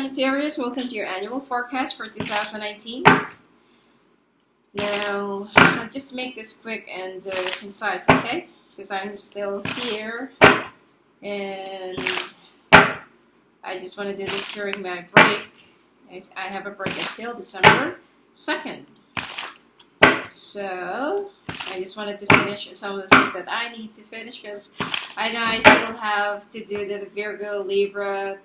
Sagittarius, welcome to your annual forecast for 2019. Now, I'll just make this quick and concise, okay? Because I'm still here and I just want to do this during my break. I have a break until December 2nd. So, I just wanted to finish some of the things that I need to finish because I know I still have to do the Virgo, Libra,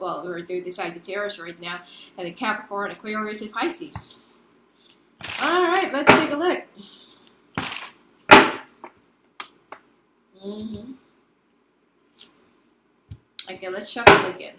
well, we're doing the Sagittarius right now, and the Capricorn, Aquarius, and Pisces. Alright, let's take a look. Okay, let's shuffle again.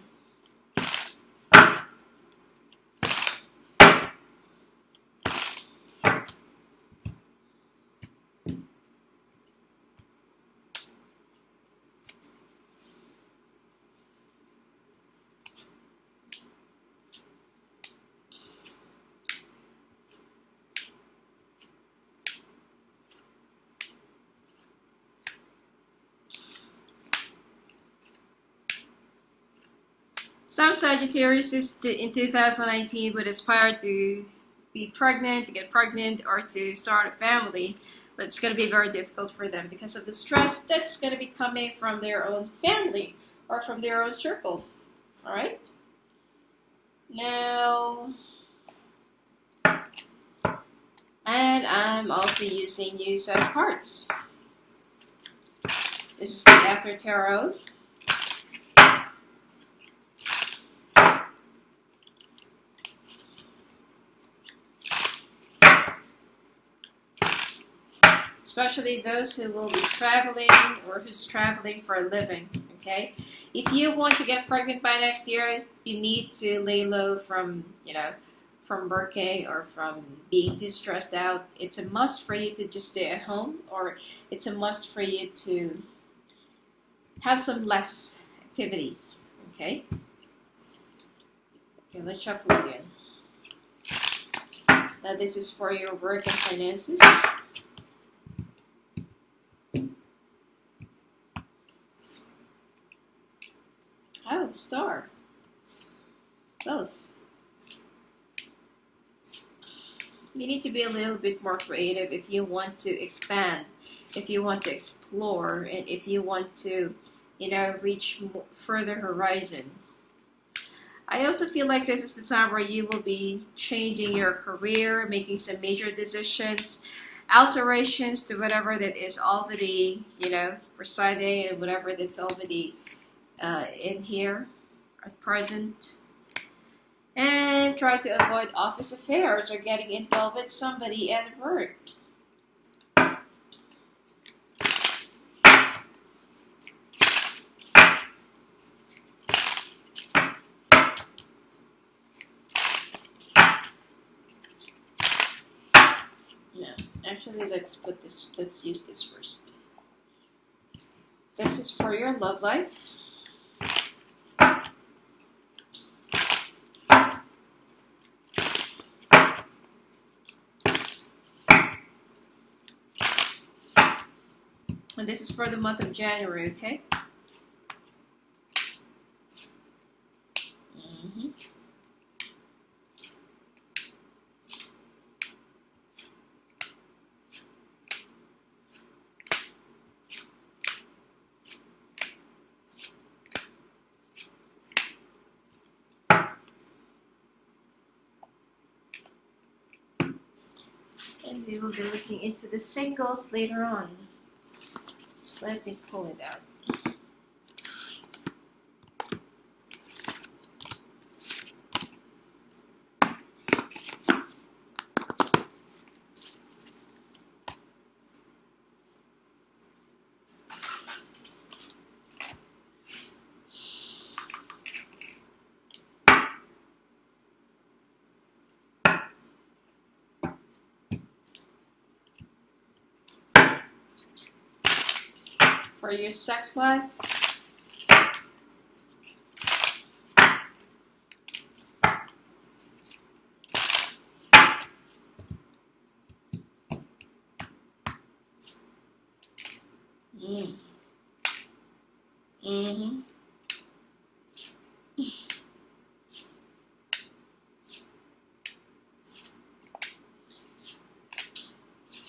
Some Sagittarius in 2019 would aspire to be pregnant, to get pregnant, or to start a family, but it's going to be very difficult for them because of the stress that's going to be coming from their own family or from their own circle. All right? Now, and I'm also using new set of cards. This is the After Tarot. Especially those who will be traveling or who's traveling for a living, okay? If you want to get pregnant by next year, you need to lay low from, you know, from working or from being too stressed out. It's a must for you to just stay at home, or it's a must for you to have some less activities, okay? Okay, let's shuffle again. Now this is for your work and finances. Star. Both. You need to be a little bit more creative if you want to expand, if you want to explore, and if you want to, you know, reach further horizon. I also feel like this is the time where you will be changing your career, making some major decisions, alterations to whatever that is already, you know, presiding and whatever that's already in here at present, and try to avoid office affairs or getting involved with somebody at work. No, actually, let's use this first. This is for your love life. And this is for the month of January, okay? And we will be looking into the singles later on. Just let me pull it out. For your sex life.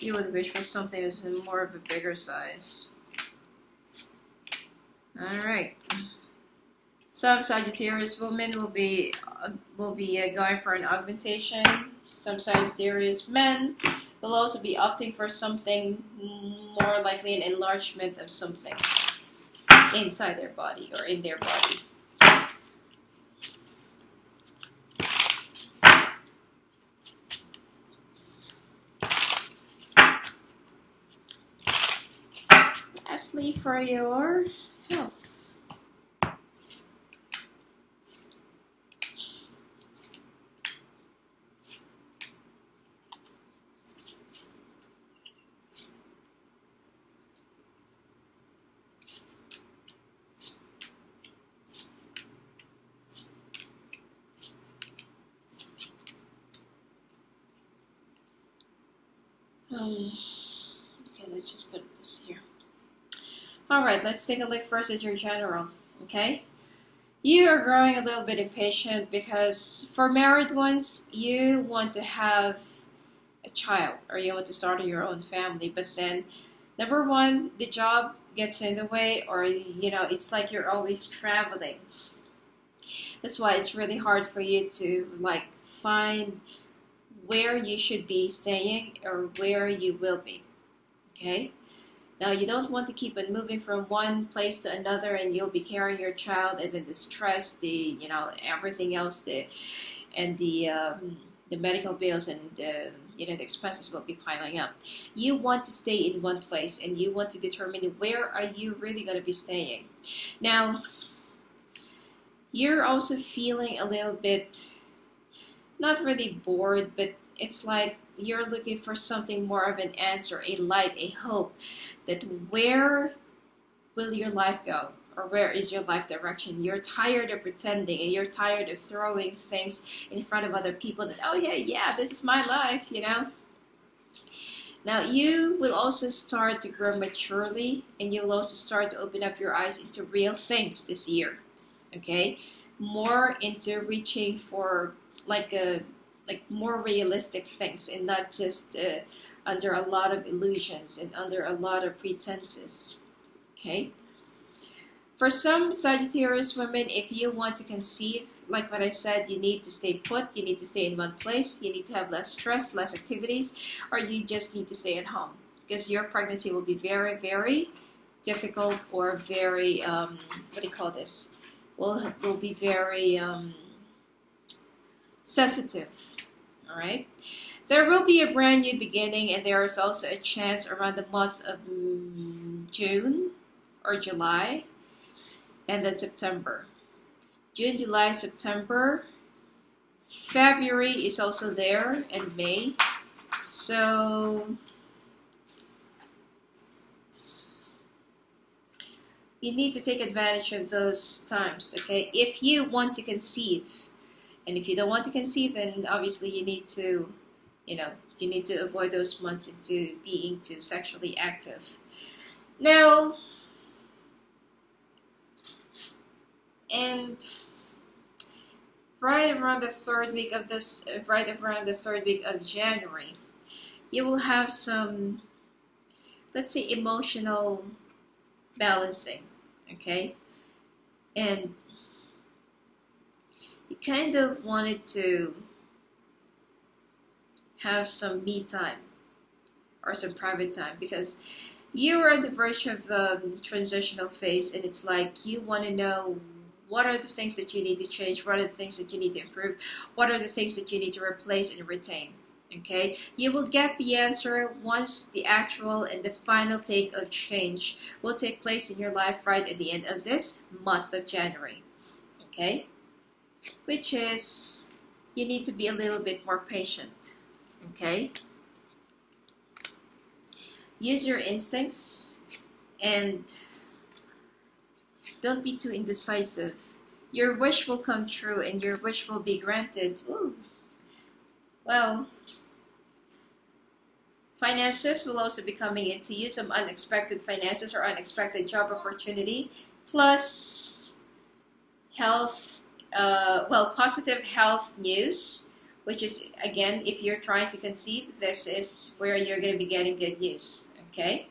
you would wish for something that's more of a bigger size. All right. Some Sagittarius women will be going for an augmentation. Some Sagittarius men will also be opting for something, more likely an enlargement of something inside their body or in their body. Lastly, for your health. Okay, let's just put this here. Alright, let's take a look first at your general, okay? You are growing a little bit impatient because for married ones, you want to have a child or you want to start your own family. But then, number one, the job gets in the way or, you know, it's like you're always traveling. That's why it's really hard for you to, like, find where you should be staying or where you will be, okay? Now, you don't want to keep on moving from one place to another, and you'll be carrying your child, and then the stress, the, you know, everything else, the medical bills and the, you know, the expenses will be piling up. You want to stay in one place, and you want to determine where are you really going to be staying. Now, you're also feeling a little bit, not really bored, but it's like you're looking for something more of an answer, a light, a hope. That where will your life go, or where is your life direction? You're tired of pretending, and you're tired of throwing things in front of other people that, oh yeah, yeah, this is my life, you know? Now, you will also start to grow maturely, and you will also start to open up your eyes into real things this year, okay? More into reaching for, like, more realistic things, and not just under a lot of illusions and under a lot of pretenses, okay? For some Sagittarius women, if you want to conceive, like what I said, you need to stay put, you need to stay in one place, you need to have less stress, less activities, or you just need to stay at home, because your pregnancy will be very, very difficult, or very, what do you call this? Will be very sensitive, all right? There will be a brand new beginning, and there is also a chance around the month of June or July, and then September. June, July, September. February is also there, and May. So you need to take advantage of those times, okay? If you want to conceive, and if you don't want to conceive, then obviously you need to, you know, you need to avoid those months into being too sexually active. Now, and right around the third week of this, right around the third week of January, you will have some, let's say, emotional balancing, okay? And you kind of wanted to have some me time or some private time, because you are on the verge of transitional phase, and it's like you want to know what are the things that you need to change, what are the things that you need to improve, what are the things that you need to replace and retain, okay? You will get the answer once the actual and the final take of change will take place in your life right at the end of this month of January, okay? Which is, you need to be a little bit more patient. Okay, use your instincts and don't be too indecisive. Your wish will come true and your wish will be granted. Ooh. Well, finances will also be coming into you, some unexpected finances or unexpected job opportunity, plus health, well, positive health news which is, again, if you're trying to conceive, this is where you're going to be getting good news, okay?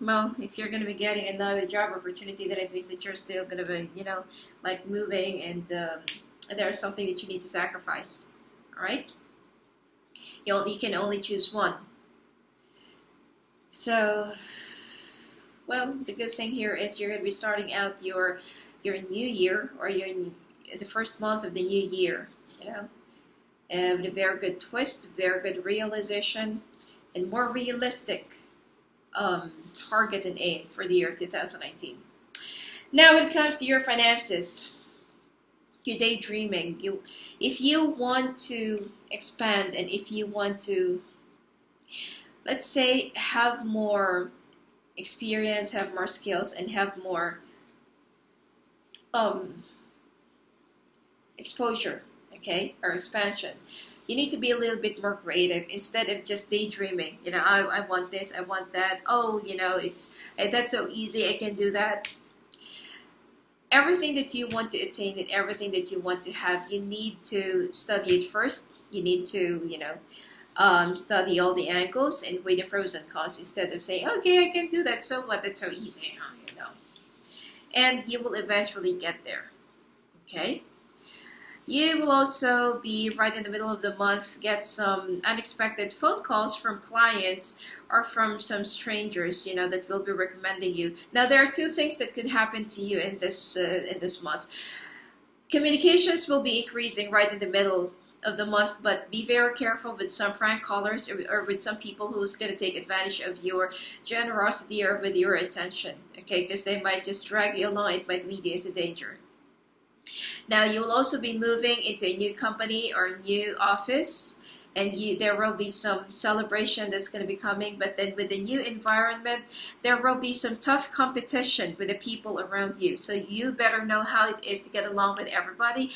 Well, if you're going to be getting another job opportunity, then it means that you're still going to be, you know, like moving, and there's something that you need to sacrifice, all right? You can only choose one. So, well, the good thing here is you're going to be starting out your new year, or the first month of the new year, you know, with a very good twist, very good realization, and more realistic target and aim for the year 2019. Now, when it comes to your finances, your daydreaming, if you want to expand, and if you want to, let's say, have more experience, have more skills, and have more exposure, okay, or expansion, you need to be a little bit more creative instead of just daydreaming. You know, I want this, I want that, oh, you know, that's so easy, I can do that. Everything that you want to attain and everything that you want to have, you need to study it first. You need to, you know, study all the angles and weigh the pros and cons instead of saying, okay, I can do that, so what, that's so easy, you know. And you will eventually get there, okay? You will also be, right in the middle of the month, get some unexpected phone calls from clients or from some strangers, you know, that will be recommending you. Now, there are two things that could happen to you in this month. Communications will be increasing right in the middle of the month, but be very careful with some prank callers or with some people who's going to take advantage of your generosity or with your attention, okay, because they might just drag you along. It might lead you into danger. Now, you will also be moving into a new company or a new office, and there will be some celebration that's going to be coming, but then with the new environment, there will be some tough competition with the people around you. So you better know how it is to get along with everybody.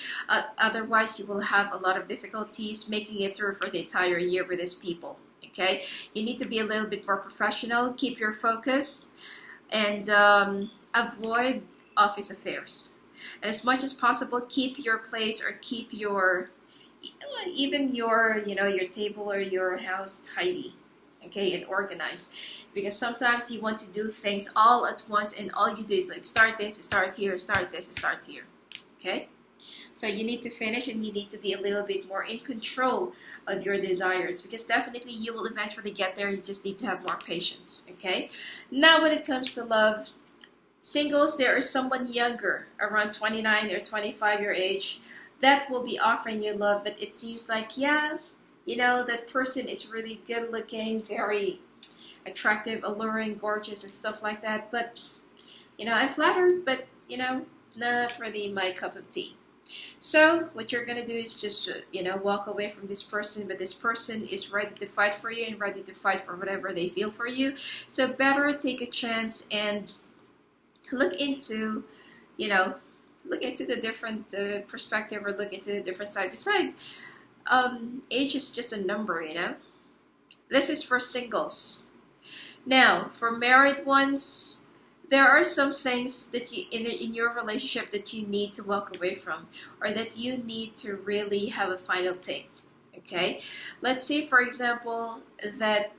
Otherwise, you will have a lot of difficulties making it through for the entire year with these people, okay? You need to be a little bit more professional, keep your focus, and avoid office affairs. And as much as possible, keep your place or keep your, even your, you know, your table or your house tidy, okay, and organized. Because sometimes you want to do things all at once, and all you do is like start this, start here, start this, start here, okay? So you need to finish, and you need to be a little bit more in control of your desires, because definitely you will eventually get there. You just need to have more patience, okay? Now, when it comes to love, singles, there is someone younger, around 29 or 25 your age, that will be offering you love, but it seems like, yeah, you know, that person is really good looking, very attractive, alluring, gorgeous, and stuff like that, but, you know, I'm flattered, but, you know, not really my cup of tea. So what you're going to do is just, you know, walk away from this person, but this person is ready to fight for you and ready to fight for whatever they feel for you. So better take a chance and look into, you know, look into the different perspective, or look into the different side. Besides, age is just a number, you know. This is for singles. Now, for married ones, there are some things that you in your relationship that you need to walk away from, or that you need to really have a final take. Okay, let's say, for example, that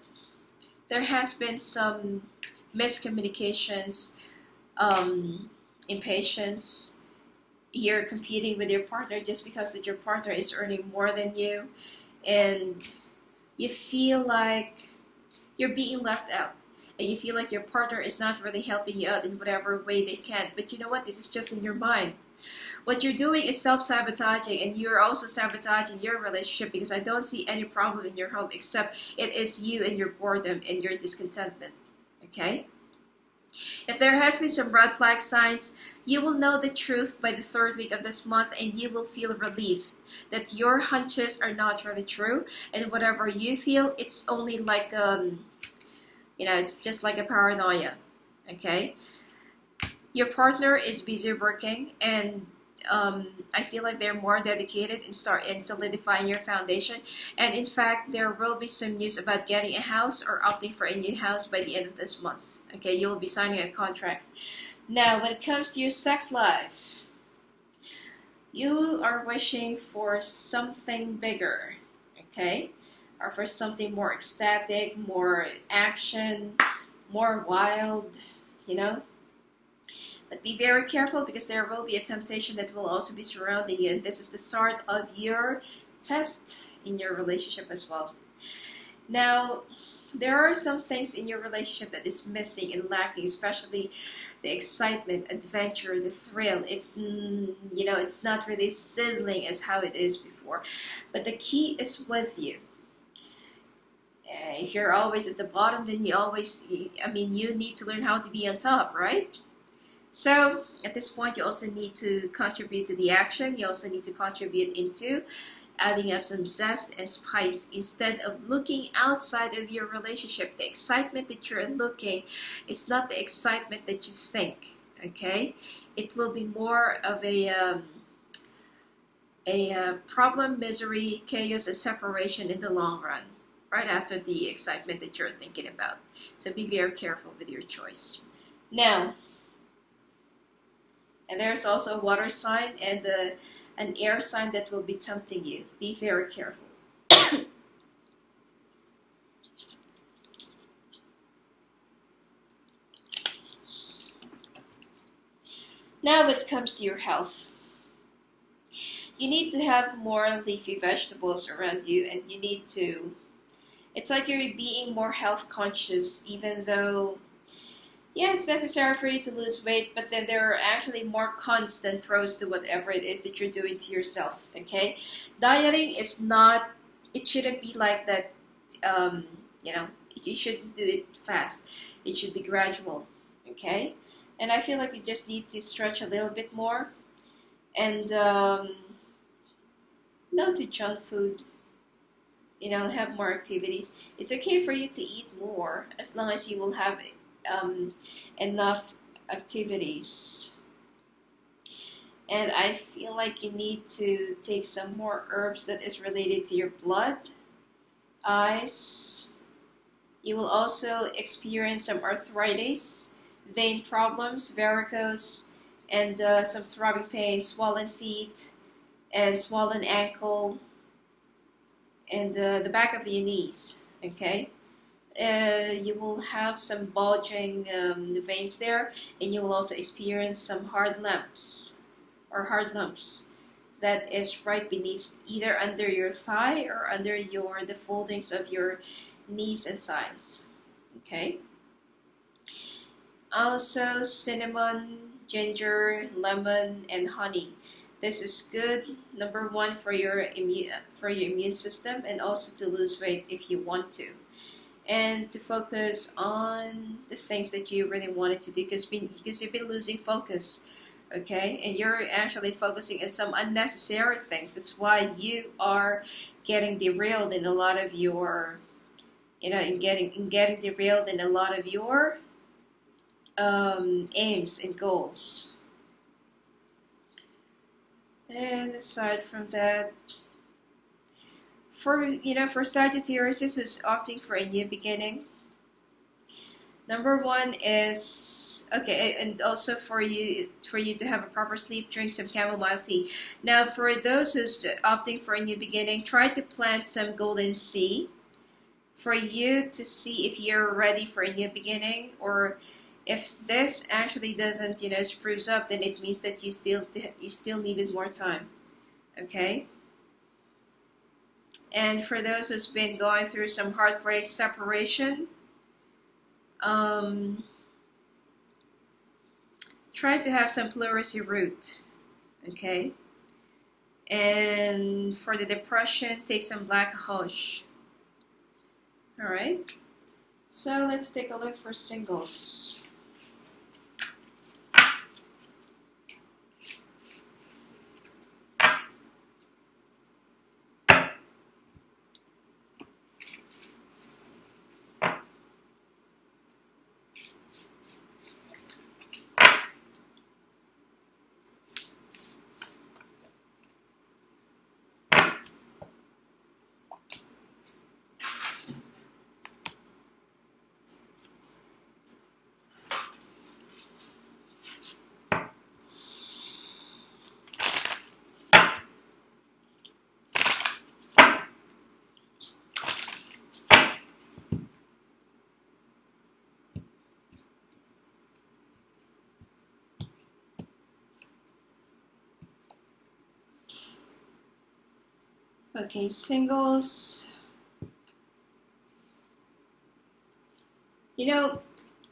there has been some miscommunications, impatience, you're competing with your partner just because that your partner is earning more than you, and you feel like you're being left out, and you feel like your partner is not really helping you out in whatever way they can. But you know what, this is just in your mind. What you're doing is self-sabotaging, and you're also sabotaging your relationship, because I don't see any problem in your home, except it is you and your boredom and your discontentment, okay? If there has been some red flag signs, you will know the truth by the third week of this month, and you will feel relieved that your hunches are not really true, and whatever you feel, it's only like, you know, it's just like a paranoia, okay? Your partner is busy working, and I feel like they're more dedicated in solidifying your foundation. And in fact, there will be some news about getting a house or opting for a new house by the end of this month. Okay, you will be signing a contract. Now, when it comes to your sex life, you are wishing for something bigger, okay? Or for something more ecstatic, more action, more wild, you know? But be very careful because there will be a temptation that will also be surrounding you. And this is the start of your test in your relationship as well. Now, there are some things in your relationship that is missing and lacking, especially the excitement, adventure, the thrill. It's, you know, it's not really sizzling as how it is before. But the key is with you. If you're always at the bottom, then you always, I mean, you need to learn how to be on top, right? So at this point, you also need to contribute to the action. You also need to contribute into adding up some zest and spice instead of looking outside of your relationship. The excitement that you're looking, it's not the excitement that you think, okay? It will be more of a problem, misery, chaos, and separation in the long run, right after the excitement that you're thinking about. So be very careful with your choice. Now, and there's also a water sign and an air sign that will be tempting you. Be very careful. Now when it comes to your health, you need to have more leafy vegetables around you, and you need to, it's like you're being more health conscious, even though, yeah, it's necessary for you to lose weight, but then there are actually more cons than pros to whatever it is that you're doing to yourself, okay? Dieting is not, it shouldn't be like that, you know, you shouldn't do it fast. It should be gradual, okay? And I feel like you just need to stretch a little bit more and not to junk food, you know, have more activities. It's okay for you to eat more as long as you will have it. Enough activities, and I feel like you need to take some more herbs that is related to your blood, eyes. You will also experience some arthritis, vein problems, varicose, and some throbbing pain, swollen feet, and swollen ankle, and the back of your knees, okay? You will have some bulging veins there, and you will also experience some hard lumps that is right beneath, either under your thigh or under the foldings of your knees and thighs, okay? Also cinnamon, ginger, lemon, and honey. This is good, number one, for your immune system, and also to lose weight if you want to. And to focus on the things that you really wanted to do, because you've been losing focus, okay? And you're actually focusing on some unnecessary things. That's why you are getting derailed in a lot of your, you know, in getting derailed in a lot of your aims and goals. And aside from that, For Sagittarius who's opting for a new beginning, number one is okay, and also for you to have a proper sleep, drink some chamomile tea. Now, for those who's opting for a new beginning, try to plant some golden seed for you to see if you're ready for a new beginning, or if this actually doesn't, you know, spruce up, then it means that you still needed more time, okay? And for those who's been going through some heartbreak, separation, try to have some pleurisy root, okay? And for the depression, take some black hush. All right? So let's take a look for singles. Okay, singles. You know,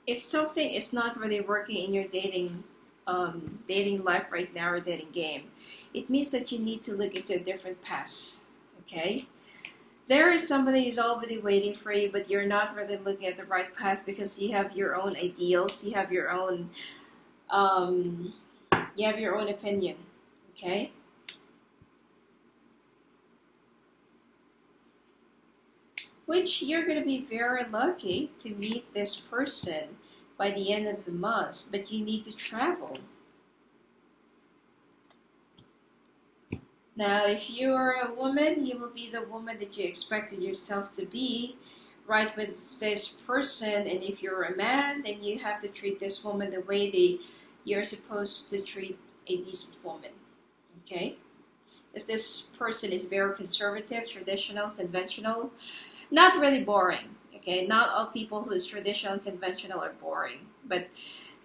if something is not really working in your dating life right now or dating game, it means that you need to look into a different path, okay? There is somebody who's already waiting for you, but you're not really looking at the right path because you have your own ideals, you have your own, opinion, okay? Which you're going to be very lucky to meet this person by the end of the month, but you need to travel. Now, if you're a woman, you will be the woman that you expected yourself to be, right, with this person. And if you're a man, then you have to treat this woman the way that you're supposed to treat a decent woman, okay? Because this person is very conservative, traditional, conventional. Not really boring, okay? Not all people who is traditional and conventional are boring, but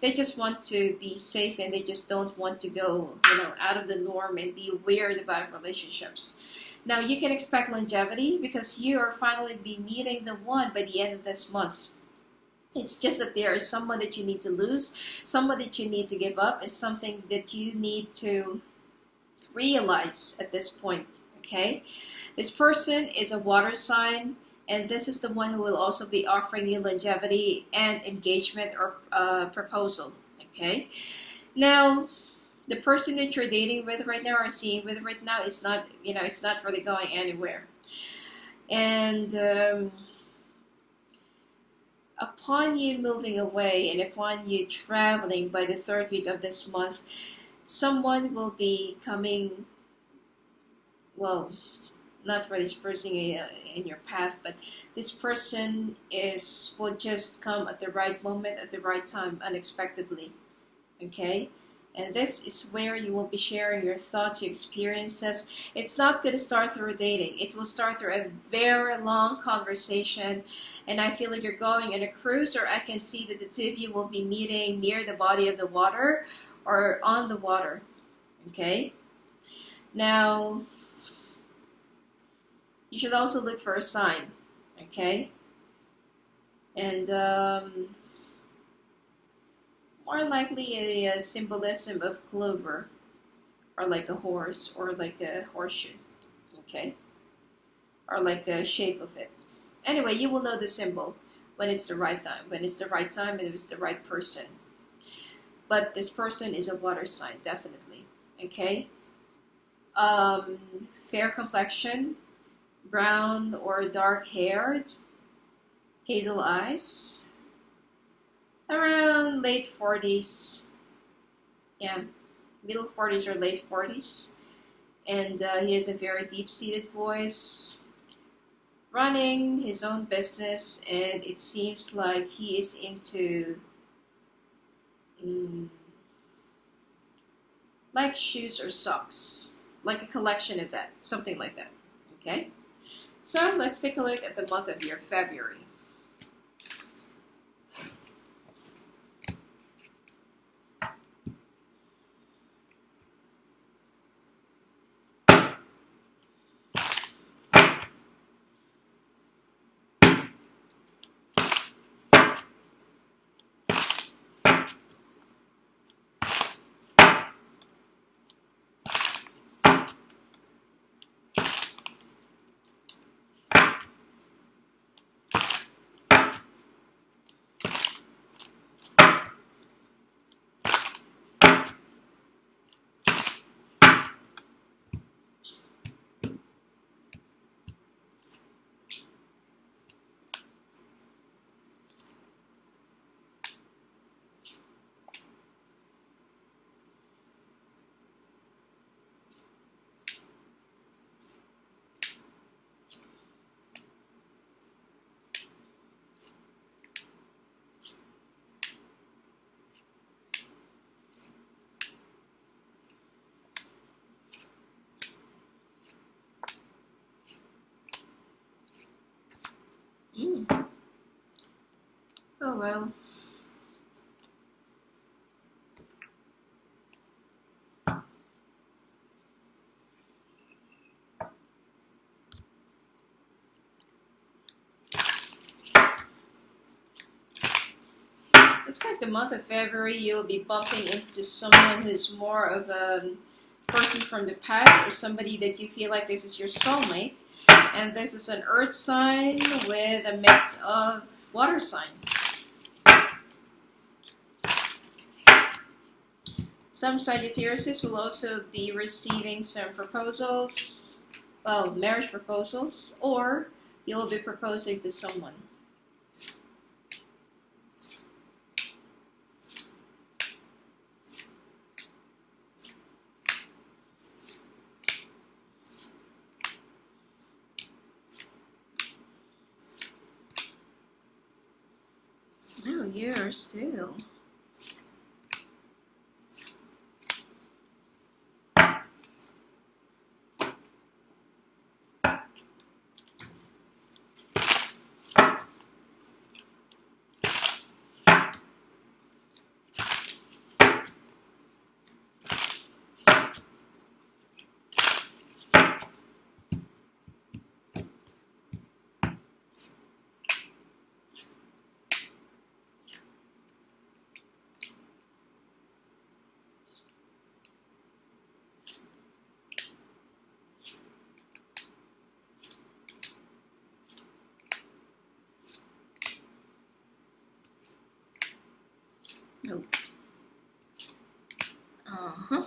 they just want to be safe and they just don't want to go, you know, out of the norm and be weird about relationships. Now, you can expect longevity because you are finally be meeting the one by the end of this month. It's just that there is someone that you need to lose, someone that you need to give up, and something that you need to realize at this point, okay? This person is a water sign, and this is the one who will also be offering you longevity and engagement or proposal, okay? Now, the person that you're dating with right now or seeing with right now is not, you know, it's not really going anywhere. And upon you moving away and upon you traveling by the third week of this month, someone will be coming, well, not really sprucing in your path, but this person will just come at the right moment, at the right time, unexpectedly, okay? And this is where you will be sharing your thoughts, your experiences. It's not going to start through dating. It will start through a very long conversation, and I feel like you're going on a cruise, or I can see that the two of you will be meeting near the body of the water or on the water, okay? Now, you should also look for a sign, okay? And more likely a symbolism of clover, or like a horse, or like a horseshoe, okay? Or like a shape of it. Anyway, you will know the symbol when it's the right time, and it's the right person. But this person is a water sign, definitely, okay? Fair complexion, brown or dark hair, hazel eyes, around late 40s, yeah, middle 40s or late 40s, and he has a very deep-seated voice, running his own business, and it seems like he is into like shoes or socks, like a collection of that, something like that, okay? So let's take a look at the month of your February. Oh well. looks like the month of February you'll be bumping into someone who's more of a person from the past or somebody that you feel like this is your soulmate. And this is an earth sign with a mix of water sign. Some Sagittarius will also be receiving some proposals, well, marriage proposals, or you will be proposing to someone. Oh, yours too. Oh. Uh-huh.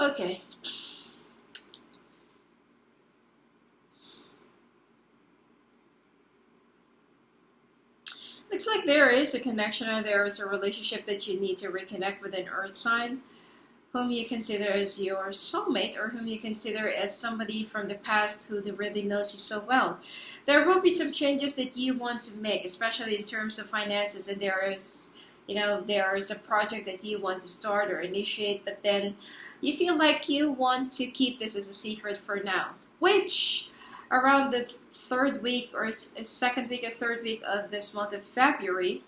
Okay. Looks like there is a connection or there is a relationship that you need to reconnect with an earth sign whom you consider as your soulmate or whom you consider as somebody from the past who really knows you so well. There will be some changes that you want to make, especially in terms of finances, and there is a project that you want to start or initiate, but then you feel like you want to keep this as a secret for now, which around the second or third week of this month of February,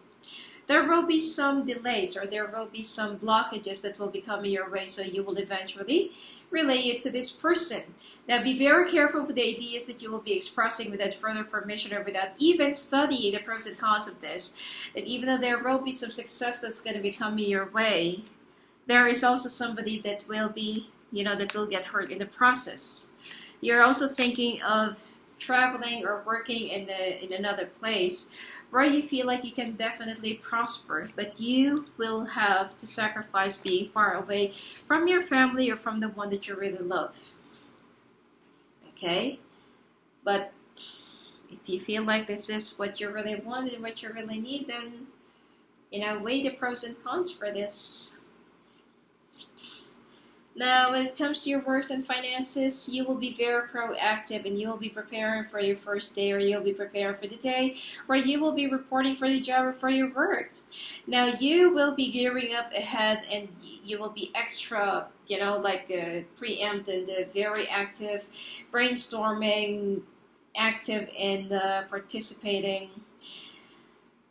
there will be some delays or there will be some blockages that will be coming your way, so you will eventually relay it to this person. Now be very careful with the ideas that you will be expressing without further permission or without even studying the pros and cons of this. And even though there will be some success that's going to be coming your way, there is also somebody that will be, that will get hurt in the process. You're also thinking of traveling or working in another place where you feel like you can definitely prosper, but you will have to sacrifice being far away from your family or from the one that you really love. Okay? But if you feel like this is what you really want and what you really need, then, weigh the pros and cons for this. Now, when it comes to your works and finances, you will be very proactive and you will be preparing for your first day, or you'll be preparing for the day where you will be reporting for the job or for your work. Now, you will be gearing up ahead and you will be extra, you know, like preempt and very active, brainstorming, active and participating.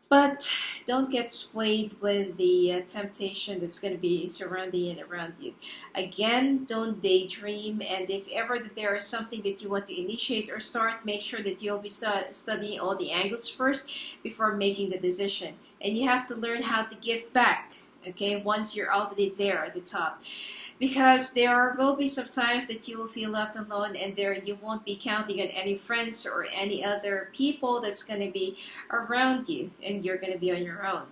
But don't get swayed with the temptation that's going to be surrounding and around you. Again, don't daydream. And if ever that there is something that you want to initiate or start, make sure that you'll be studying all the angles first before making the decision. And you have to learn how to give back, okay, once you're already there at the top. Because there will be some times that you will feel left alone, and there you won't be counting on any friends or any other people that's going to be around you, and you're going to be on your own.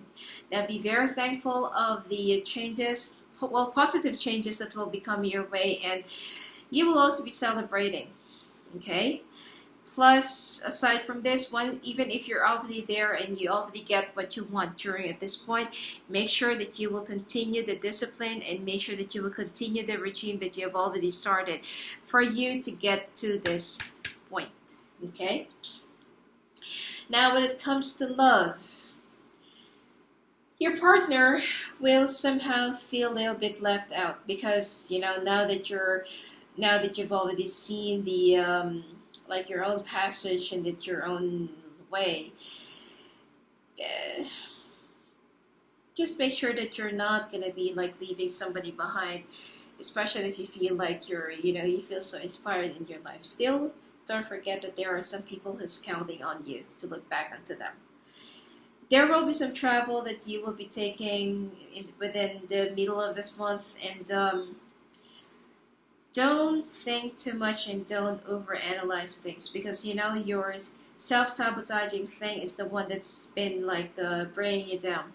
Now, be very thankful of the changes, well, positive changes that will be coming your way, and you will also be celebrating, okay? Plus, aside from this one, even if you're already there and you already get what you want during at this point, make sure that you will continue the discipline and make sure that you will continue the regime that you have already started for you to get to this point, okay? Now, when it comes to love, your partner will somehow feel a little bit left out because, you know, now that you've already seen the like your own passage and it's your own way. Just make sure that you're not gonna be like leaving somebody behind, especially if you feel like you're, you know, you feel so inspired in your life. Still, don't forget that there are some people who's counting on you to look back onto them. There will be some travel that you will be taking within the middle of this month, and don't think too much and don't overanalyze things, because you know your self-sabotaging thing is the one that's been like bringing you down,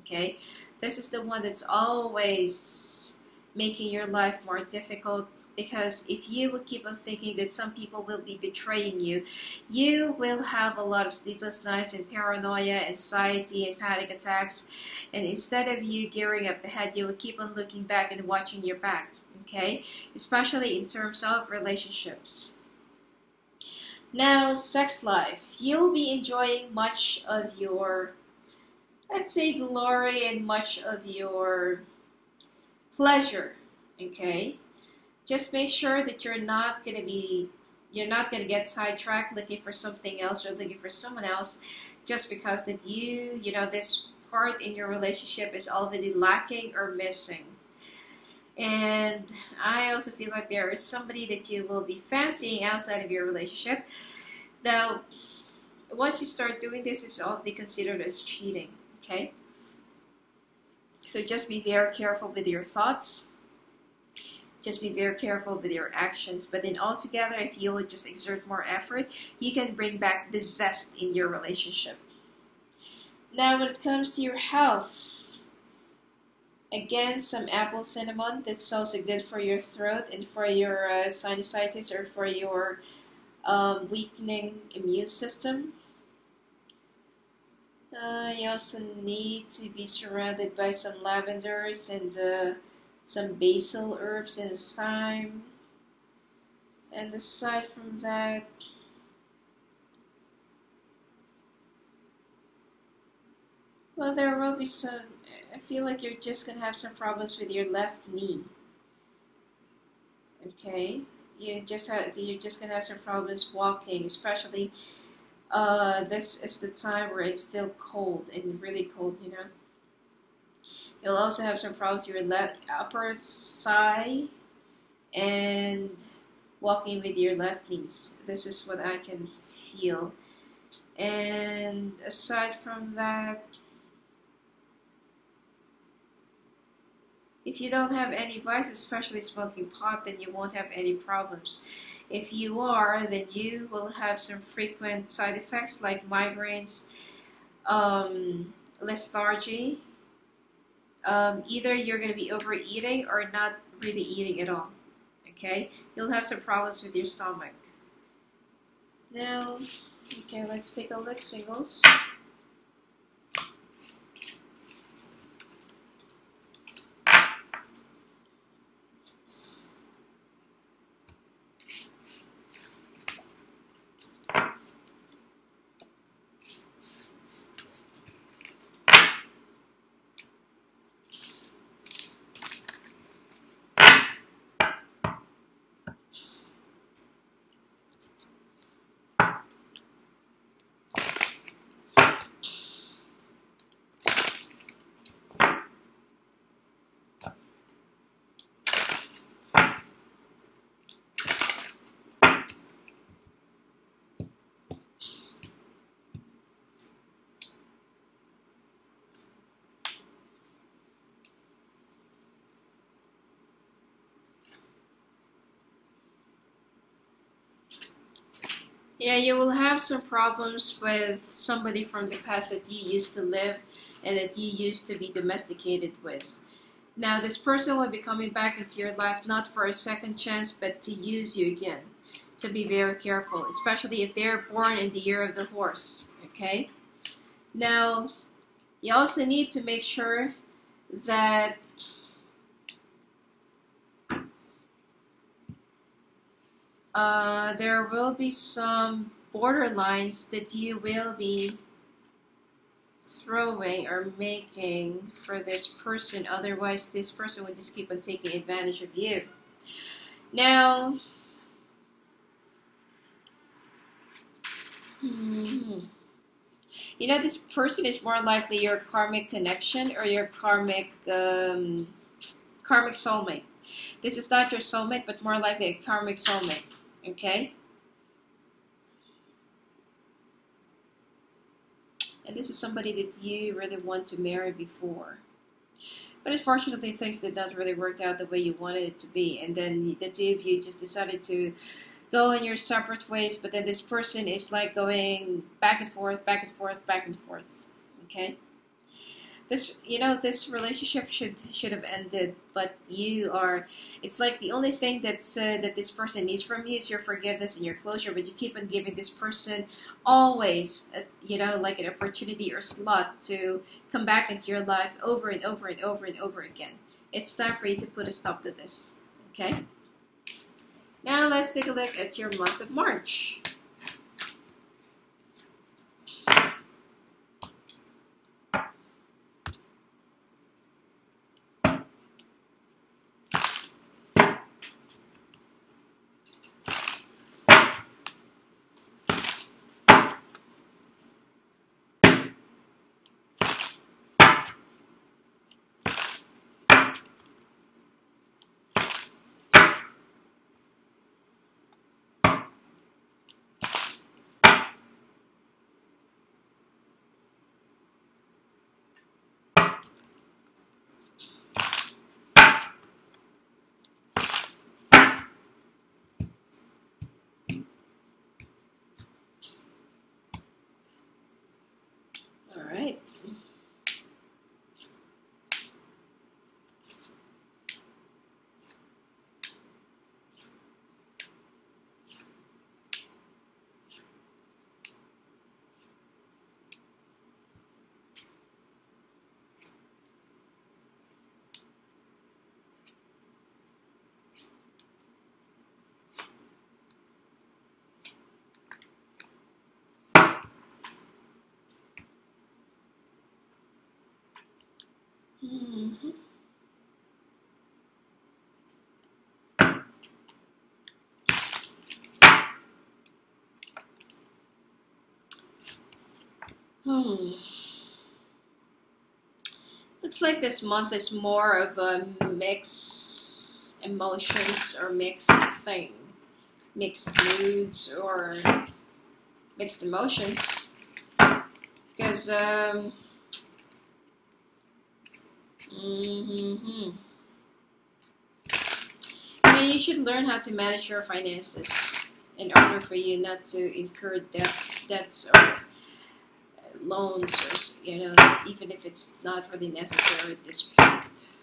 okay? This is the one that's always making your life more difficult, because if you will keep on thinking that some people will be betraying you, you will have a lot of sleepless nights and paranoia, anxiety and panic attacks, and instead of you gearing up ahead, you will keep on looking back and watching your back. Okay, especially in terms of relationships. Now, sex life. You'll be enjoying much of your, let's say, glory and much of your pleasure. Okay, just make sure that you're not gonna get sidetracked looking for something else or looking for someone else just because that you know this part in your relationship is already lacking or missing. And I also feel like there is somebody that you will be fancying outside of your relationship. Now, once you start doing this, it's already considered as cheating, okay? So just be very careful with your thoughts. Just be very careful with your actions. But then altogether, if you would just exert more effort, you can bring back the zest in your relationship. Now, when it comes to your health, again, some apple cinnamon, that's also good for your throat and for your sinusitis or for your weakening immune system. You also need to be surrounded by some lavenders and some basil herbs and thyme. And aside from that, well, there will be some, I feel like you're just going to have some problems with your left knee. Okay? You're just going to have some problems walking, especially this is the time where it's still cold and really cold, you know. You'll also have some problems with your left upper thigh and walking with your left knees. This is what I can feel. And aside from that, if you don't have any vices, especially smoking pot, then you won't have any problems. If you are, then you will have some frequent side effects like migraines, lethargy. Either you're going to be overeating or not really eating at all. Okay? You'll have some problems with your stomach. Now, okay, let's take a look, singles. Yeah, you will have some problems with somebody from the past that you used to live and that you used to be domesticated with. Now, this person will be coming back into your life, not for a second chance, but to use you again. So be very careful, especially if they are born in the year of the horse, okay? Now, you also need to make sure that there will be some borderlines that you will be throwing or making for this person. Otherwise, this person will just keep on taking advantage of you. Now, you know, this person is more likely your karmic connection or your karmic soulmate. This is not your soulmate, but more likely a karmic soulmate, okay? And this is somebody that you really want to marry before. But unfortunately, things did not really work out the way you wanted it to be. And then the two of you just decided to go in your separate ways. But then this person is like going back and forth, back and forth, back and forth. Okay? This, you know, this relationship should have ended. But you are, it's like the only thing that this person needs from you is your forgiveness and your closure. But you keep on giving this person always, you know, like an opportunity or slot to come back into your life over and over and over and over again. It's time for you to put a stop to this. Okay? Now let's take a look at your month of March. Looks like this month is more of a mixed emotions or mixed thing. Mixed moods or mixed emotions. Because, And you should learn how to manage your finances in order for you not to incur debts or loans, or, you know, even if it's not really necessary at this point.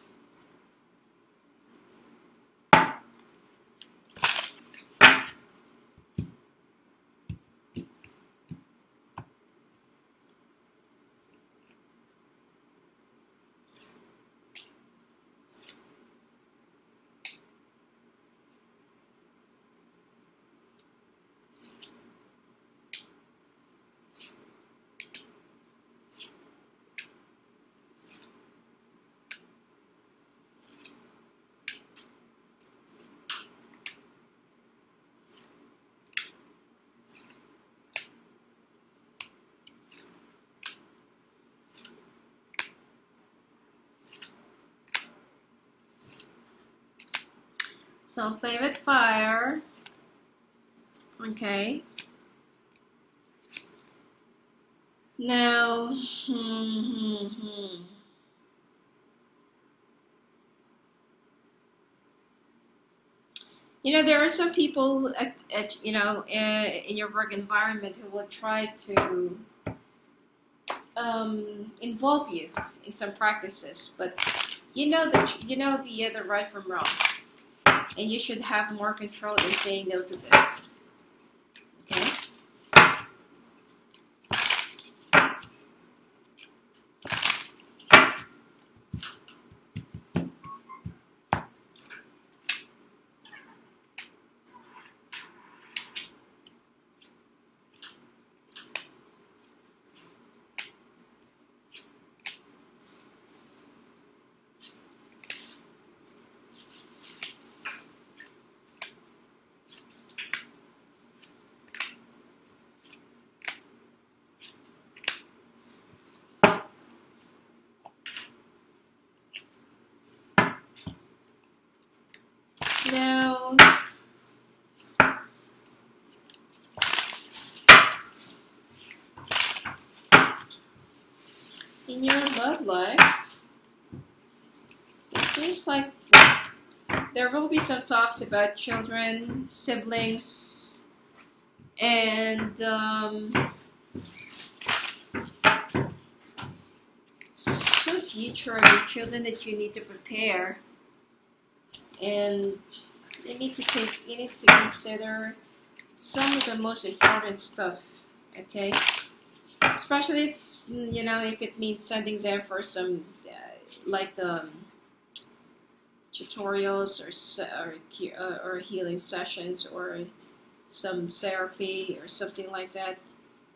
Don't play with fire. Okay. Now, You know, there are some people, in your work environment who will try to involve you in some practices, but you know the right from wrong, and you should have more control in saying no to this. Okay. Now, in your love life, it seems like there will be some talks about children, siblings, and some future of your children that you need to prepare. And you need to consider some of the most important stuff, okay? Especially if, you know, if it means sending them for some tutorials or healing sessions or some therapy or something like that,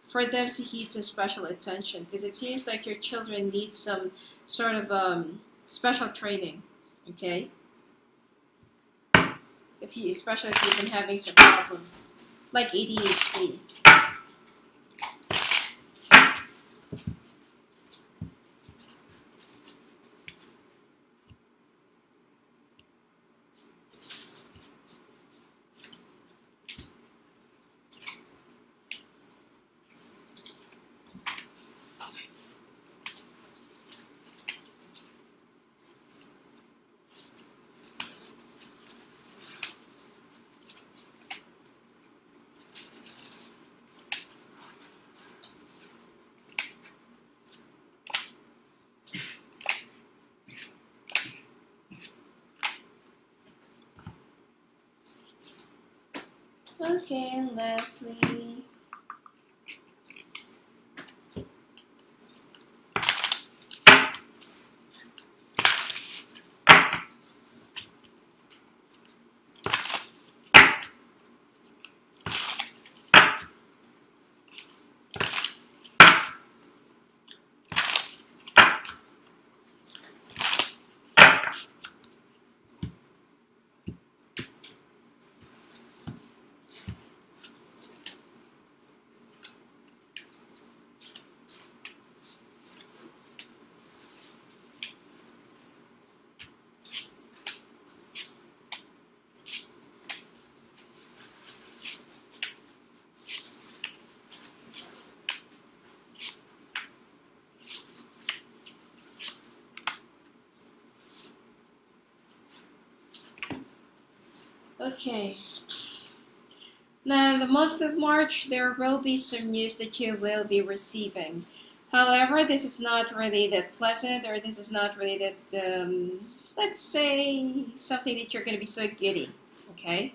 for them to heed some special attention, because it seems like your children need some sort of special training, okay? Especially if you've been having some problems, like ADHD. Okay, and lastly, okay. Now, the month of March, there will be some news that you will be receiving. However, this is not really that pleasant, or this is not really that, let's say, something that you're going to be so giddy, okay?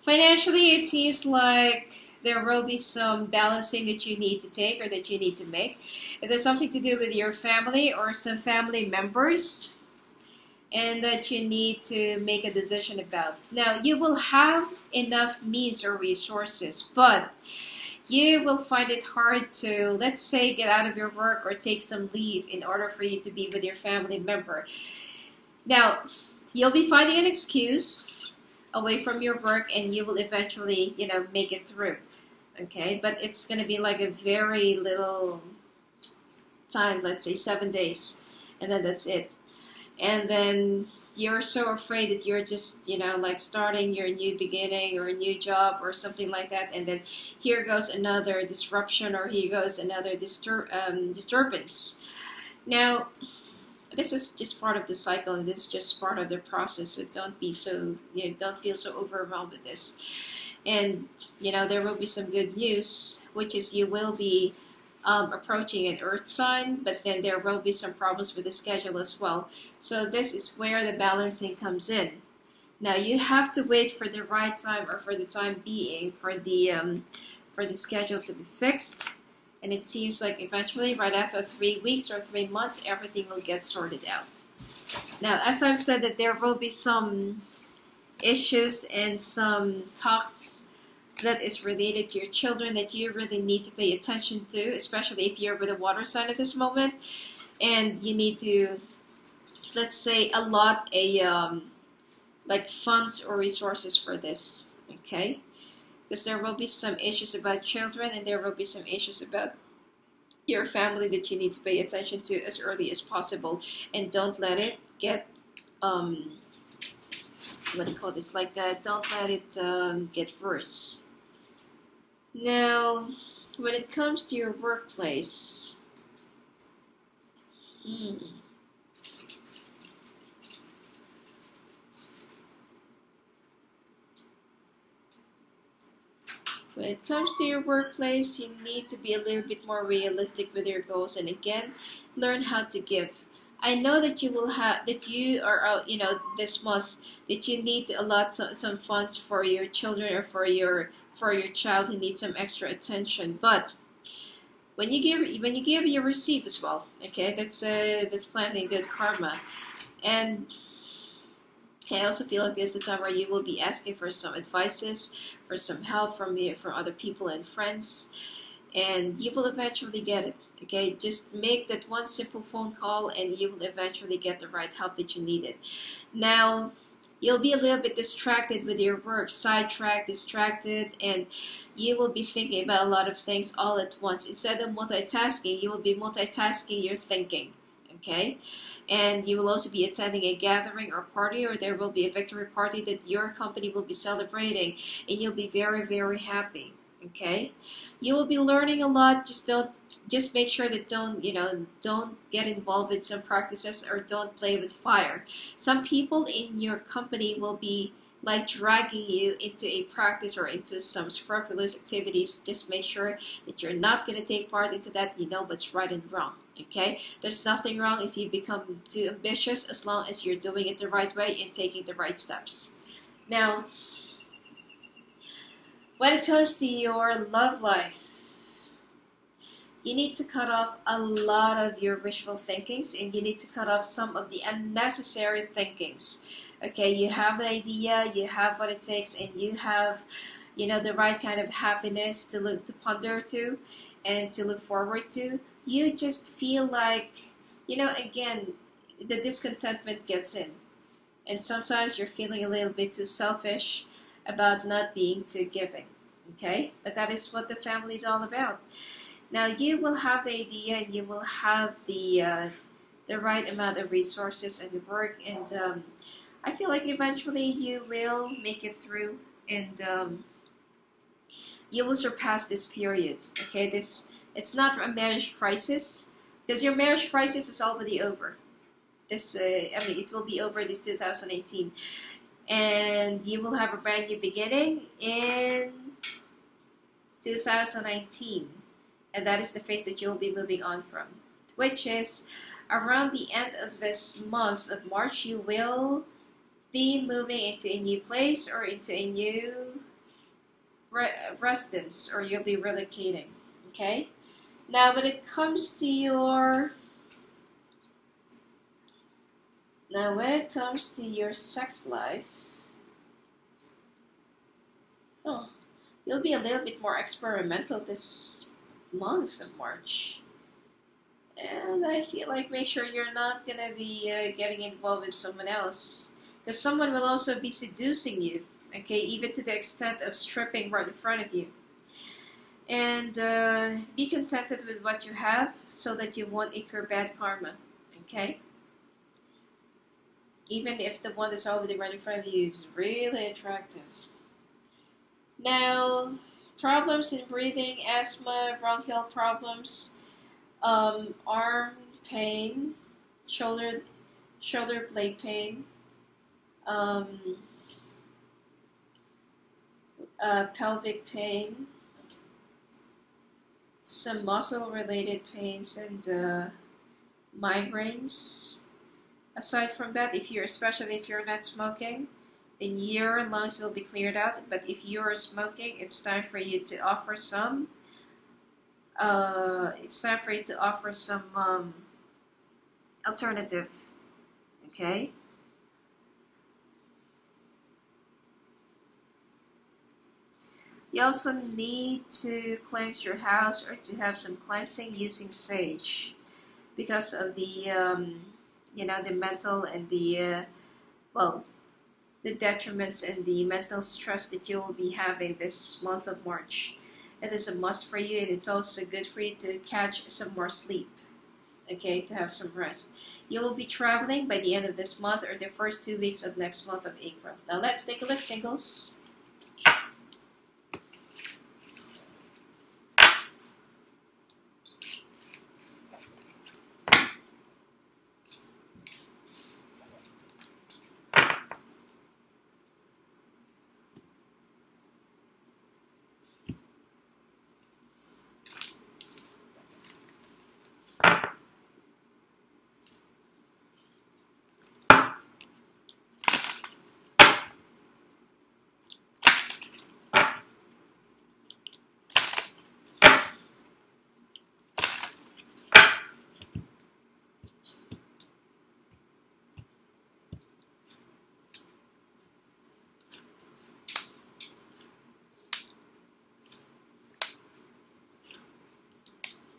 Financially, it seems like there will be some balancing that you need to take or that you need to make. It has something to do with your family or some family members, and that you need to make a decision about. Now, you will have enough means or resources, but you will find it hard to, let's say, get out of your work or take some leave in order for you to be with your family member. Now, you'll be finding an excuse away from your work, and you will eventually, you know, make it through, okay? But it's gonna be like a very little time, let's say 7 days, and then that's it. And then you're so afraid that you're just, you know, like starting your new beginning or a new job or something like that, and then here goes another disruption, or here goes another disturbance. Now, this is just part of the cycle, and this is just part of the process. So don't be so, you know, don't feel so overwhelmed with this. And, you know, there will be some good news, which is you will be approaching an earth sign, but then there will be some problems with the schedule as well. So this is where the balancing comes in. Now you have to wait for the right time, or for the time being, for the schedule to be fixed. And it seems like eventually, right after 3 weeks or 3 months, everything will get sorted out. Now, as I've said, that there will be some issues and some talks that is related to your children that you really need to pay attention to, especially if you're with a water sign at this moment. And you need to, let's say, allot a like funds or resources for this, okay? Because there will be some issues about children, and there will be some issues about your family that you need to pay attention to as early as possible. And don't let it get, what do you call this? Like, don't let it get worse. Now, when it comes to your workplace, when it comes to your workplace, you need to be a little bit more realistic with your goals, and again, learn how to give. I know that you will have, that you are out, you know, this month, that you need to allot some funds for your children, or for your child who needs some extra attention. But when you give, you receive as well. Okay, that's planting good karma. And I also feel like this is the time where you will be asking for some advices, for some help from other people and friends, and you will eventually get it. Okay, just make that one simple phone call, and you will eventually get the right help that you needed. Now, you'll be a little bit distracted with your work, sidetracked, distracted, and you will be thinking about a lot of things all at once. Instead of multitasking, you will be multitasking your thinking. Okay, and you will also be attending a gathering or party, or there will be a victory party that your company will be celebrating, and you'll be very, very happy. Okay, you will be learning a lot. Just make sure that don't get involved in some practices, or don't play with fire. Some people in your company will be like dragging you into a practice or into some scrupulous activities. Just make sure that you're not going to take part into that. You know what's right and wrong. Okay, there's nothing wrong if you become too ambitious, as long as you're doing it the right way and taking the right steps. Now, when it comes to your love life, you need to cut off a lot of your wishful thinkings, and you need to cut off some of the unnecessary thinkings. Okay, you have the idea, you have what it takes, and you have, you know, the right kind of happiness to look, to ponder to, and to look forward to. You just feel like, you know, again, the discontentment gets in. And sometimes you're feeling a little bit too selfish about not being too giving, okay? But that is what the family is all about. Now, you will have the idea, and you will have the right amount of resources and the work, and I feel like eventually you will make it through, and you will surpass this period, okay? It's not a marriage crisis, because your marriage crisis is already over. This, I mean, it will be over this 2018. And you will have a brand new beginning in 2019. And that is the phase that you will be moving on from, which is around the end of this month of March, you will be moving into a new place, or into a new residence, or you'll be relocating, okay? Now, when it comes to your sex life, oh, you'll be a little bit more experimental this month of March, and I feel like make sure you're not gonna be getting involved with someone else, because someone will also be seducing you, okay, even to the extent of stripping right in front of you. And be contented with what you have, so that you won't incur bad karma, okay? Even if the one that's already right in front of you is really attractive. Now, problems in breathing, asthma, bronchial problems, arm pain, shoulder blade pain, pelvic pain, some muscle-related pains, and migraines. Aside from that, if you're, especially if you're not smoking, then your lungs will be cleared out. But if you're smoking, it's time for you to offer some. Alternative, okay? You also need to cleanse your house or to have some cleansing using sage, because of the you know, the mental and the well, the detriments and the mental stress that you will be having this month of March. It is a must for you, and it's also good for you to catch some more sleep, okay, to have some rest. You will be traveling by the end of this month or the first 2 weeks of next month of April. Now let's take a look, singles.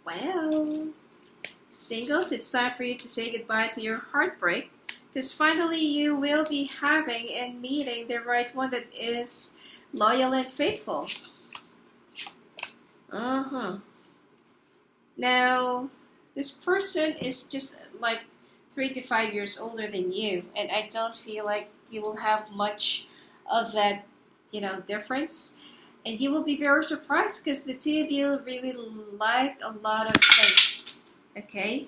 Wow. Singles, it's time for you to say goodbye to your heartbreak, because finally you will be having and meeting the right one that is loyal and faithful. Now, this person is just like 3 to 5 years older than you, and I don't feel like you will have much of that, you know, difference. And you will be very surprised, because the two of you really like a lot of things, okay?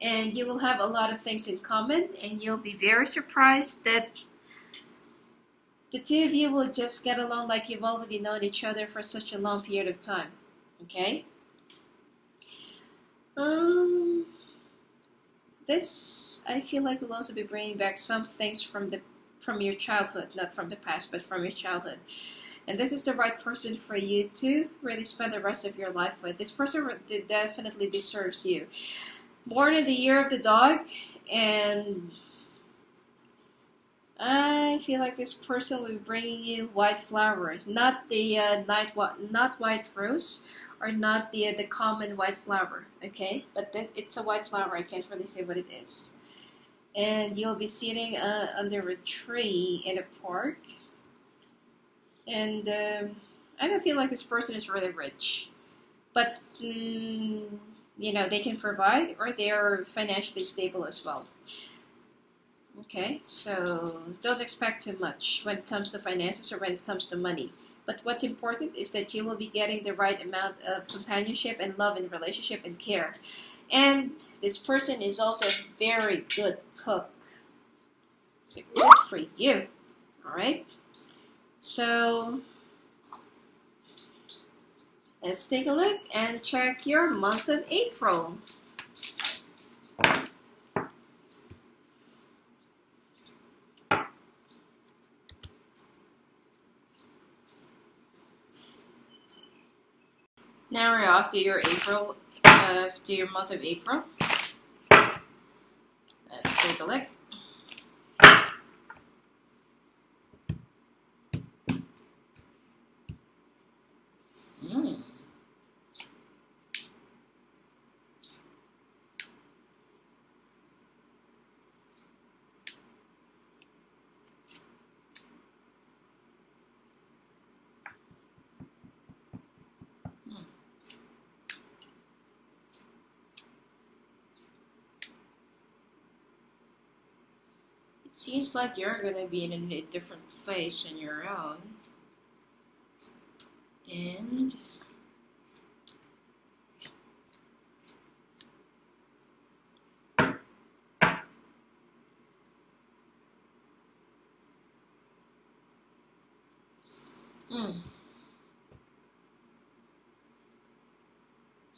And you will have a lot of things in common, and you'll be very surprised that the two of you will just get along like you've already known each other for such a long period of time, okay? This, I feel like, will also be bringing back some things from your childhood, not from the past, but from your childhood. And this is the right person for you to really spend the rest of your life with. This person definitely deserves you. Born in the year of the dog, and I feel like this person will be bringing you white flower, not the not white rose, or not the the common white flower, okay? But this, it's a white flower. I can't really say what it is. And you'll be sitting under a tree in a park. And I don't feel like this person is really rich, but you know, they can provide, or they are financially stable as well. Okay, so don't expect too much when it comes to finances or when it comes to money. But what's important is that you will be getting the right amount of companionship and love and relationship and care. And this person is also a very good cook. So good for you. All right. So, let's take a look and check your month of April. Now we're off to your April, to your month of April. Let's take a look. Seems like you're going to be in a different place on your own. And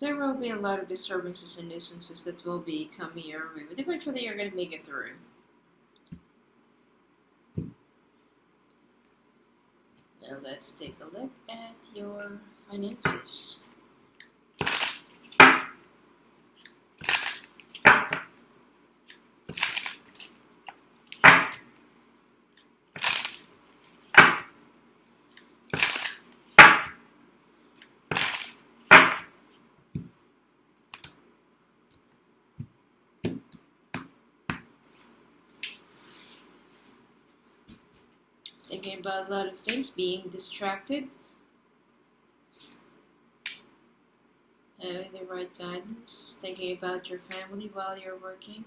There will be a lot of disturbances and nuisances that will be coming your way, but eventually you're going to make it through. Now let's take a look at your finances. Thinking about a lot of things, being distracted, having the right guidance, thinking about your family while you're working,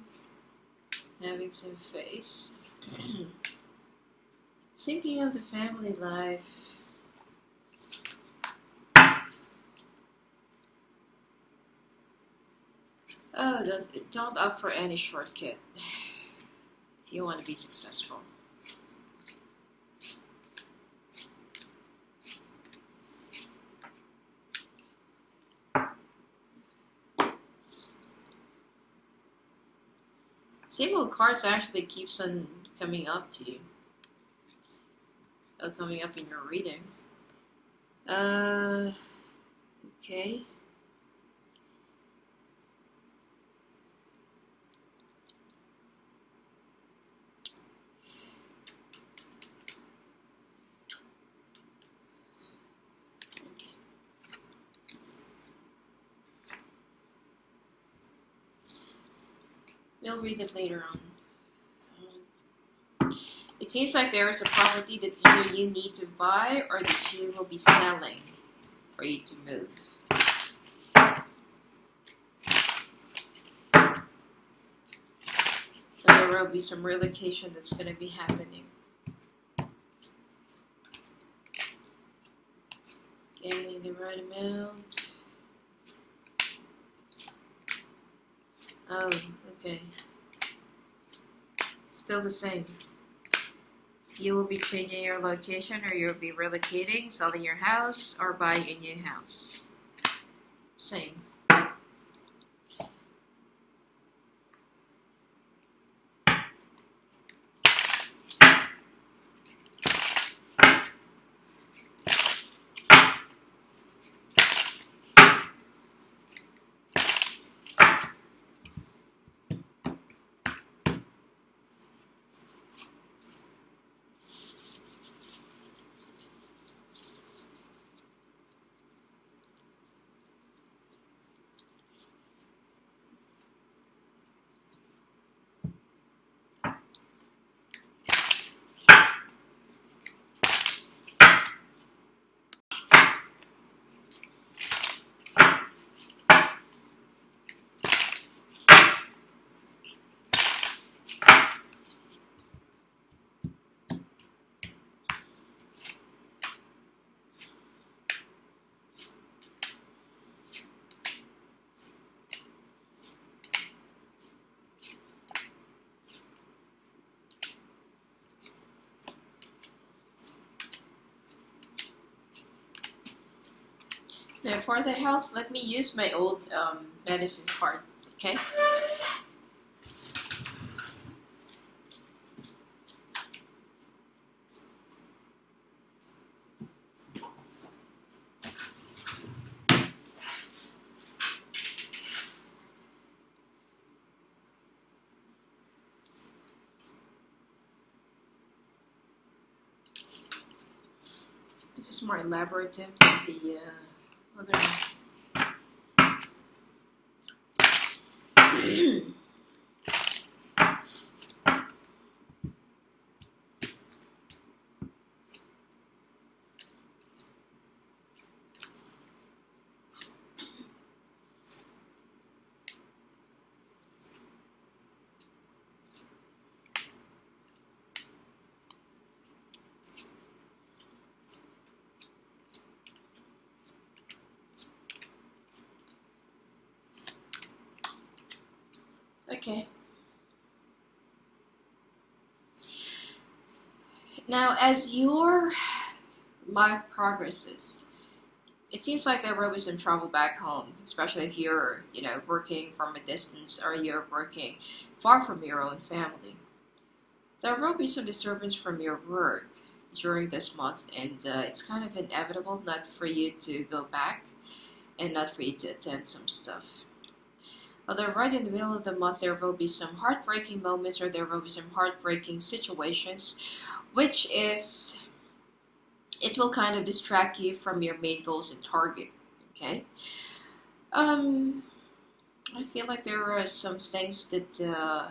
having some faith, thinking of the family life, oh, don't opt for any shortcut if you want to be successful. Table cards actually keeps on coming up to you, coming up in your reading. Okay. We'll read it later on. It seems like there is a property that either you need to buy or that you will be selling for you to move. So there will be some relocation that's going to be happening. Getting the right amount. Oh, okay. Still the same. You will be changing your location, or you'll be relocating, selling your house, or buying a new house. Same. Now for the health, let me use my old medicine card, okay? This is more elaborative than the Okay. Now, as your life progresses. It seems like there will be some travel back home, especially if you're, working from a distance or you're working far from your own family. There will be some disturbance from your work during this month, and it's kind of inevitable not for you to go back and not for you to attend some stuff. Although right in the middle of the month, there will be some heartbreaking moments, or there will be some heartbreaking situations, which is, it will kind of distract you from your main goals and target, okay? I feel like there are some things that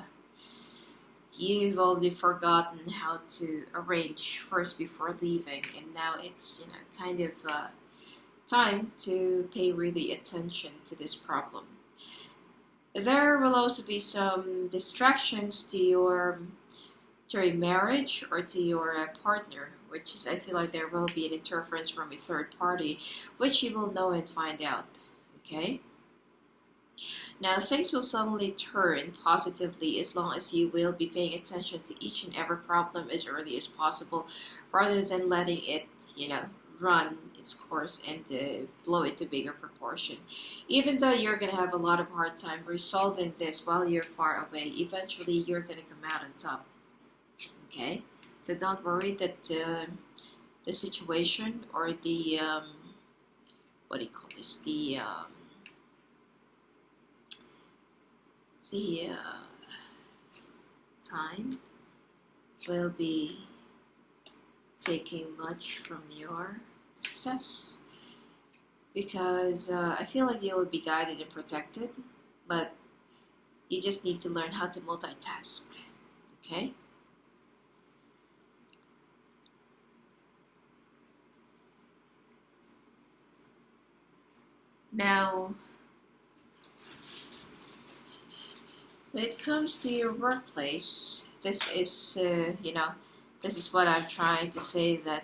you've already forgotten how to arrange first before leaving, and now it's, kind of time to pay really attention to this problem. There will also be some distractions to your marriage or to your partner, which is, I feel like there will be an interference from a third party, which you will know and find out, okay? Now, things will suddenly turn positively as long as you will be paying attention to each and every problem as early as possible, rather than letting it, run its course and blow it to bigger proportion. Even though you're going to have a lot of hard time resolving this while you're far away, eventually you're going to come out on top, okay? So don't worry that the situation or the, what do you call this, the time will be taking much from your success, because I feel like you will be guided and protected, but you just need to learn how to multitask, okay? Now, when it comes to your workplace, this is, this is what I'm trying to say, that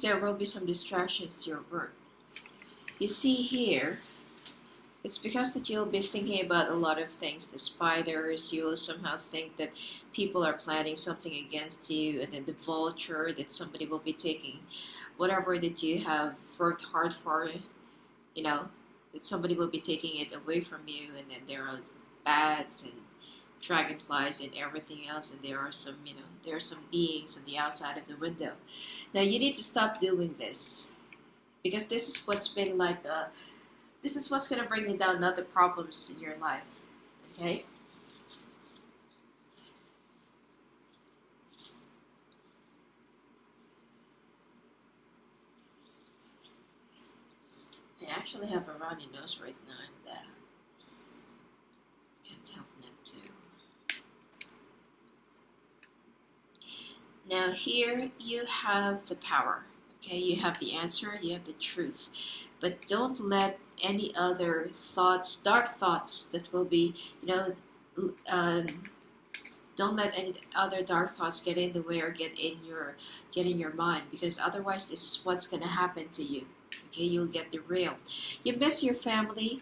there will be some distractions to your work. You see here, it's because that you'll be thinking about a lot of things, the spiders, you'll somehow think that people are planning something against you, and then the vulture, that somebody will be taking whatever that you have worked hard for, that somebody will be taking it away from you, and then there are bats and dragonflies and everything else, and there are some, there are some beings on the outside of the window. Now, you need to stop doing this, because this is what's been like a... This is what's going to bring you down, other problems in your life, okay? I actually have a runny nose right now, and can't help that too. Now here you have the power, okay? You have the answer, you have the truth. But don't let any other thoughts, dark thoughts that will be, don't let any other dark thoughts get in the way or get in your mind, because otherwise this is what's going to happen to you, okay? You'll get derailed. You miss your family,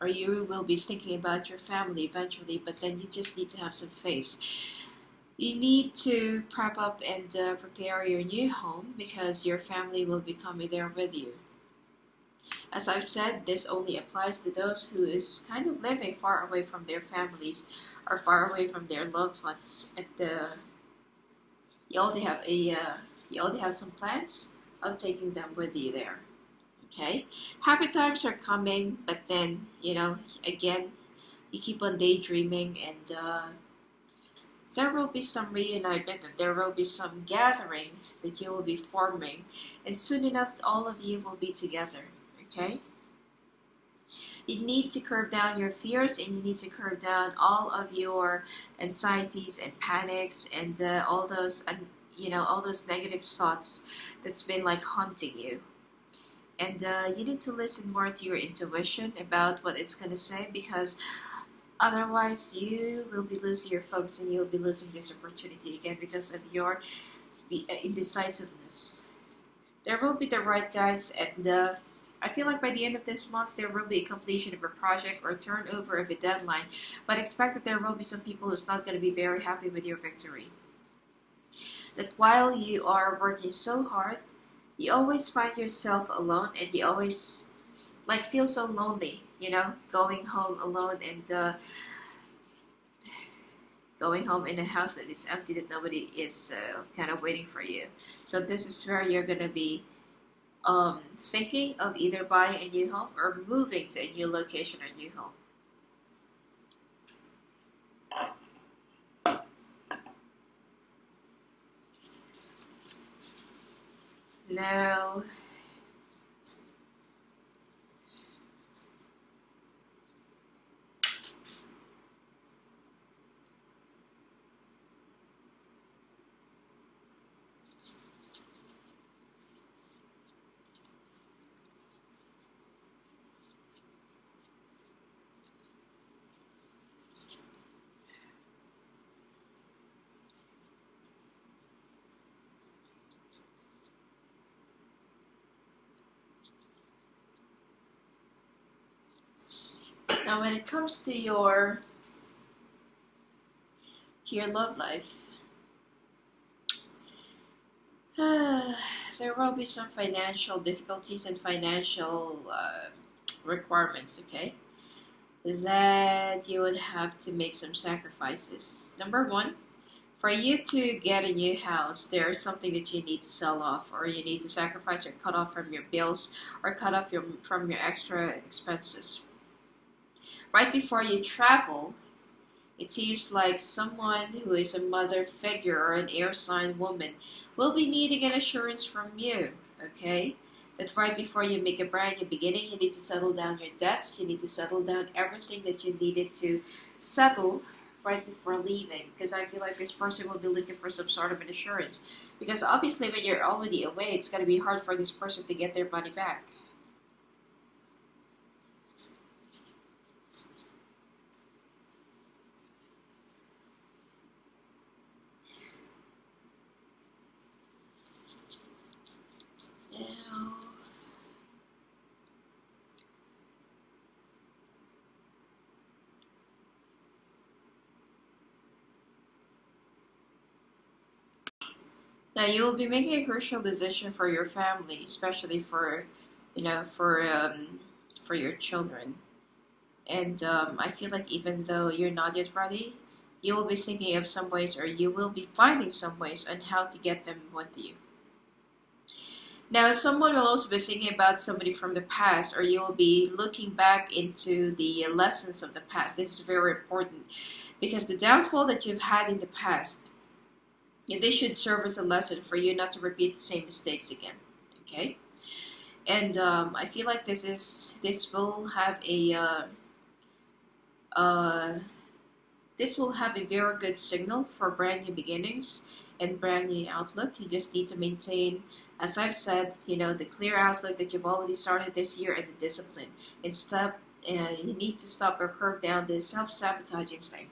or you will be thinking about your family eventually, but then you just need to have some faith. You need to prep up and prepare your new home, because your family will be coming there with you. As I've said, this only applies to those who is kind of living far away from their families or far away from their loved ones. At the, you already have some plans of taking them with you there. Okay, happy times are coming, but then again, you keep on daydreaming, and there will be some reunitement, and there will be some gathering that you will be forming, and soon enough, all of you will be together. Okay? You need to curb down your fears, and you need to curb down all of your anxieties and panics, and all those, all those negative thoughts that's been like haunting you. And you need to listen more to your intuition about what it's going to say, because otherwise you will be losing your focus, and you'll be losing this opportunity again because of your indecisiveness. There will be the right guides, and I feel like by the end of this month, there will be a completion of a project or a turnover of a deadline, but expect that there will be some people who's not going to be very happy with your victory. That while you are working so hard, you always find yourself alone, and you always feel so lonely, you know, going home alone and going home in a house that is empty, that nobody is kind of waiting for you. So this is where you're going to be thinking of either buying a new home or moving to a new location or new home. Now, when it comes to your love life, there will be some financial difficulties and financial requirements, okay, that you would have to make some sacrifices. Number one, for you to get a new house, there is something that you need to sell off, or you need to sacrifice, or cut off from your bills, or cut off from your extra expenses. Right before you travel, it seems like someone who is a mother figure or an air sign woman will be needing an assurance from you, okay? That right before you make a brand new beginning, you need to settle down your debts, you need to settle down everything that you needed to settle right before leaving, because I feel like this person will be looking for some sort of an assurance. Because obviously when you're already away, it's going to be hard for this person to get their money back. Now, you will be making a crucial decision for your family, especially for, you know, for your children. And I feel like even though you're not yet ready, you will be thinking of some ways, or you will be finding some ways on how to get them with you. Now, someone will also be thinking about somebody from the past, or you will be looking back into the lessons of the past. This is very important, because the downfall that you've had in the past, and this should serve as a lesson for you not to repeat the same mistakes again, okay? And I feel like this will have a very good signal for brand new beginnings and brand new outlook. You just need to maintain, as I've said, you know, the clear outlook that you've already started this year, and the discipline. And stop, you need to stop or curb down the self-sabotaging thing.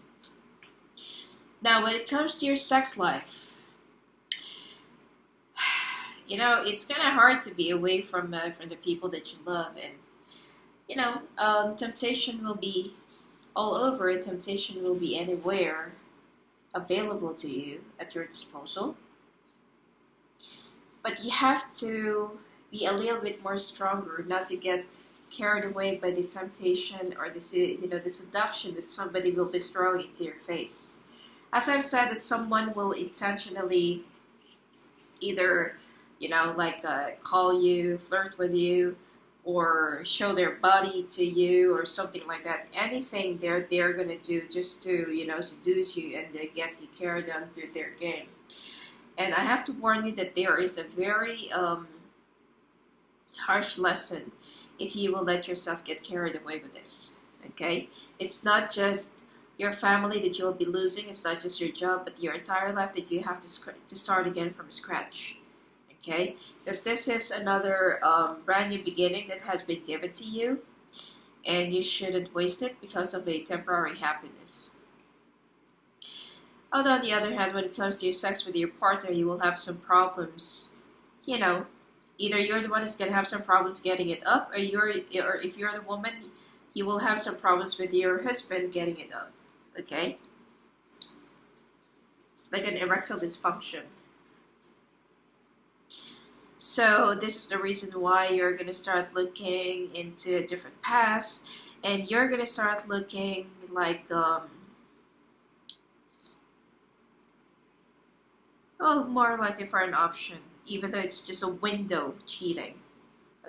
Now, when it comes to your sex life, you know, it's kind of hard to be away from the people that you love, and you know, temptation will be all over, and temptation will be anywhere available to you at your disposal. But you have to be a little bit more stronger, not to get carried away by the temptation or the, you know, the seduction that somebody will be throwing into your face. As I've said, that someone will intentionally either, you know, like call you, flirt with you, or show their body to you, or something like that. Anything they're gonna do just to, you know, seduce you and they get you carried on through their game. And I have to warn you that there is a very harsh lesson if you will let yourself get carried away with this. Okay, it's not just your family that you will be losing, it's not just your job, but your entire life that you have to start again from scratch, okay? Because this is another brand new beginning that has been given to you, and you shouldn't waste it because of a temporary happiness. Although on the other hand, when it comes to your sex with your partner, you will have some problems, you know, Either you're the one who's going to have some problems getting it up, or if you're the woman, you will have some problems with your husband getting it up, okay? Like an erectile dysfunction. So this is the reason why you're going to start looking into a different path, and you're going to start looking like, oh, more likely for an option, even though it's just a window cheating,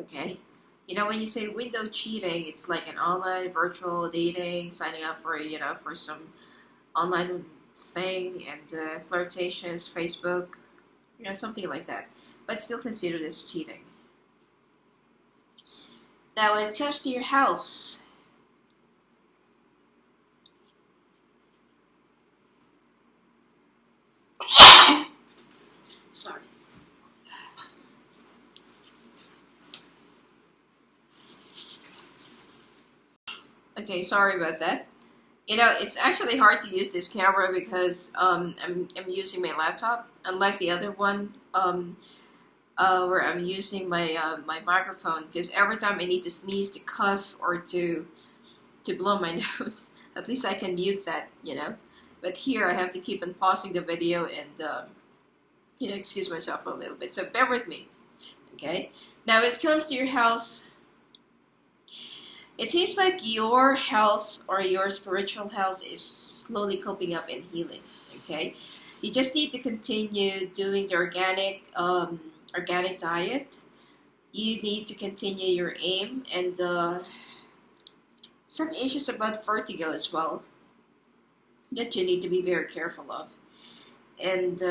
okay? You know, when you say window cheating, it's like an online virtual dating, signing up for, you know, for some online thing, and flirtations, Facebook, you know, something like that. But still consider this cheating. Now, when it comes to your health, sorry. Okay, sorry about that. You know, it's actually hard to use this camera because I'm using my laptop, unlike the other one. Where I'm using my my microphone, because every time I need to sneeze, to cough, or to blow my nose, at least I can mute that, you know. But here I have to keep on pausing the video and you know, excuse myself a little bit. So bear with me, okay? Now, when it comes to your health, it seems like your health or your spiritual health is slowly coping up and healing, okay? You just need to continue doing the organic diet. You need to continue your aim, and some issues about vertigo as well that you need to be very careful of. And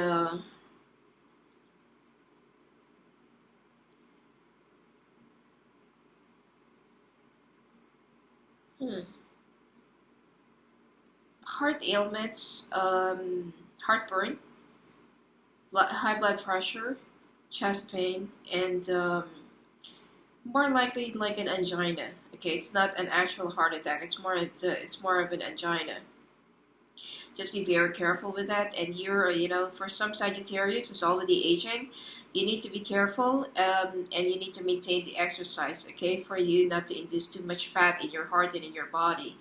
heart ailments, heartburn, high blood pressure, chest pain, and more likely like an angina. Okay, it's not an actual heart attack. It's more of an angina. Just be very careful with that. And you're, you know, for some Sagittarius who's already aging, you need to be careful, and you need to maintain the exercise. Okay, for you not to induce too much fat in your heart and in your body.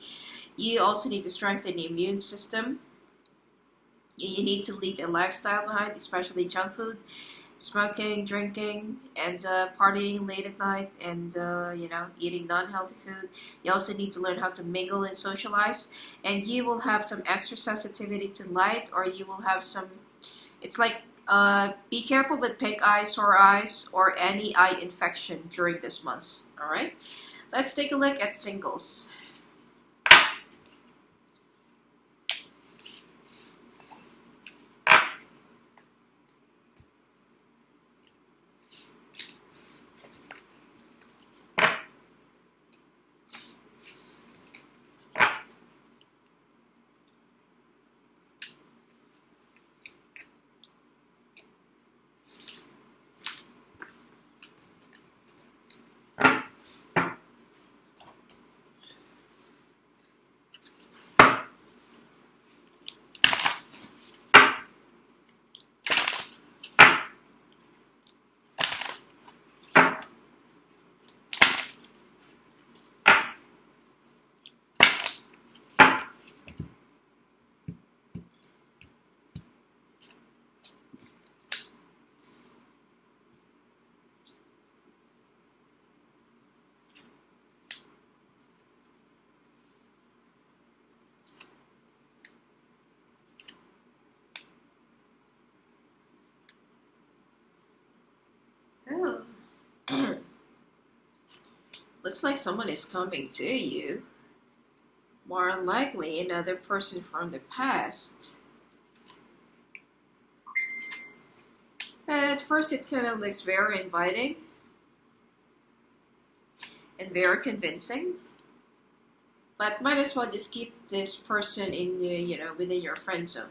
You also need to strengthen the immune system. You need to leave a lifestyle behind, especially junk food, smoking, drinking, and partying late at night, and you know, eating non-healthy food. You also need to learn how to mingle and socialize, and you will have some extra sensitivity to light, or you will have some, it's like, be careful with pink eye, sore eyes, or any eye infection during this month, all right? Let's take a look at singles. Looks like someone is coming to you. More likely another person from the past. At first it kind of looks very inviting and very convincing, but might as well just keep this person in the, you know, within your friend zone.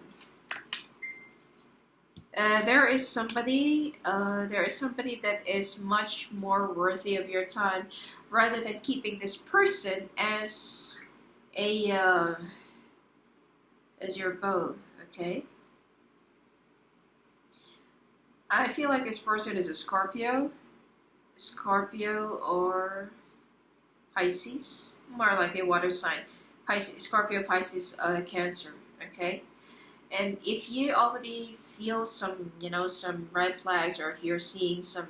There is somebody that is much more worthy of your time, rather than keeping this person as your beau. Okay. I feel like this person is a Scorpio, Scorpio or Pisces, more like a water sign. Pisces, Scorpio, Pisces, Cancer, okay? And if you already feel some, you know, some red flags, or if you're seeing some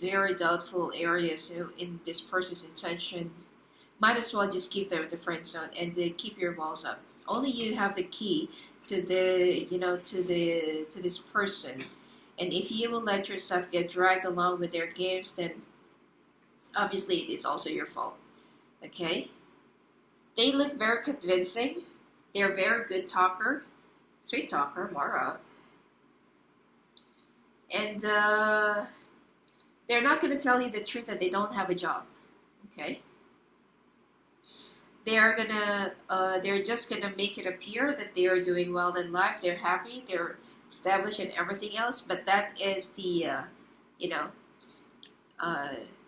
very doubtful areas in this person's intention, might as well just keep them in the friend zone and keep your walls up. Only you have the key to the, you know, to this person. And if you will let yourself get dragged along with their games, then obviously it is also your fault. Okay? They look very convincing. They're a very good talker. Sweet talker, more of. And they're not going to tell you the truth that they don't have a job. Okay? They're just gonna make it appear that they are doing well in life. They're happy. They're established and everything else. But that is the, you know,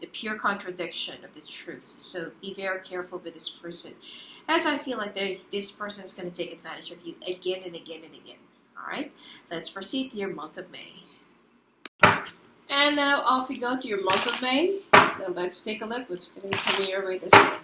the pure contradiction of the truth. So be very careful with this person, as I feel like this person is gonna take advantage of you again and again and again. All right. Let's proceed to your month of May. And now off we go to your month of May. So let's take a look. What's gonna be coming your way this month?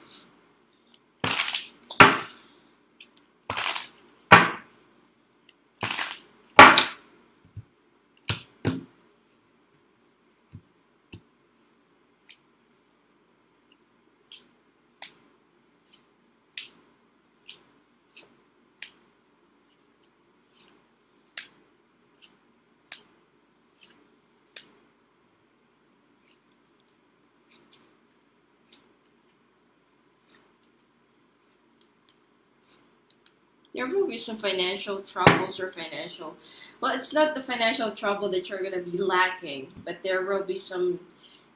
There will be some financial troubles or financial... Well, it's not the financial trouble that you're going to be lacking, but there will be some,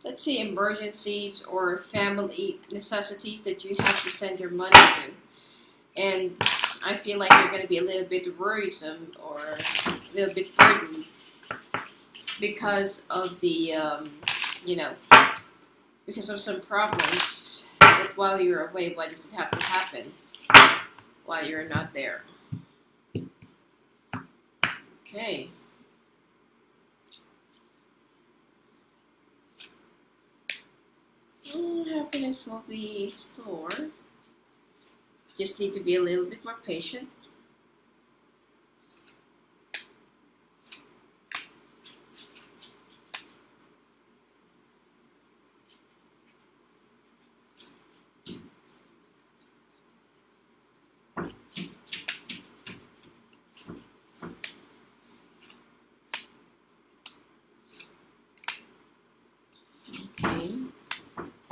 let's say, emergencies or family necessities that you have to send your money to. And I feel like you're going to be a little bit worrisome or a little bit burdened because of the, you know, because of some problems that while you're away, why does it have to happen? While you're not there. Okay. Happiness will be in store. Just need to be a little bit more patient.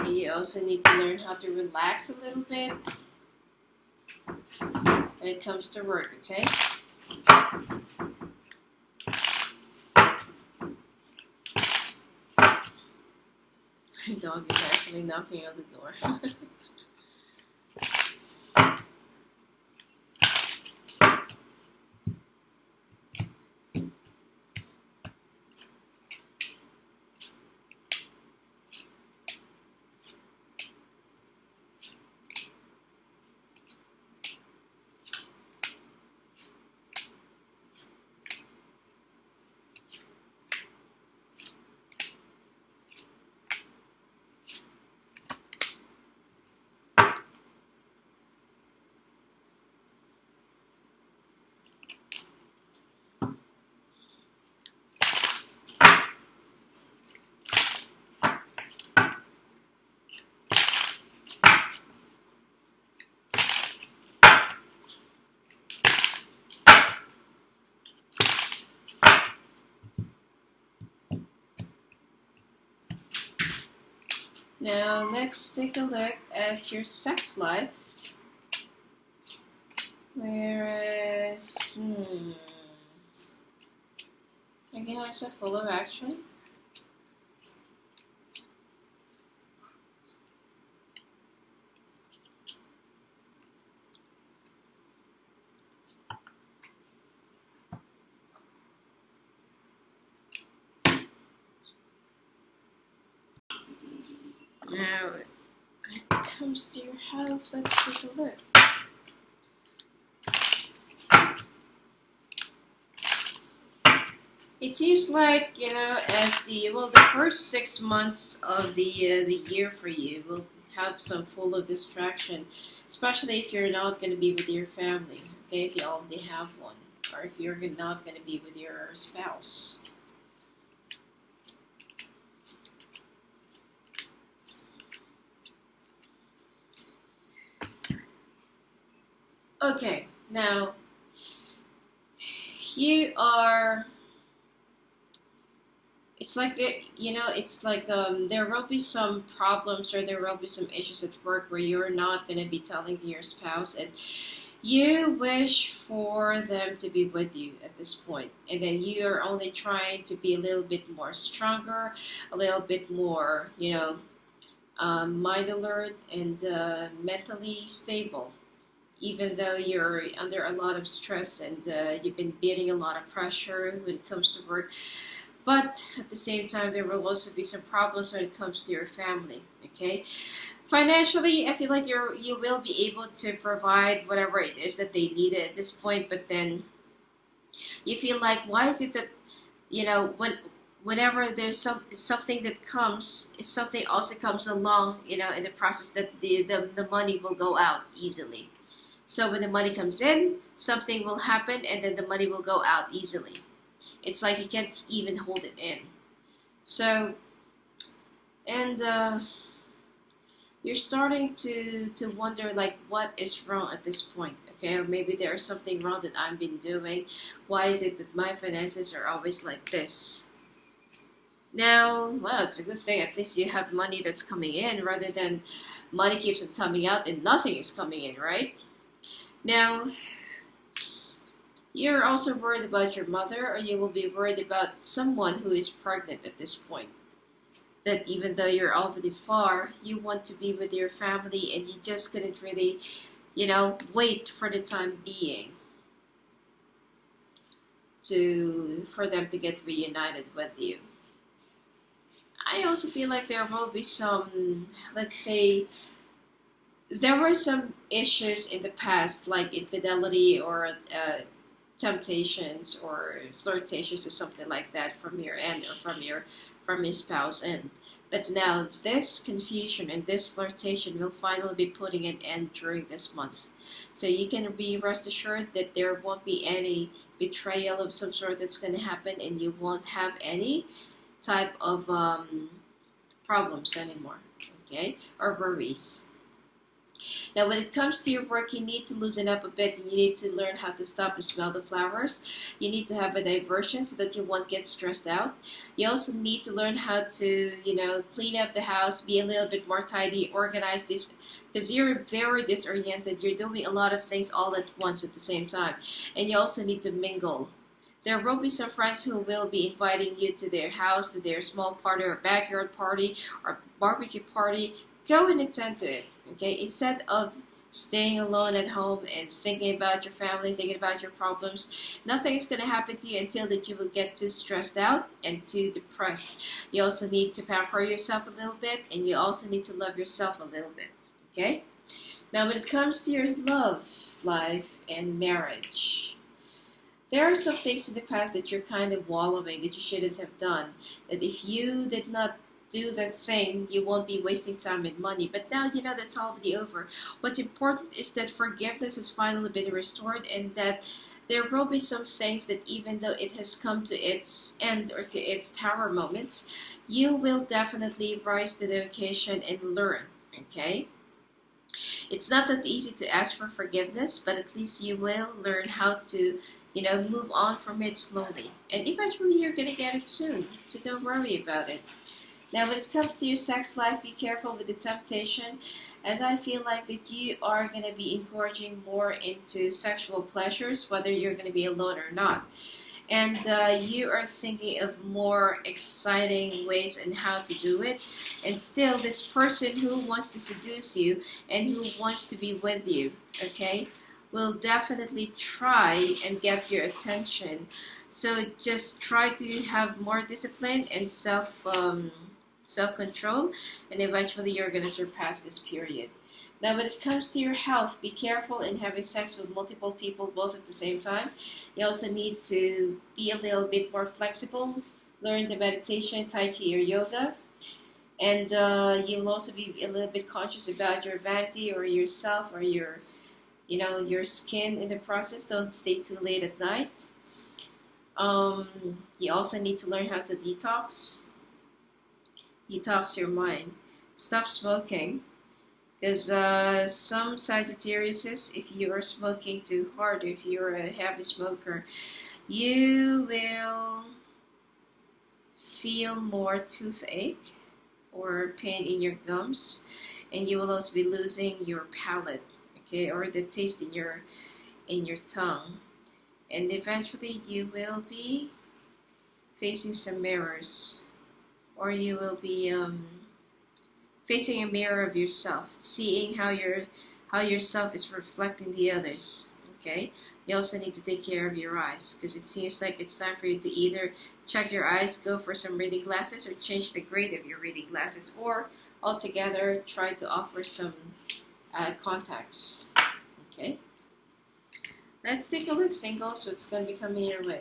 You also need to learn how to relax a little bit when it comes to work, okay? My dog is actually knocking on the door. Now, let's take a look at your sex life, whereas, again, also full of action. Now, when it comes to your health, let's take a look. It seems like, you know, as the first 6 months of the year for you will have some full of distraction, especially if you're not going to be with your family, okay, if you already have one, or if you're not going to be with your spouse. Okay, now, you are, it's like, you know, it's like there will be some problems or there will be some issues at work where you're not going to be telling your spouse, and you wish for them to be with you at this point, and then you are only trying to be a little bit more stronger, a little bit more, you know, mind alert and mentally stable. Even though you're under a lot of stress and you've been beating a lot of pressure when it comes to work. But at the same time, there will also be some problems when it comes to your family, okay? Financially, I feel like you will be able to provide whatever it is that they need at this point, but then you feel like, why is it that, you know, whenever there's something that comes, something also comes along, you know, in the process that the money will go out easily. So when the money comes in, something will happen, and then the money will go out easily. It's like you can't even hold it in. So, and you're starting to wonder, like, what is wrong at this point, okay? Or maybe there's something wrong that I've been doing. Why is it that my finances are always like this? Now, well, it's a good thing. At least you have money that's coming in rather than money keeps on coming out and nothing is coming in, right? Now, you're also worried about your mother, or you will be worried about someone who is pregnant at this point. That even though you're already far, you want to be with your family and you just couldn't really, you know, wait for the time being for them to get reunited with you. I also feel like there will be some, let's say, there were some issues in the past, like infidelity or temptations or flirtations or something like that from your end or from your spouse end. But now this confusion and this flirtation will finally be putting an end during this month. So you can be rest assured that there won't be any betrayal of some sort that's going to happen, and you won't have any type of problems anymore, okay, or worries. Now, when it comes to your work, you need to loosen up a bit, and you need to learn how to stop and smell the flowers. You need to have a diversion so that you won't get stressed out. You also need to learn how to, you know, clean up the house, be a little bit more tidy, organize this, because you're very disoriented. You're doing a lot of things all at once at the same time, and you also need to mingle. There will be some friends who will be inviting you to their house, to their small party or backyard party or barbecue party. Go and attend to it, okay? Instead of staying alone at home and thinking about your family, thinking about your problems, nothing is going to happen to you until that you will get too stressed out and too depressed. You also need to pamper yourself a little bit, and you also need to love yourself a little bit, okay? Now, when it comes to your love life and marriage, there are some things in the past that you're kind of wallowing that you shouldn't have done. That if you did not do that thing, you won't be wasting time and money. But now you know that's already over. What's important is that forgiveness has finally been restored, and that there will be some things that even though it has come to its end or to its tower moments, you will definitely rise to the occasion and learn, okay? It's not that easy to ask for forgiveness, but at least you will learn how to, you know, move on from it slowly. And eventually you're going to get it soon, so don't worry about it. Now, when it comes to your sex life, be careful with the temptation, as I feel like that you are going to be encouraging more into sexual pleasures, whether you're going to be alone or not. And you are thinking of more exciting ways and how to do it. And still, this person who wants to seduce you and who wants to be with you, okay, will definitely try and get your attention. So just try to have more discipline and self-control, and eventually you're going to surpass this period. Now, when it comes to your health, be careful in having sex with multiple people both at the same time. You also need to be a little bit more flexible. Learn the meditation, tai chi, or yoga. And you'll also be a little bit conscious about your vanity or yourself or your, you know, your skin in the process. Don't stay too late at night. You also need to learn how to detox. Detox your mind. Stop smoking. Because some Sagittariuses, if you are smoking too hard, if you're a heavy smoker, you will feel more toothache or pain in your gums, and you will also be losing your palate, okay, or the taste in your tongue, and eventually you will be facing some mirrors, or you will be facing a mirror of yourself, seeing how yourself is reflecting the others. Okay, you also need to take care of your eyes, because it seems like it's time for you to either check your eyes, go for some reading glasses, or change the grade of your reading glasses, or altogether try to offer some contacts. Okay, let's take a look, singles, what's going to be coming your way.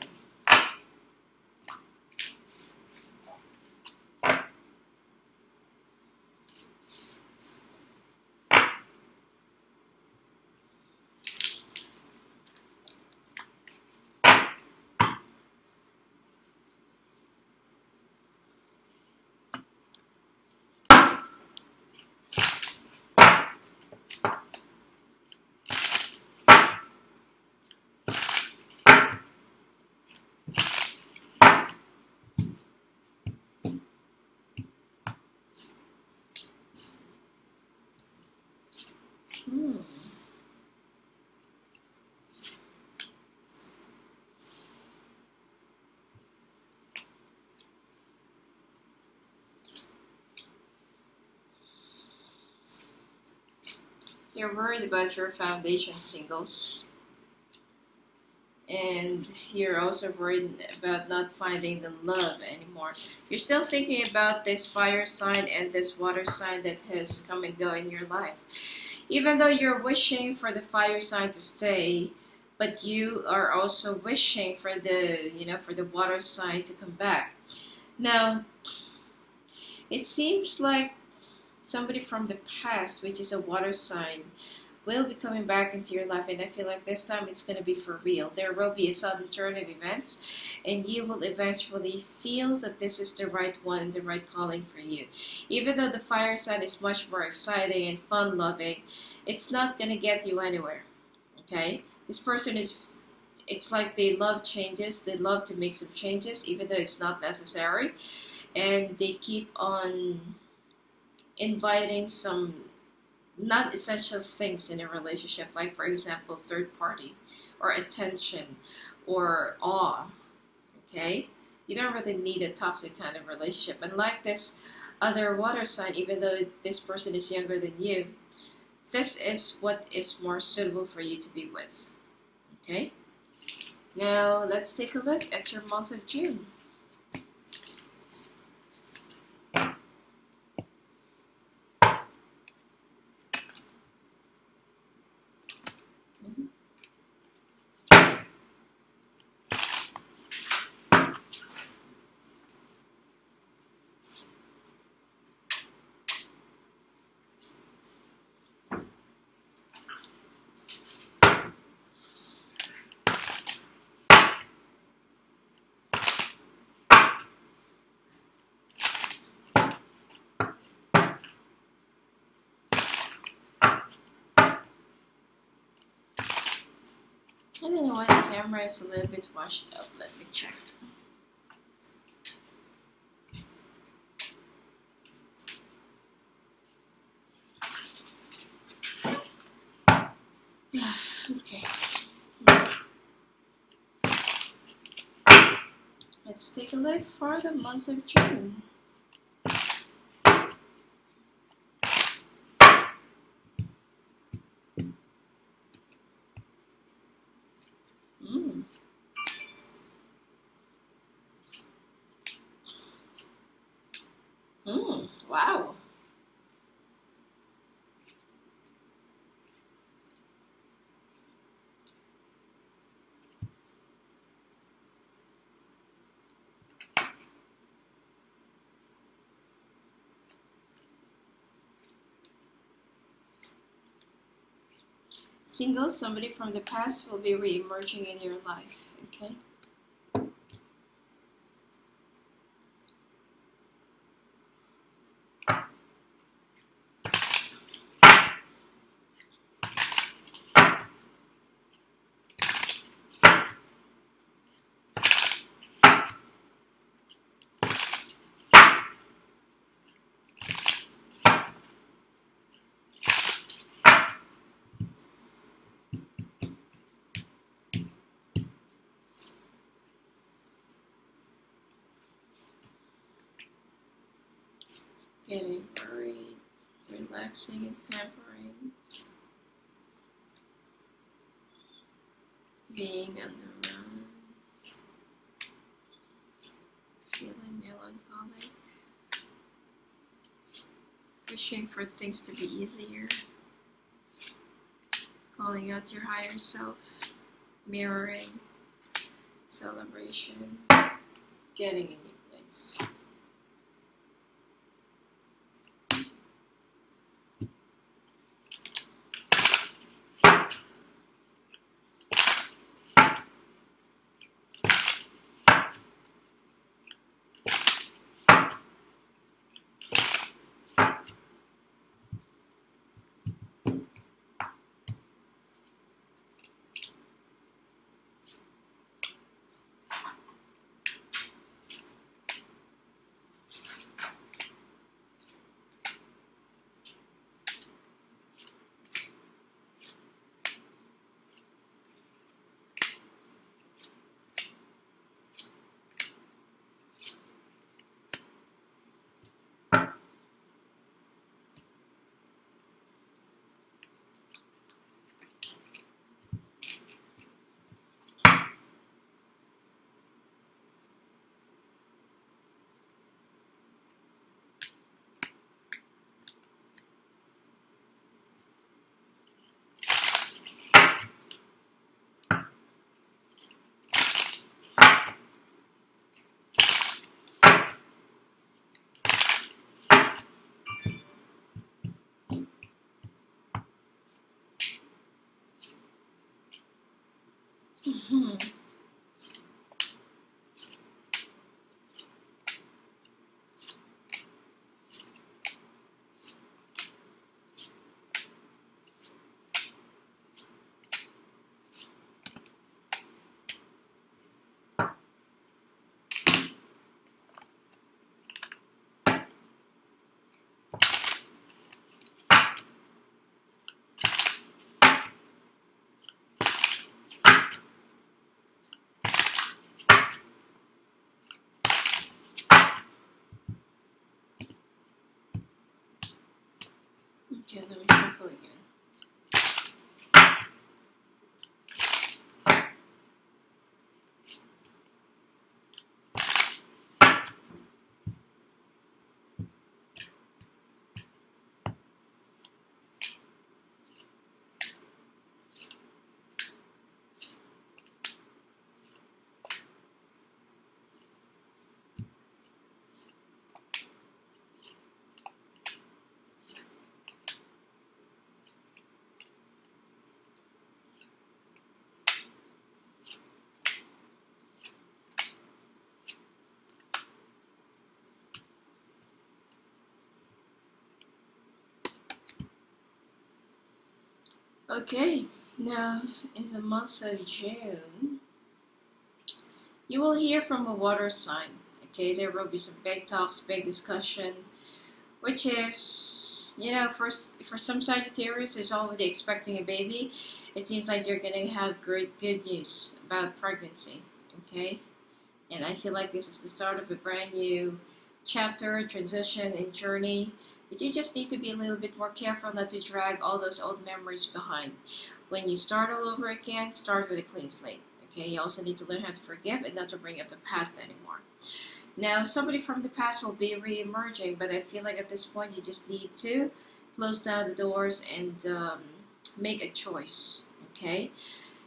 You're worried about your foundation, singles, and you're also worried about not finding the love anymore. You're still thinking about this fire sign and this water sign that has come and go in your life. Even though you're wishing for the fire sign to stay, but you are also wishing for the, you know, for the water sign to come back. Now, it seems like somebody from the past, which is a water sign, will be coming back into your life, and I feel like this time it's going to be for real. There will be a sudden turn of events, and you will eventually feel that this is the right one and the right calling for you. Even though the fire sign is much more exciting and fun-loving, it's not going to get you anywhere, okay? This person is, it's like they love changes, they love to make some changes, even though it's not necessary, and they keep on inviting some not essential things in a relationship, like for example third party or attention or awe. Okay, you don't really need a toxic kind of relationship. And like this other water sign, even though this person is younger than you, this is what is more suitable for you to be with. Okay, now let's take a look at your month of June. I don't know why the camera is a little bit washed up. Let me check. Okay. Let's take a look for the month of June. Single, somebody from the past will be re-emerging in your life, okay? Getting very relaxing and pampering. Being on the run. Feeling melancholic. Wishing for things to be easier. Calling out your higher self. Mirroring. Celebration. Getting in your place. Yeah, let me shuffle again. Okay, now in the month of June, you will hear from a water sign. Okay, there will be some big talks, big discussion, which is, you know, for some Sagittarius is already expecting a baby. It seems like you're going to have good news about pregnancy. Okay, and I feel like this is the start of a brand new chapter, transition, and journey. But you just need to be a little bit more careful not to drag all those old memories behind. When you start all over again, start with a clean slate. Okay, you also need to learn how to forgive and not to bring up the past anymore. Now, somebody from the past will be re-emerging, but I feel like at this point you just need to close down the doors and make a choice. Okay,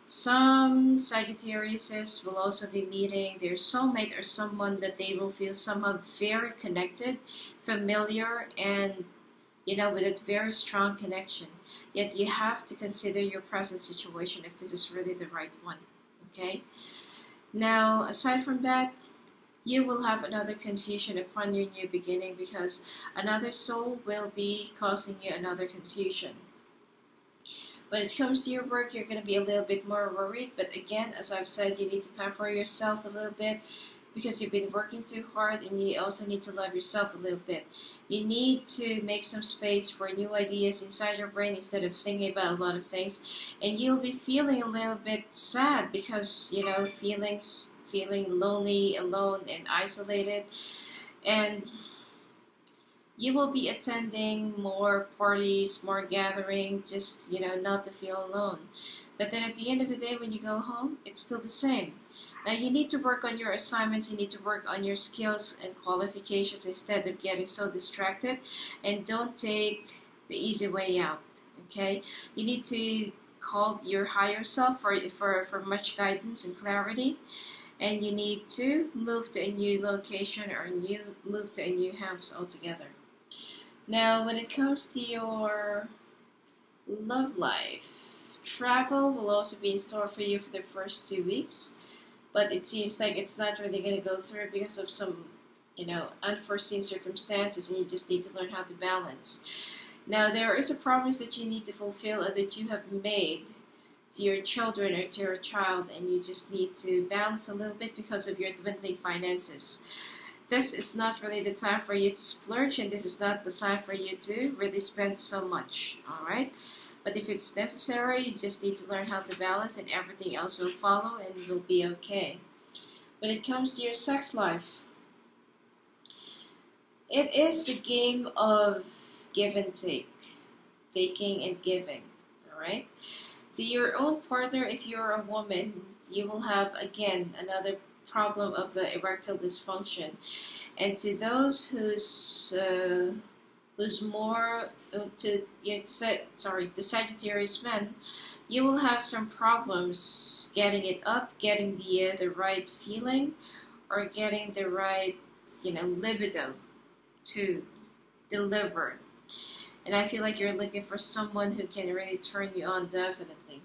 some Sagittariuses will also be meeting their soulmate or someone that they will feel somehow very connected, familiar, and with a very strong connection. Yet you have to consider your present situation if this is really the right one, okay? Now, aside from that, you will have another confusion upon your new beginning, because another soul will be causing you another confusion. When it comes to your work, you're going to be a little bit more worried. But again, as I've said, you need to pamper yourself a little bit, because you've been working too hard, and you also need to love yourself a little bit. You need to make some space for new ideas inside your brain instead of thinking about a lot of things. And you'll be feeling a little bit sad because, you know, feeling lonely, alone, and isolated. And you will be attending more parties, more gathering, just, not to feel alone. But then at the end of the day, when you go home, it's still the same. Now, you need to work on your assignments, you need to work on your skills and qualifications instead of getting so distracted. And don't take the easy way out, okay? You need to call your higher self for much guidance and clarity. And you need to move to a new location or move to a new house altogether. Now, when it comes to your love life, travel will also be in store for you for the first 2 weeks, but it seems like it's not really going to go through because of some, unforeseen circumstances, and you just need to learn how to balance. Now, there is a promise that you need to fulfill and that you have made to your children or to your child, and you just need to balance a little bit because of your dwindling finances. This is not really the time for you to splurge, and this is not the time for you to really spend so much, alright? But if it's necessary, you just need to learn how to balance, and everything else will follow and you'll be okay. When it comes to your sex life, it is the game of give and take, taking and giving, alright? To your own partner, if you're a woman, you will have, again, another problem of erectile dysfunction. And to those to Sagittarius men, you will have some problems getting it up, getting the right feeling, or getting the right, libido to deliver. And I feel like you're looking for someone who can really turn you on, definitely.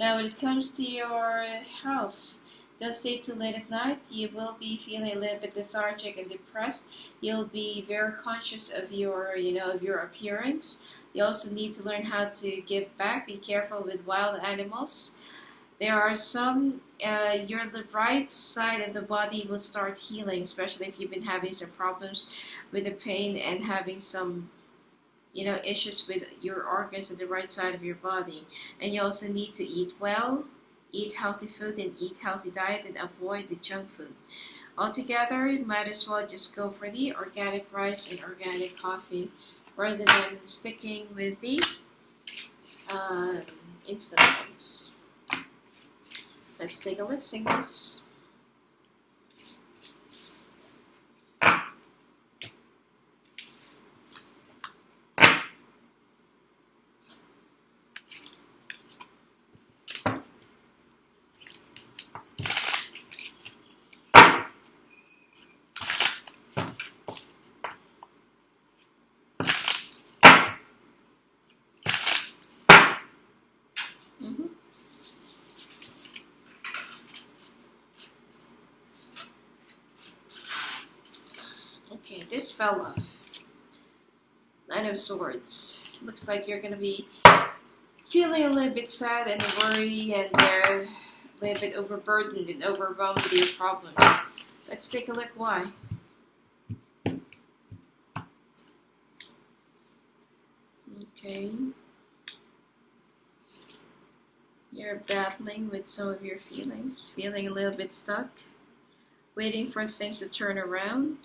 Now, when it comes to your health, don't stay too late at night. You will be feeling a little bit lethargic and depressed. You'll be very conscious of your, of your appearance. You also need to learn how to give back. Be careful with wild animals. There are some, the right side of the body will start healing, especially if you've been having some problems with the pain and having some, issues with your organs on the right side of your body. And you also need to eat well, eat healthy food, and eat healthy diet, and avoid the junk food. Altogether, you might as well just go for the organic rice and organic coffee rather than sticking with the instant ones. Let's take a look, singles. Okay, this fell off. 9 of Swords. Looks like you're going to be feeling a little bit sad and worried, and they're a little bit overburdened and overwhelmed with your problems. Let's take a look why. Okay. You're battling with some of your feelings, feeling a little bit stuck, waiting for things to turn around.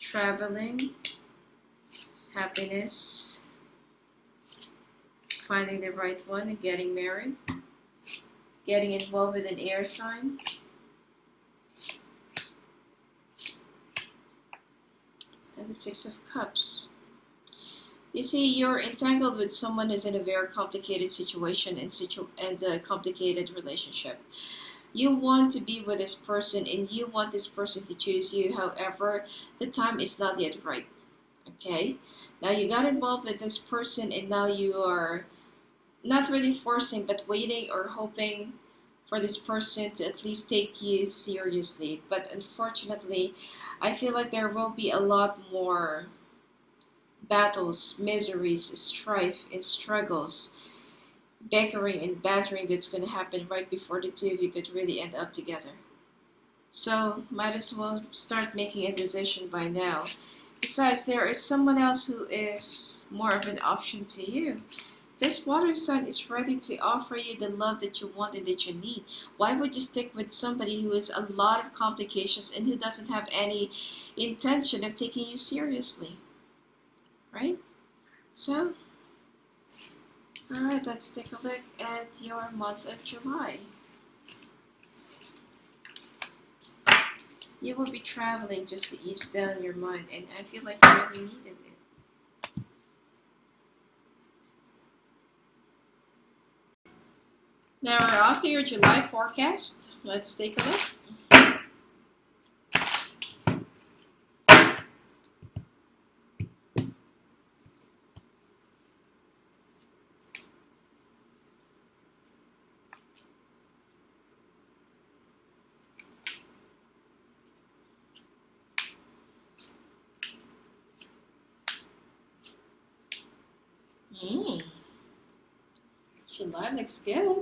Traveling, happiness, finding the right one, and getting married, getting involved with an air sign, and the 6 of Cups. You see, you're entangled with someone who's in a very complicated situation and a complicated relationship. You want to be with this person, and you want this person to choose you. However, the time is not yet right. Okay, now you got involved with this person and now you are not really forcing but waiting or hoping for this person to at least take you seriously. But unfortunately, I feel like there will be a lot more battles, miseries, strife, and struggles, bickering and bantering that's going to happen right before the two of you could really end up together. So, might as well start making a decision by now. Besides, there is someone else who is more of an option to you. This water sign is ready to offer you the love that you want and that you need. Why would you stick with somebody who has a lot of complications and who doesn't have any intention of taking you seriously? Right? So, alright, let's take a look at your month of July. You will be traveling just to ease down your mind, and I feel like you really needed it. Now we're off to your July forecast. Let's take a look. July looks good.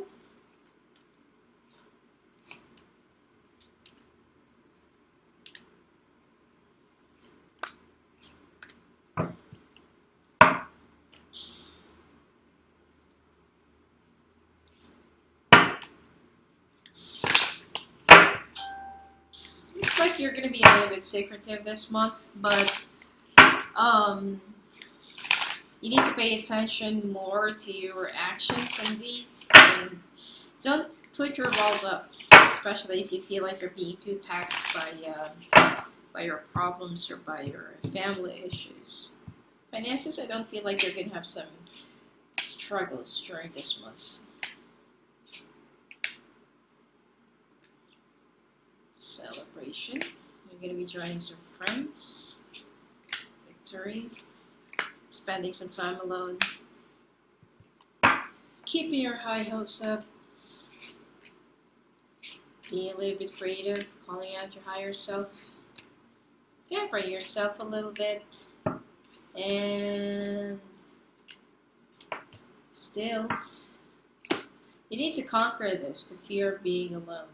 You're going to be a little bit secretive this month, but you need to pay attention more to your actions and deeds, and don't put your walls up, especially if you feel like you're being too taxed by your problems or by your family issues. Finances, I don't feel like you're going to have some struggles during this month. Celebration. You're going to be joining some friends. Victory. Spending some time alone. Keeping your high hopes up. Being a little bit creative. Calling out your higher self. Pampering yourself a little bit. And still, you need to conquer this, the fear of being alone.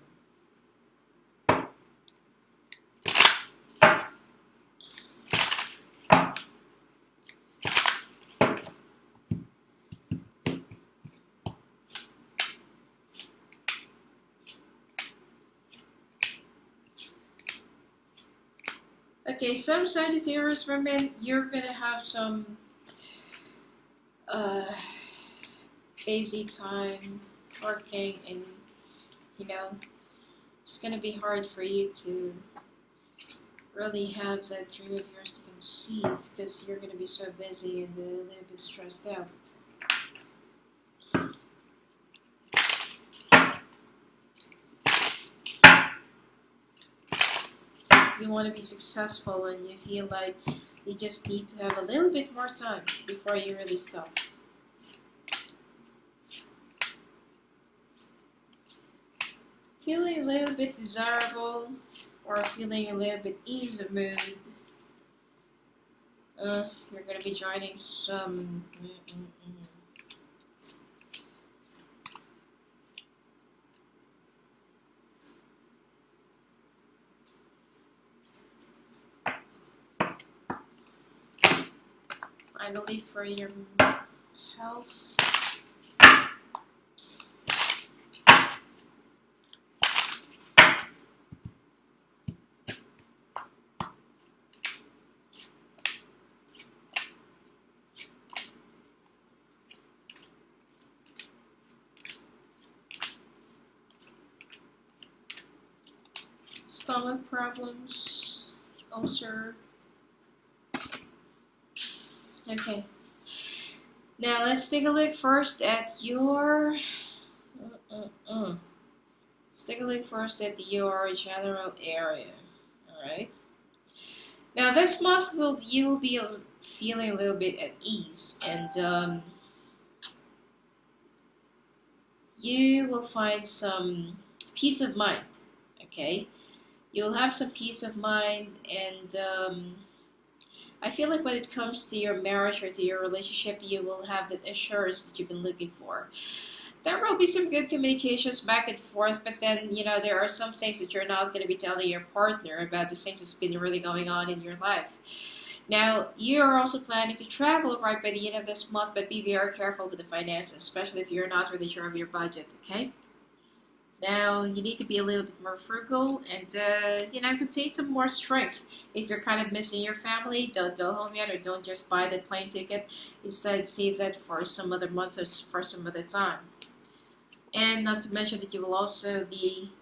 Okay, some Sagittarius women, you're going to have some busy time working, and, you know, it's going to be hard for you to really have that dream of yours to conceive because you're going to be so busy and a little bit stressed out. You want to be successful and you feel like you just need to have a little bit more time before you really stop. Feeling a little bit desirable or feeling a little bit in the mood. You're going to be joining some Finally, for your health. Stomach problems, ulcer. Okay, now let's take a look first at your general area. All right, now this month you will be feeling a little bit at ease, and you will find some peace of mind, okay? You'll have some peace of mind, and I feel like when it comes to your marriage or to your relationship, you will have that assurance that you've been looking for. There will be some good communications back and forth, but then, you know, there are some things that you're not going to be telling your partner about the things that's been really going on in your life. Now, you are also planning to travel right by the end of this month, but be very careful with the finances, especially if you're not really sure of your budget, okay? Now, you need to be a little bit more frugal and, you know, contain some more strength. If you're kind of missing your family, don't go home yet, or don't just buy the plane ticket. Instead, save that for some other month or for some other time. And not to mention that you will also be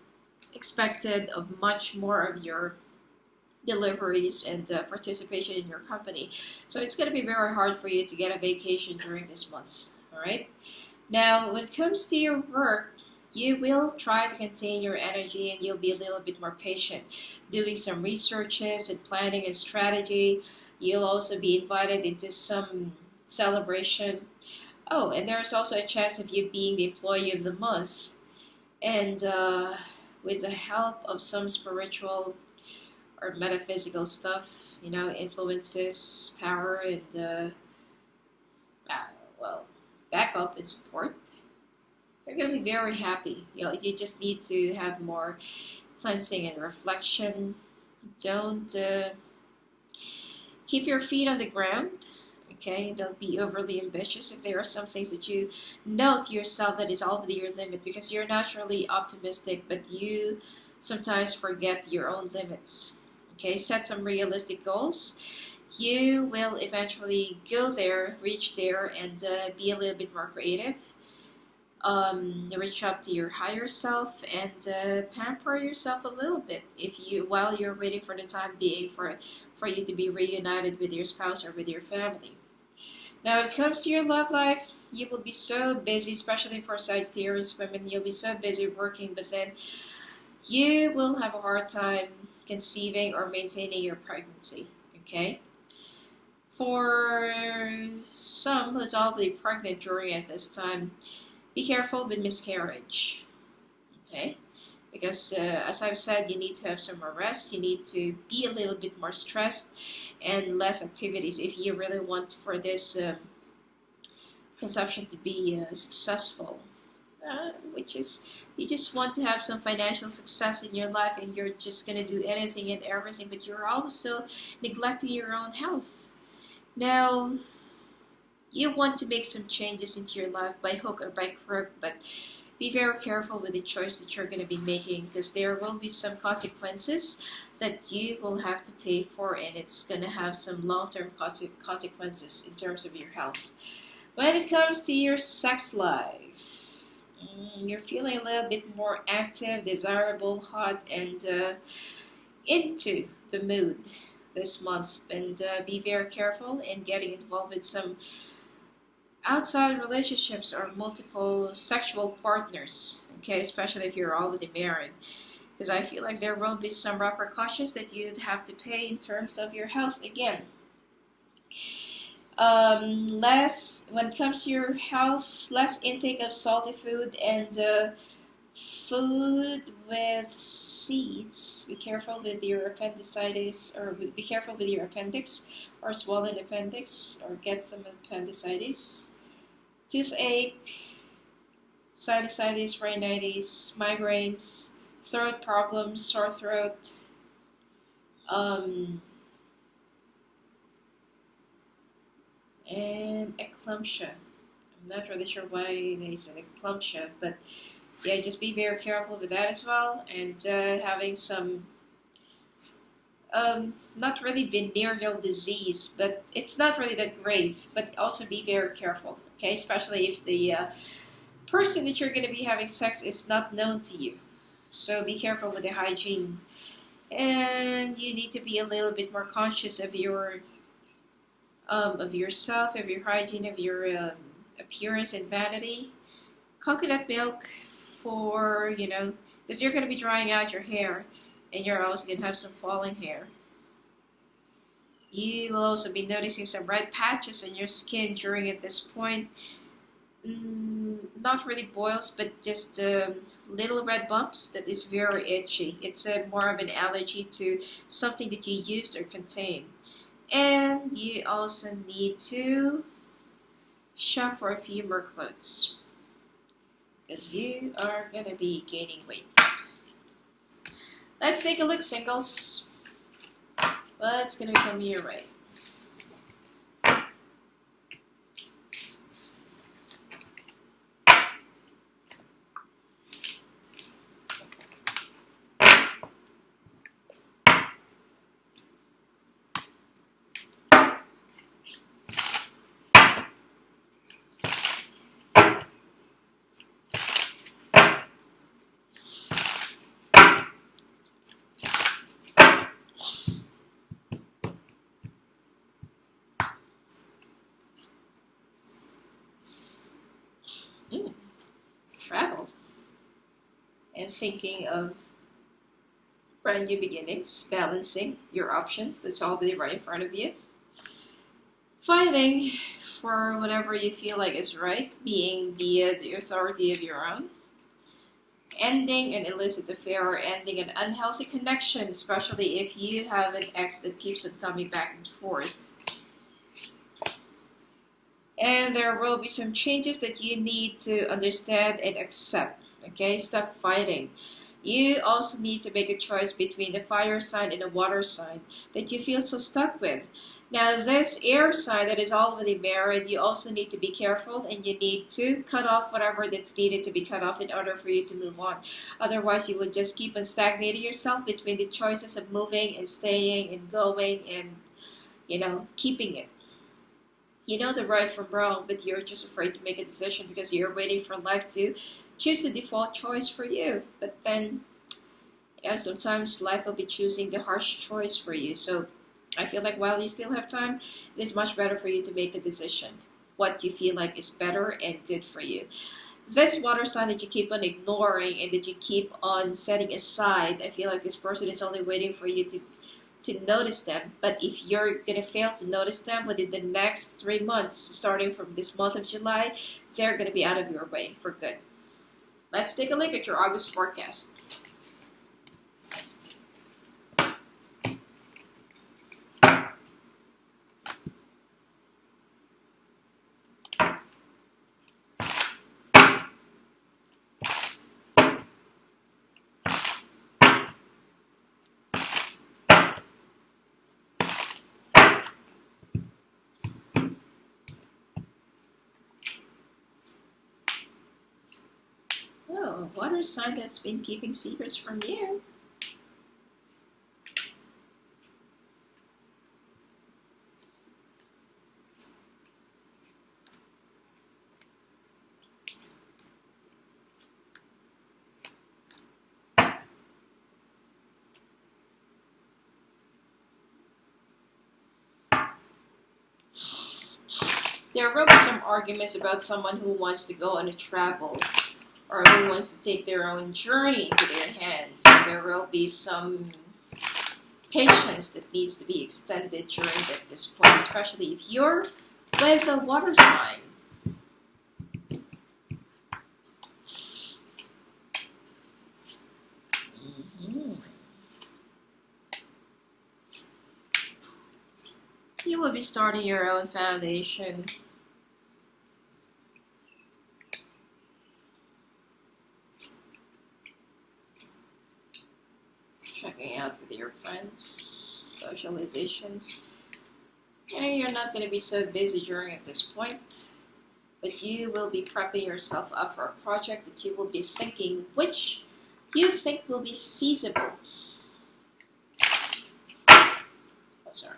expected of much more of your deliveries and participation in your company. So it's going to be very hard for you to get a vacation during this month, all right? Now, when it comes to your work, you will try to contain your energy and you'll be a little bit more patient, doing some researches and planning and strategy. You'll also be invited into some celebration. Oh, and there's also a chance of you being the employee of the month, and with the help of some spiritual or metaphysical stuff, you know, influences, power, and, well, backup and support, you're going to be very happy. You know, you just need to have more cleansing and reflection. Don't keep your feet on the ground. Okay, don't be overly ambitious. If there are some things that you know to yourself that is already your limit, because you're naturally optimistic, but you sometimes forget your own limits. Okay, set some realistic goals. You will eventually go there, reach there, and be a little bit more creative. Reach up to your higher self and pamper yourself a little bit while you're waiting for the time being for you to be reunited with your spouse or with your family. Now, when it comes to your love life, you will be so busy, especially for Sagittarius women. You'll be so busy working, but then you will have a hard time conceiving or maintaining your pregnancy, okay? For some who's already pregnant during at this time, be careful with miscarriage, okay? Because as I've said, you need to have some more rest. You need to be a little bit more stressed and less activities if you really want for this conception to be successful. Which is, you just want to have some financial success in your life, and you're just going to do anything and everything, but you're also neglecting your own health. Now, you want to make some changes into your life by hook or by crook, but be very careful with the choice that you're going to be making, because there will be some consequences that you will have to pay for, and it's going to have some long-term consequences in terms of your health. When it comes to your sex life, you're feeling a little bit more active, desirable, hot, and into the mood this month. And be very careful in getting involved with some outside relationships or multiple sexual partners, okay, especially if you're already married, because I feel like there will be some repercussions that you'd have to pay in terms of your health again. When it comes to your health, less intake of salty food and food with seeds. Be careful with your appendicitis, or be careful with your appendix or swollen appendix, or get some appendicitis. Toothache, sinusitis, rhinitis, migraines, throat problems, sore throat, and eclampsia. I'm not really sure why they said eclampsia, but yeah, just be very careful with that as well, and having some not really venereal disease, but it's not really that grave, but also be very careful, okay, especially if the person that you're going to be having sex is not known to you, so be careful with the hygiene, and you need to be a little bit more conscious of your of yourself, of your hygiene, of your appearance and vanity. Coconut milk for, you know, because you're going to be drying out your hair, and you're also going to have some falling hair. You will also be noticing some red patches on your skin during at this point. Not really boils, but just little red bumps that is very itchy. It's more of an allergy to something that you used or contained. And you also need to shop for a few more clothes, because you are going to be gaining weight. Let's take a look, singles. What's going to become your way? Travel and thinking of brand new beginnings, balancing your options. That's all right in front of you. Fighting for whatever you feel like is right, being the authority of your own. Ending an illicit affair or ending an unhealthy connection, especially if you have an ex that keeps it coming back and forth. And there will be some changes that you need to understand and accept. Okay, stop fighting. You also need to make a choice between a fire sign and a water sign that you feel so stuck with. Now, this air sign that is already married, you also need to be careful, and you need to cut off whatever that's needed to be cut off in order for you to move on. Otherwise, you will just keep on stagnating yourself between the choices of moving and staying and going and, you know, keeping it. You know the right from wrong, but you're just afraid to make a decision because you're waiting for life to choose the default choice for you. But then, you know, sometimes life will be choosing the harsh choice for you. So I feel like while you still have time, it is much better for you to make a decision. What you feel like is better and good for you. This water sign that you keep on ignoring and that you keep on setting aside, I feel like this person is only waiting for you to notice them. But if you're gonna fail to notice them within the next 3 months, starting from this month of July, they're gonna be out of your way for good. Let's take a look at your August forecast. Water sign that's been keeping secrets from you. There will be some arguments about someone who wants to go on a travel, or who wants to take their own journey into their hands. So there will be some patience that needs to be extended during this point, especially if you're with a water sign. You will be starting your own foundation. Checking out with your friends, socializations. And you're not going to be so busy during at this point, but you will be prepping yourself up for a project that you will be thinking, which you think will be feasible. Oh, sorry.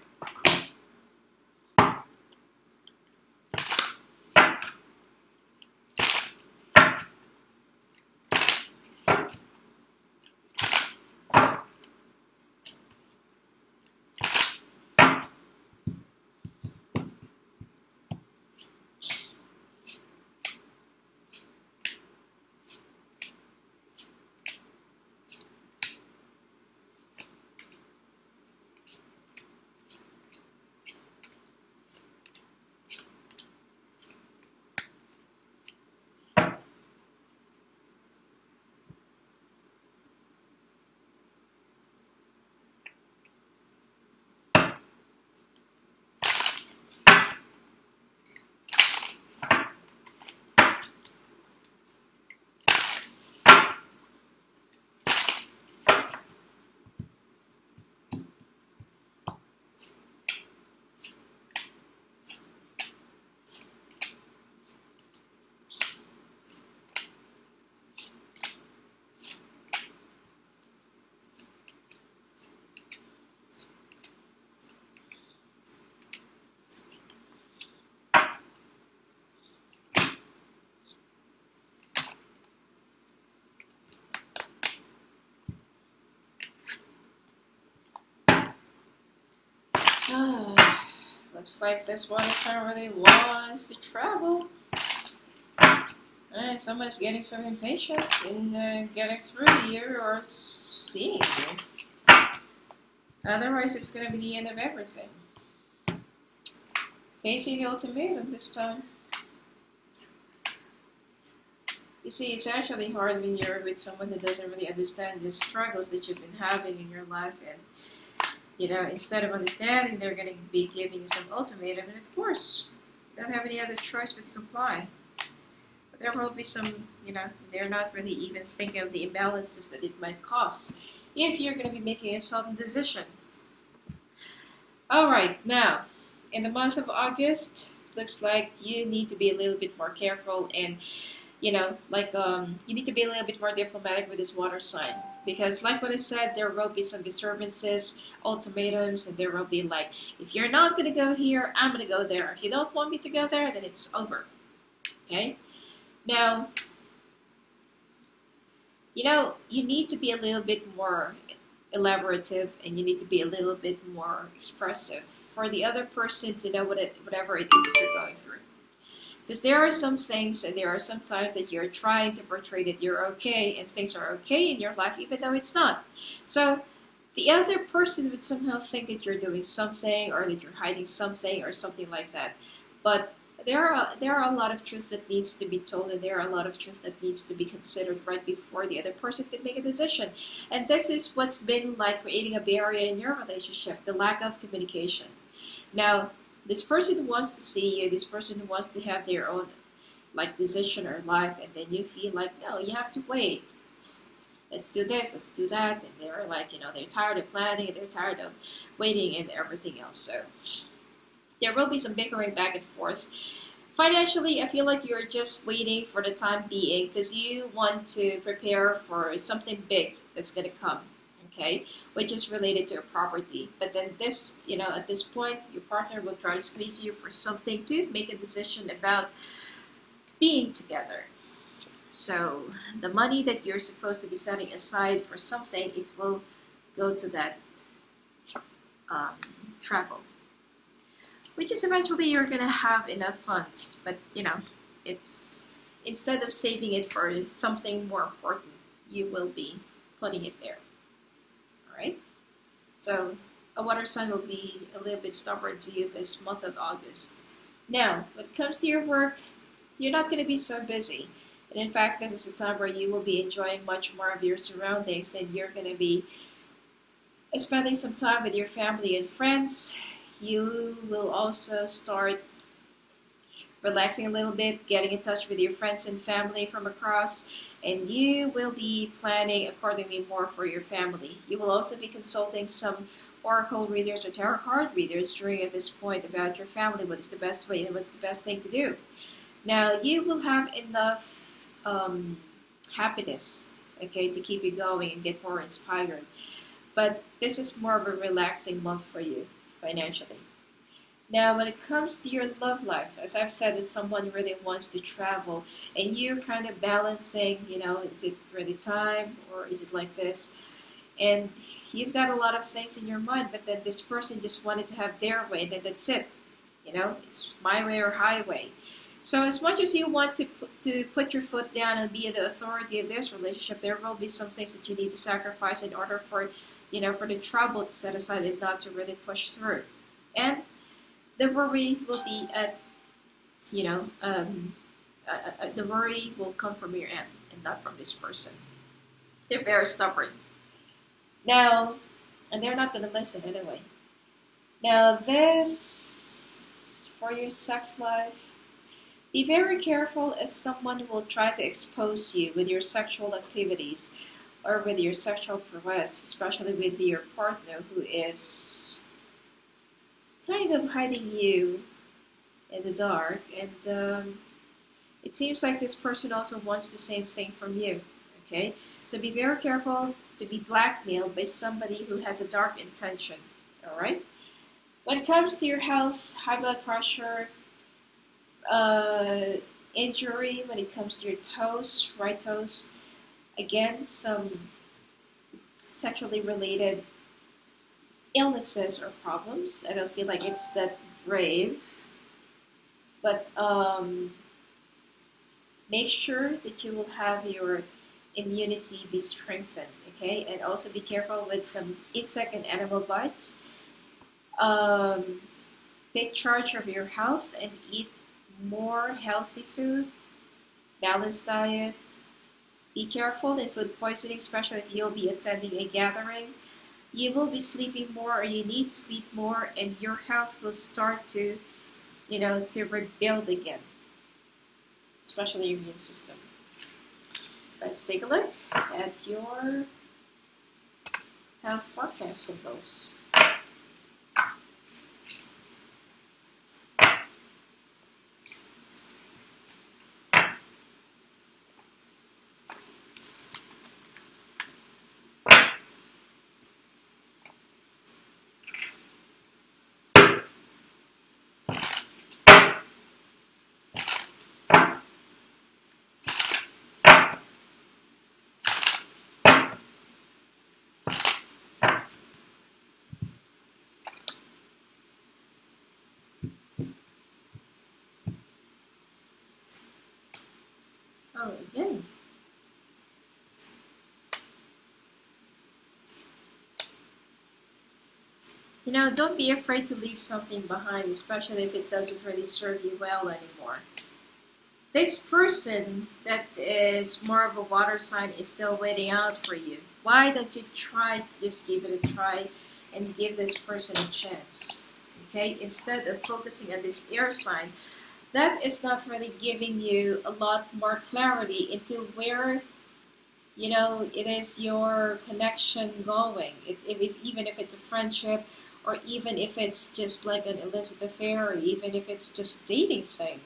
Looks like this one time really wants to travel. Alright, someone's getting some impatience in getting through here or seeing you. Otherwise, it's going to be the end of everything. Facing the ultimatum this time. You see, it's actually hard when you're with someone that doesn't really understand the struggles that you've been having in your life. And, you know, instead of understanding, they're going to be giving you some ultimatum. And, of course, you don't have any other choice but to comply. But there will be some, you know, they're not really even thinking of the imbalances that it might cause if you're going to be making a sudden decision. All right, now, in the month of August, looks like you need to be a little bit more careful and, you know, like, you need to be a little bit more diplomatic with this water sign. Because like what I said, there will be some disturbances, ultimatums, and there will be like, if you're not going to go here, I'm going to go there. If you don't want me to go there, then it's over. Okay? Now, you know, you need to be a little bit more elaborative and you need to be a little bit more expressive for the other person to know what whatever it is that you're going through. Because there are some things and there are some times that you're trying to portray that you're okay and things are okay in your life even though it's not. So the other person would somehow think that you're doing something or that you're hiding something or something like that. But there are a lot of truth that needs to be told and there are a lot of truth that needs to be considered right before the other person can make a decision. And this is what's been like creating a barrier in your relationship, the lack of communication. Now, this person wants to see you, this person wants to have their own like decision or life, and then you feel like, no, you have to wait. Let's do this, let's do that, and they're like, you know, they're tired of planning, and they're tired of waiting and everything else, so there will be some bickering back and forth. Financially, I feel like you're just waiting for the time being because you want to prepare for something big that's going to come, okay, which is related to a property. But then this, you know, at this point, your partner will try to squeeze you for something to make a decision about being together. So the money that you're supposed to be setting aside for something, it will go to that travel. Which is eventually you're going to have enough funds, but you know, it's instead of saving it for something more important, you will be putting it there. Alright? So, a water sign will be a little bit stubborn to you this month of August. Now, when it comes to your work, you're not going to be so busy. And in fact, this is a time where you will be enjoying much more of your surroundings and you're going to be spending some time with your family and friends. You will also start relaxing a little bit, getting in touch with your friends and family from across, and you will be planning accordingly more for your family. You will also be consulting some oracle readers or tarot card readers during at this point about your family, what is the best way and what's the best thing to do. Now, you will have enough happiness, okay, to keep you going and get more inspired. But this is more of a relaxing month for you. Financially. Now, when it comes to your love life, as I've said, that someone really wants to travel, and you're kind of balancing, you know, is it really time, or is it like this? And you've got a lot of things in your mind, but then this person just wanted to have their way, and then that's it. You know, it's my way or highway. So as much as you want to put your foot down and be the authority of this relationship, there will be some things that you need to sacrifice in order for, you know, for the trouble to set aside and not to really push through. And the worry will be at, you know, the worry will come from your aunt and not from this person. They're very stubborn. Now, and they're not going to listen anyway. Now this, for your sex life, be very careful as someone will try to expose you with your sexual activities or with your sexual prowess, especially with your partner who is kind of hiding you in the dark. And it seems like this person also wants the same thing from you, okay? So be very careful to be blackmailed by somebody who has a dark intention, all right? When it comes to your health, high blood pressure, injury when it comes to your toes, right toes. Again, some sexually related illnesses or problems. I don't feel like it's that brave, but make sure that you will have your immunity be strengthened, okay? And also be careful with some insect and animal bites. Take charge of your health and eat more healthy food, balanced diet. Be careful in food poisoning, especially if you'll be attending a gathering. You will be sleeping more, or you need to sleep more, and your health will start to, you know, to rebuild again, especially your immune system. Let's take a look at your health forecast symbols. Oh, again. You know, don't be afraid to leave something behind, especially if it doesn't really serve you well anymore. This person that is more of a water sign is still waiting out for you. Why don't you try to just give it a try and give this person a chance? Okay, instead of focusing on this air sign, that is not really giving you a lot more clarity into where, you know, it is your connection going. Even if it's a friendship, or even if it's just like an illicit affair, or even if it's just dating thing,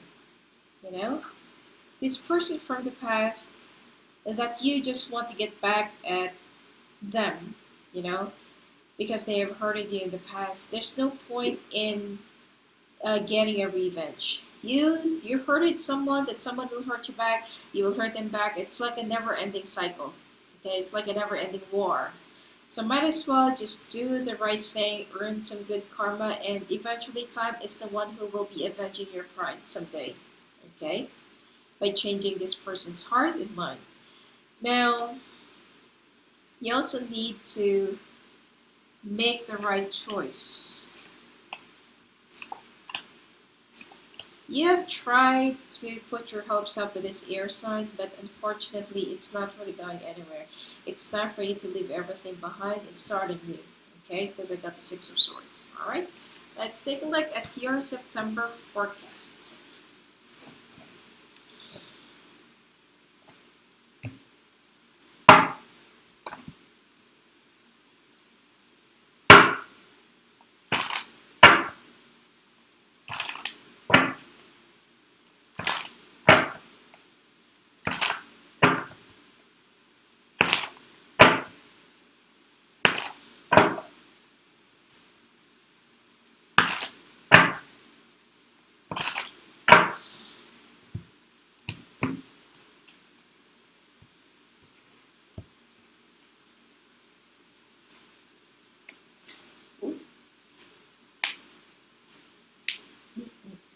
you know? This person from the past that you just want to get back at them, you know, because they have hurted you in the past. There's no point in getting a revenge. You hurted someone, that someone will hurt you back, you will hurt them back. It's like a never-ending cycle, okay? It's like a never-ending war. So might as well just do the right thing, earn some good karma, and eventually time is the one who will be avenging your pride someday, okay? By changing this person's heart and mind. Now, you also need to make the right choice. You have tried to put your hopes up with this air sign, but unfortunately, it's not really going anywhere. It's time for you to leave everything behind and start anew, okay? Because I got the 6 of Swords, all right? Let's take a look at your September forecast.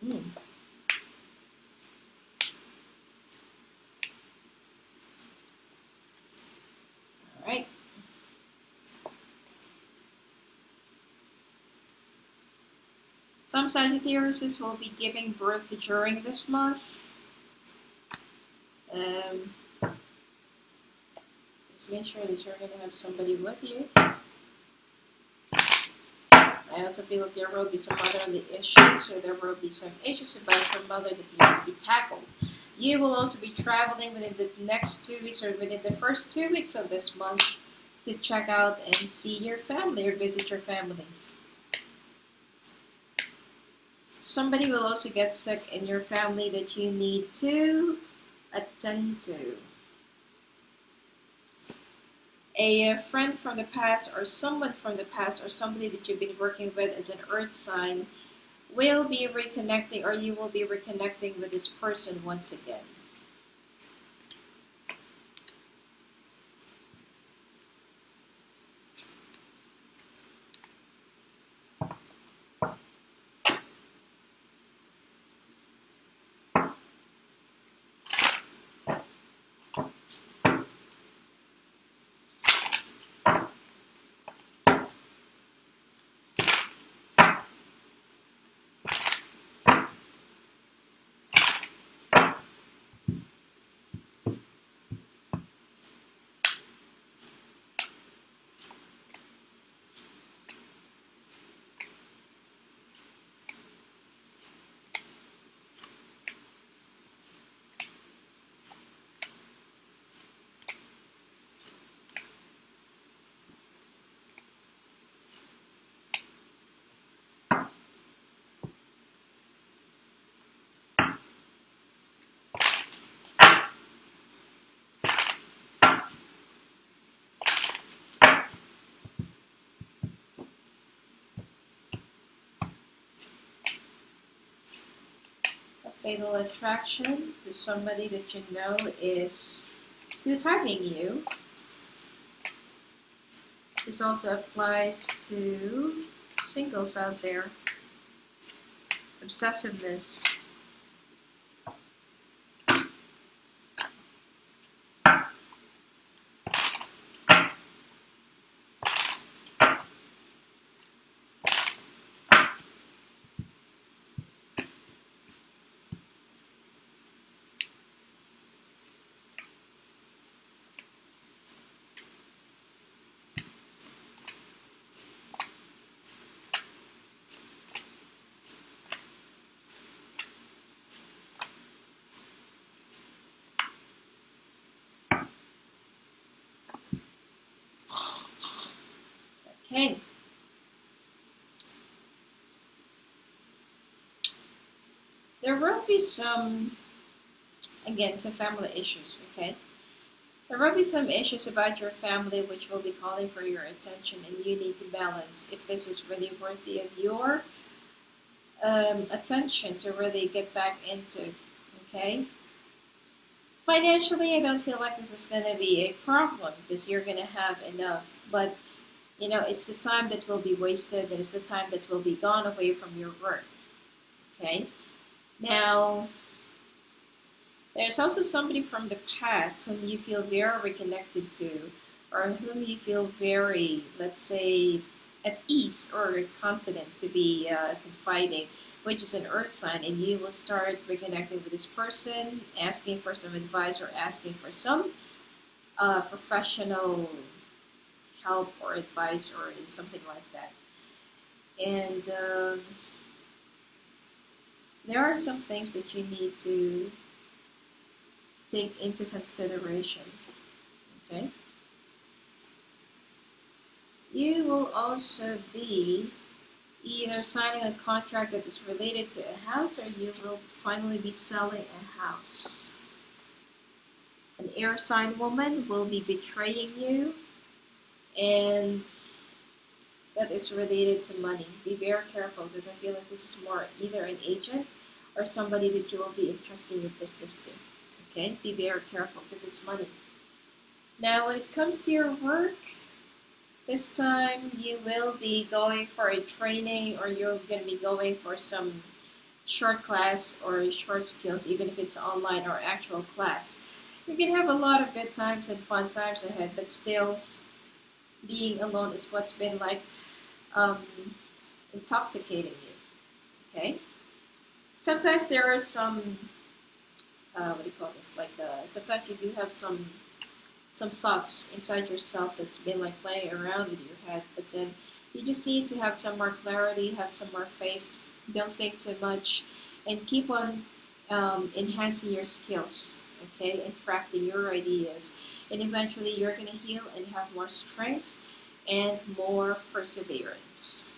All right. Some Sagittarius will be giving birth during this month. Just make sure that you're going to have somebody with you. I also feel like there will be some motherly issues, so there will be some issues about your mother that needs to be tackled. You will also be traveling within the next 2 weeks, or within the first 2 weeks of this month, to check out and see your family or visit your family. Somebody will also get sick in your family that you need to attend to. A friend from the past, or someone from the past, or somebody that you've been working with as an earth sign will be reconnecting, or you will be reconnecting with this person once again. Fatal attraction to somebody that you know is too targeting you. This also applies to singles out there. Obsessiveness. Okay. There will be some, again, some family issues, okay? There will be some issues about your family which will be calling for your attention, and you need to balance if this is really worthy of your attention to really get back into, okay? Financially, I don't feel like this is going to be a problem because you're going to have enough, but you know, it's the time that will be wasted, and it's the time that will be gone away from your work, okay? Now, there's also somebody from the past whom you feel very connected to, or whom you feel very, let's say, at ease or confident to be confiding, which is an earth sign, and you will start reconnecting with this person, asking for some advice or asking for some professional help or advice or something like that. And there are some things that you need to take into consideration, okay? You will also be either signing a contract that is related to a house, or you will finally be selling a house. An air sign woman will be betraying you, and that is related to money. Be very careful, because I feel like this is more either an agent or somebody that you will be entrusting your business to. Okay, be very careful because it's money. Now, when it comes to your work, this time you will be going for a training, or you're going to be going for some short class or short skills, even if it's online or actual class. You're going to have a lot of good times and fun times ahead, but still, being alone is what's been like intoxicating you, okay? Sometimes there are some, what do you call this? Like, sometimes you do have some thoughts inside yourself that's been like playing around in your head, but then you just need to have some more clarity, have some more faith, don't think too much, and keep on enhancing your skills, okay, and crafting your ideas. And eventually you're going to heal and have more strength and more perseverance.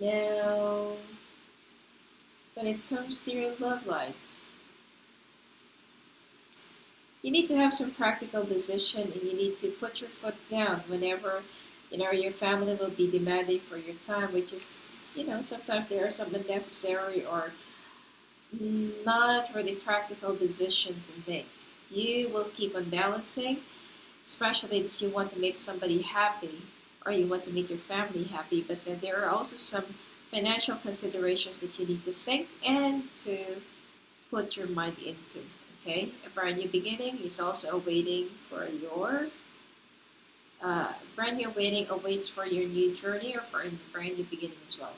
Now, when it comes to your love life, you need to have some practical decision, and you need to put your foot down whenever, you know, your family will be demanding for your time, which is, you know, sometimes there are some unnecessary or not really practical decisions to make. You will keep on balancing, especially if you want to make somebody happy or you want to make your family happy, but then there are also some financial considerations that you need to think and to put your mind into, okay? A brand new beginning is also waiting for your, brand new waiting awaits for your new journey or for a brand new beginning as well.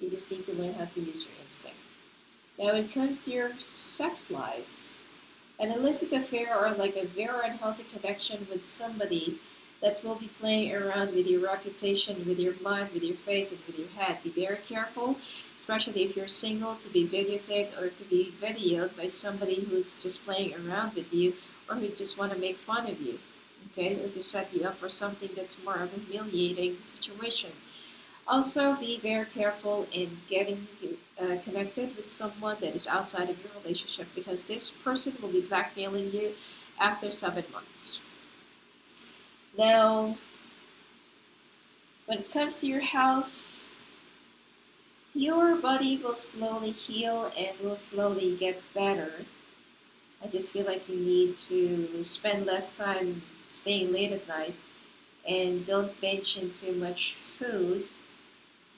You just need to learn how to use your instinct. Now, when it comes to your sex life, an illicit affair or like a very unhealthy connection with somebody that will be playing around with your reputation, with your mind, with your face, and with your head. Be very careful, especially if you're single, to be videotaped or to be videoed by somebody who is just playing around with you or who just want to make fun of you, okay, or to set you up for something that's more of a humiliating situation. Also, be very careful in getting connected with someone that is outside of your relationship, because this person will be blackmailing you after 7 months. Now, when it comes to your health, Your body will slowly heal and will slowly get better. I just feel like you need to spend less time staying late at night and don't binge on too much food.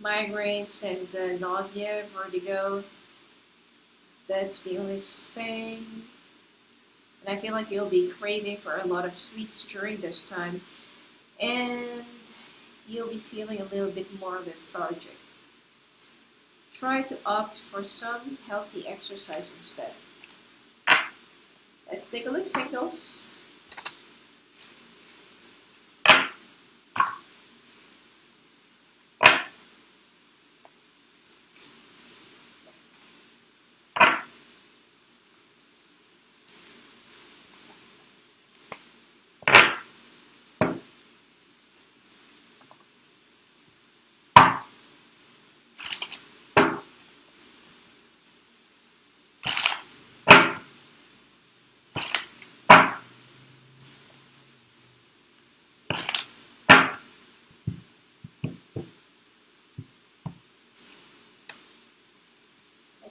Migraines and nausea, vertigo, that's the only thing. And I feel like you'll be craving for a lot of sweets during this time. And you'll be feeling a little bit more lethargic. Try to opt for some healthy exercise instead. Let's take a look, singles.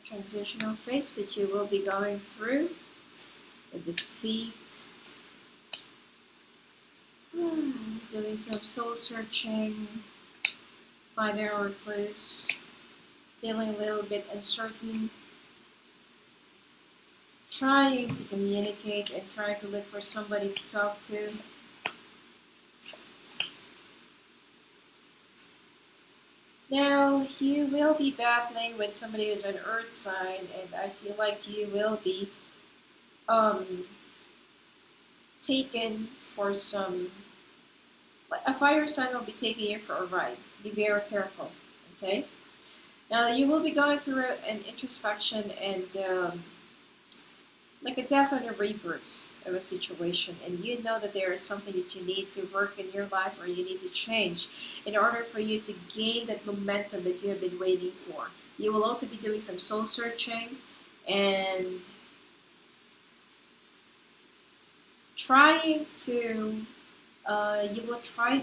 Transitional phase that you will be going through, the defeat, doing some soul searching, finding our clues, feeling a little bit uncertain, trying to communicate and trying to look for somebody to talk to. Now, you will be battling with somebody who's an earth sign, and I feel like you will be taken for some... A fire sign will be taking you for a ride. Be very careful, okay? Now, you will be going through an introspection and like a death on a rebirth of a situation, and you know that there is something that you need to work in your life or you need to change in order for you to gain that momentum that you have been waiting for. You will also be doing some soul searching and trying to, what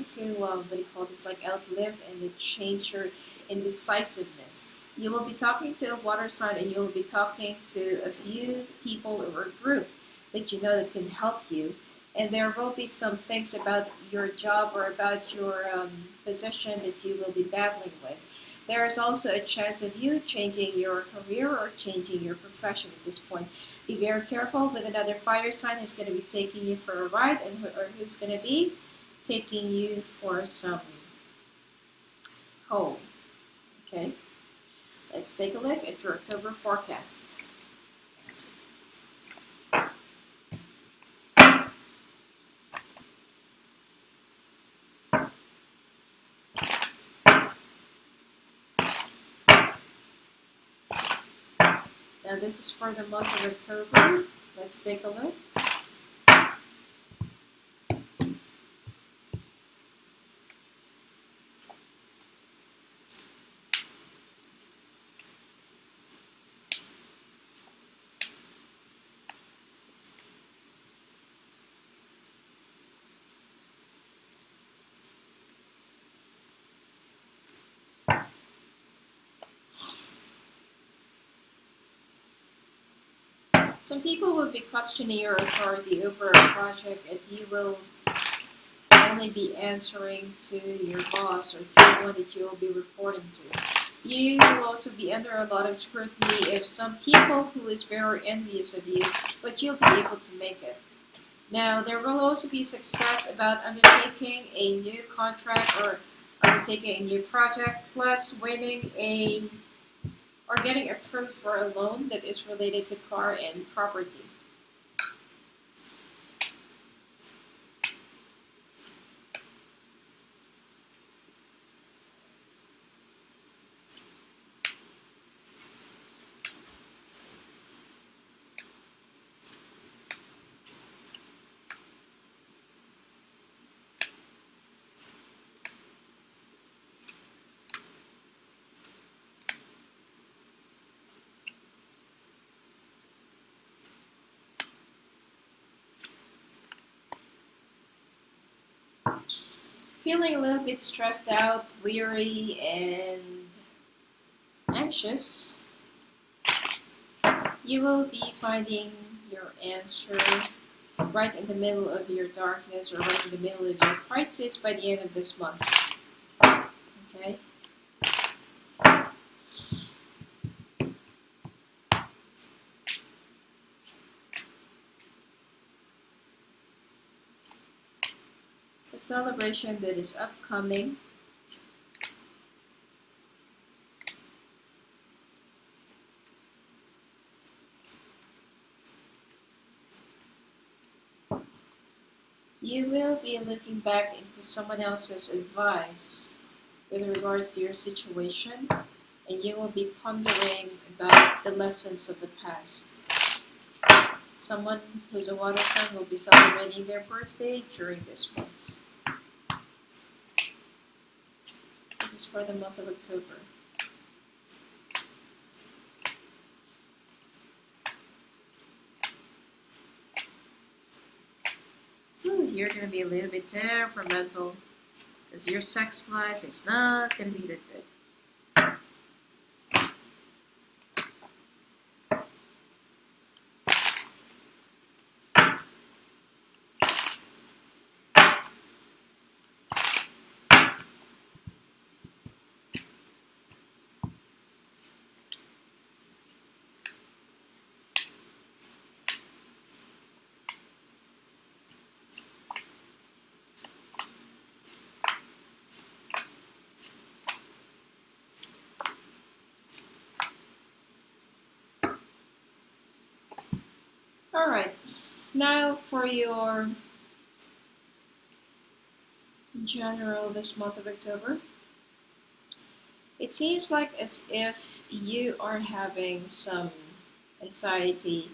do you call this, like outlive and change your indecisiveness. You will be talking to a water sign and you will be talking to a few people or a group that you know that can help you, and there will be some things about your job or about your position that you will be battling with. There is also a chance of you changing your career or changing your profession at this point. Be very careful with another fire sign who's going to be taking you for a ride and who's going to be taking you for some home. Okay, let's take a look at your October forecast. Now this is for the month of October. Let's take a look. Some people will be questioning your authority over a project, and you will only be answering to your boss or to the one that you will be reporting to. You will also be under a lot of scrutiny of some people who is very envious of you, but you'll be able to make it. Now, there will also be success about undertaking a new contract or undertaking a new project, plus winning a... or getting approved for a loan that is related to car and property. Feeling a little bit stressed out, weary, and anxious, you will be finding your answer right in the middle of your darkness or right in the middle of your crisis by the end of this month. Okay? The celebration that is upcoming. You will be looking back into someone else's advice with regards to your situation, and you will be pondering about the lessons of the past. Someone who's a water sign will be celebrating their birthday during this month. This is for the month of October. You're going to be a little bit temperamental because your sex life is not going to be that good. Alright, now for your general this month of October. It seems like as if you are having some anxiety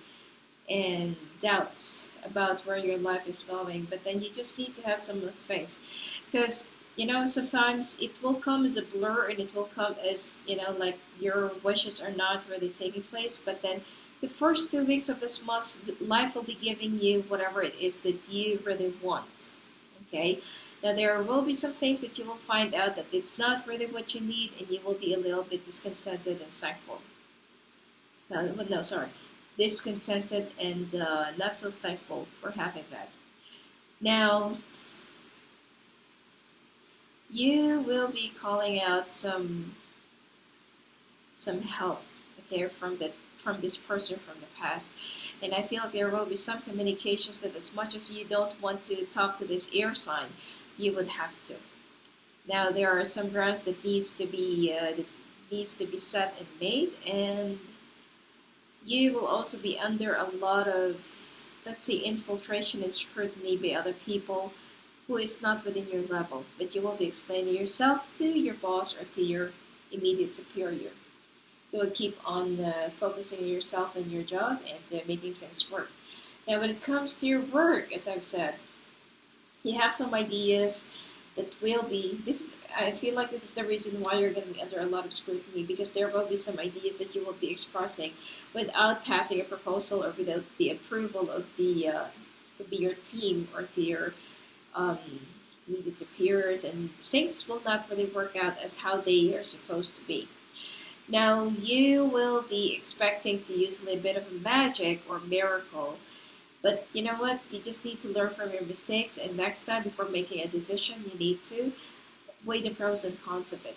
and doubts about where your life is going, but then you just need to have some faith. Because, you know, sometimes it will come as a blur and it will come as, you know, like your wishes are not really taking place, but then the first 2 weeks of this month, life will be giving you whatever it is that you really want, okay? Now, there will be some things that you will find out that it's not really what you need, and you will be a little bit discontented and thankful. Discontented and not so thankful for having that. Now, you will be calling out some help, okay, from this person from the past, and I feel like there will be some communications that as much as you don't want to talk to this air sign, you would have to. Now there are some grounds that needs to be set and made, and you will also be under a lot of, let's say, infiltration and scrutiny by other people who is not within your level, but you will be explaining yourself to your boss or to your immediate superior. You will keep on focusing on yourself and your job and making things work. Now, when it comes to your work, as I've said, you have some ideas that will be, I feel like this is the reason why you're going to be under a lot of scrutiny, because there will be some ideas that you will be expressing without passing a proposal or without the approval of the, could be your team or to your immediate superiors, and things will not really work out as how they are supposed to be. Now, you will be expecting to use a little bit of magic or miracle, but you know what? You just need to learn from your mistakes, and next time before making a decision, you need to weigh the pros and cons of it,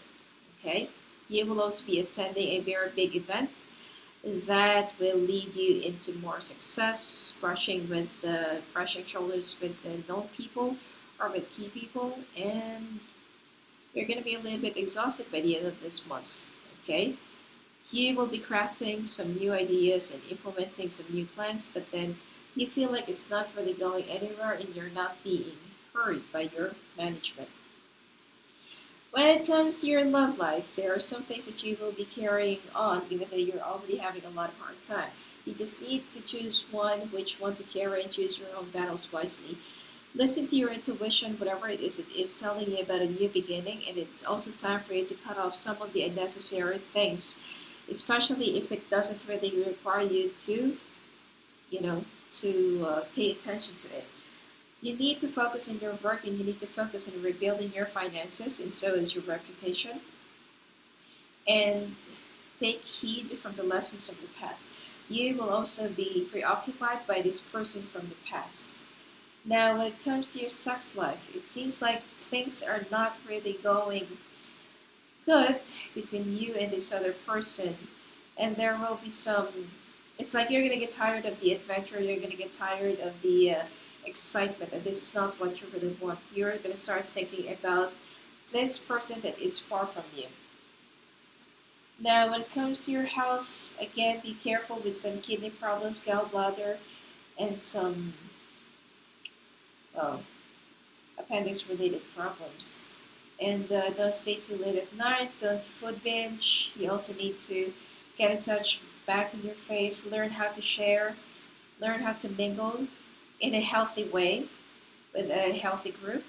okay? You will also be attending a very big event that will lead you into more success, brushing shoulders with known people or with key people, and you're going to be a little bit exhausted by the end of this month. Okay, you will be crafting some new ideas and implementing some new plans, but then you feel like it's not really going anywhere and you're not being heard by your management. When it comes to your love life, there are some things that you will be carrying on even though you're already having a lot of hard time. You just need to choose which one to carry, and choose your own battles wisely. Listen to your intuition, whatever it is telling you about a new beginning, and it's also time for you to cut off some of the unnecessary things, especially if it doesn't really require you to, you know, to pay attention to it. You need to focus on your work, and you need to focus on rebuilding your finances, and so is your reputation. And take heed from the lessons of the past. You will also be preoccupied by this person from the past. Now, when it comes to your sex life, it seems like things are not really going good between you and this other person. And there will be some... It's like you're going to get tired of the adventure, you're going to get tired of the excitement, and this is not what you really want. You're going to start thinking about this person that is far from you. Now, when it comes to your health, again, be careful with some kidney problems, gallbladder, and some, well, appendix-related problems. And don't stay too late at night, don't food binge. You also need to get in touch back in your face, learn how to share, learn how to mingle in a healthy way with a healthy group.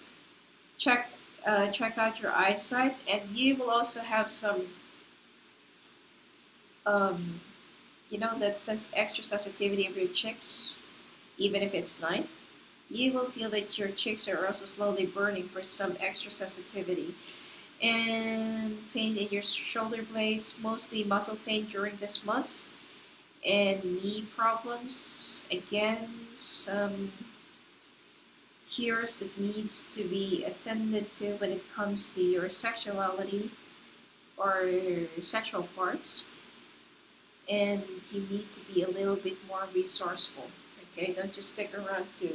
Check out your eyesight, and you will also have some, you know, that extra sensitivity of your cheeks, even if it's night. You will feel that your cheeks are also slowly burning for some extra sensitivity. And pain in your shoulder blades, mostly muscle pain during this month. And knee problems, again, some cures that needs to be attended to when it comes to your sexuality or sexual parts. And you need to be a little bit more resourceful, okay? Don't just stick around to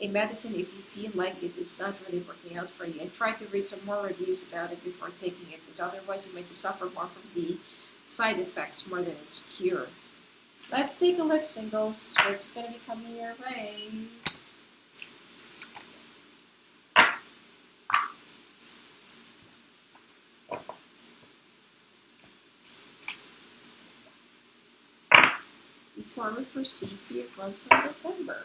a medicine if you feel like it's not really working out for you. And try to read some more reviews about it before taking it, because otherwise you might suffer more from the side effects more than its cure. Let's take a look, singles, what's going to be coming your way. Before we proceed to your month of November.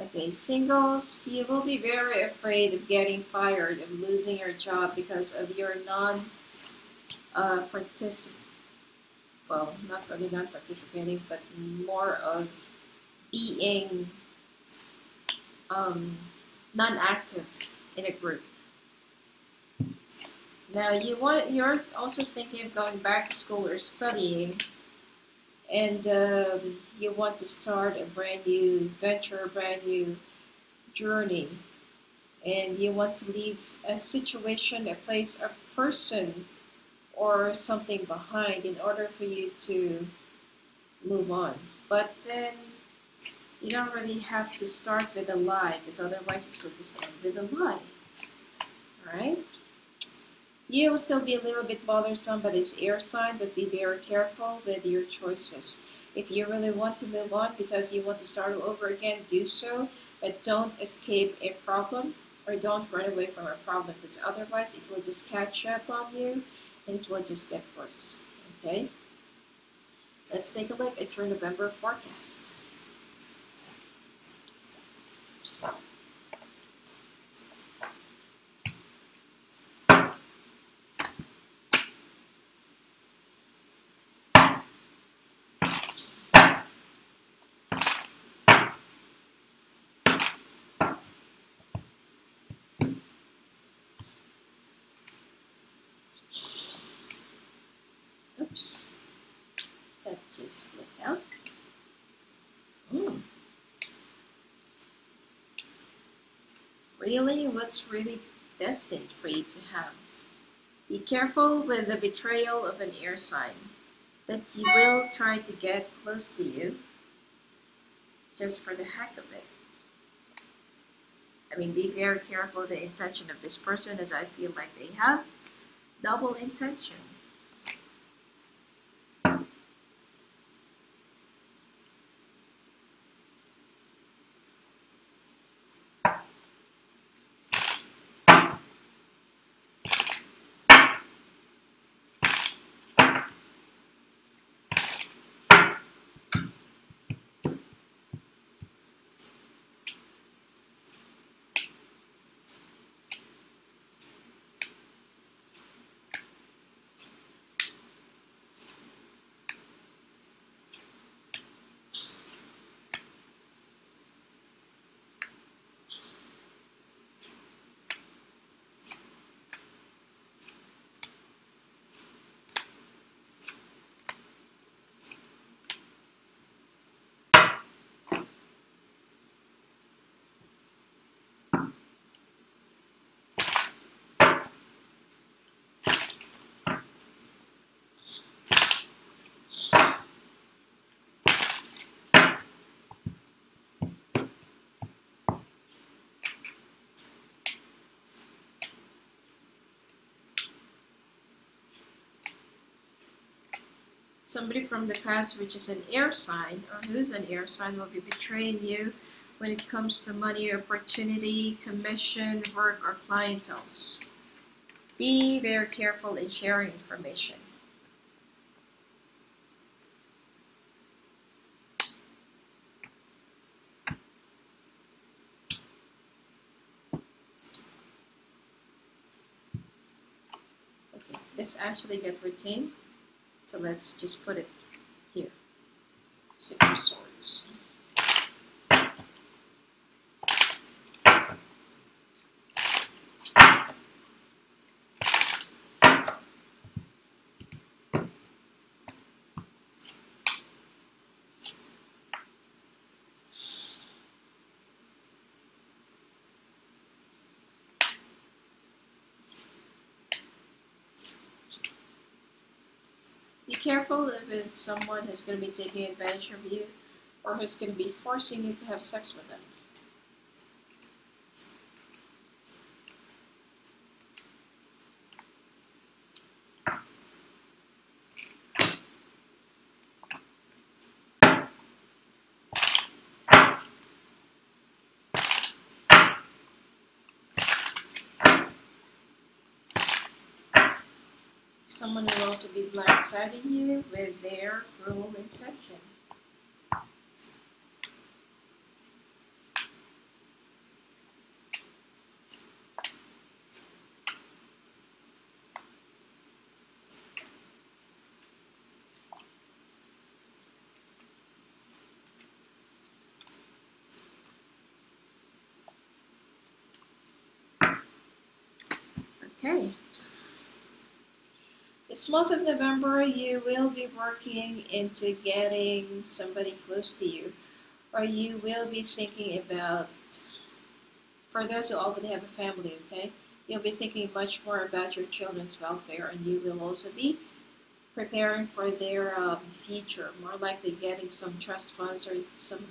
Okay, singles, you will be very afraid of getting fired, of losing your job because of your not participating, but more of being non-active in a group. Now, you're also thinking of going back to school or studying. And you want to start a brand new venture, a brand new journey. And you want to leave a situation, a place, a person, or something behind in order for you to move on. But then you don't really have to start with a lie, because otherwise it will just end with a lie. Alright? You will still be a little bit bothersome by this air sign, but be very careful with your choices. If you really want to move on because you want to start over again, do so, but don't escape a problem or don't run away from a problem, because otherwise it will just catch up on you and it will just get worse, okay? Let's take a look at your November forecast. Just flip out. Really, what's really destined for you to have? Be careful with the betrayal of an air sign that you will try to get close to you just for the heck of it. I mean, be very careful of the intention of this person, as I feel like they have double intention. Somebody from the past, which is an air sign, or who's an air sign, will be betraying you when it comes to money, opportunity, commission, work, or clientels. Be very careful in sharing information. Okay, this actually got retained. So let's just put it here. Six of Swords. Be careful if it's someone who's going to be taking advantage of you or who's going to be forcing you to have sex with them. Someone will also be blindsiding you with their cruel intention. Okay. This month of November, you will be working into getting somebody close to you, or you will be thinking about, for those who already have a family, okay, you'll be thinking much more about your children's welfare, and you will also be preparing for their future, more likely getting some trust funds or some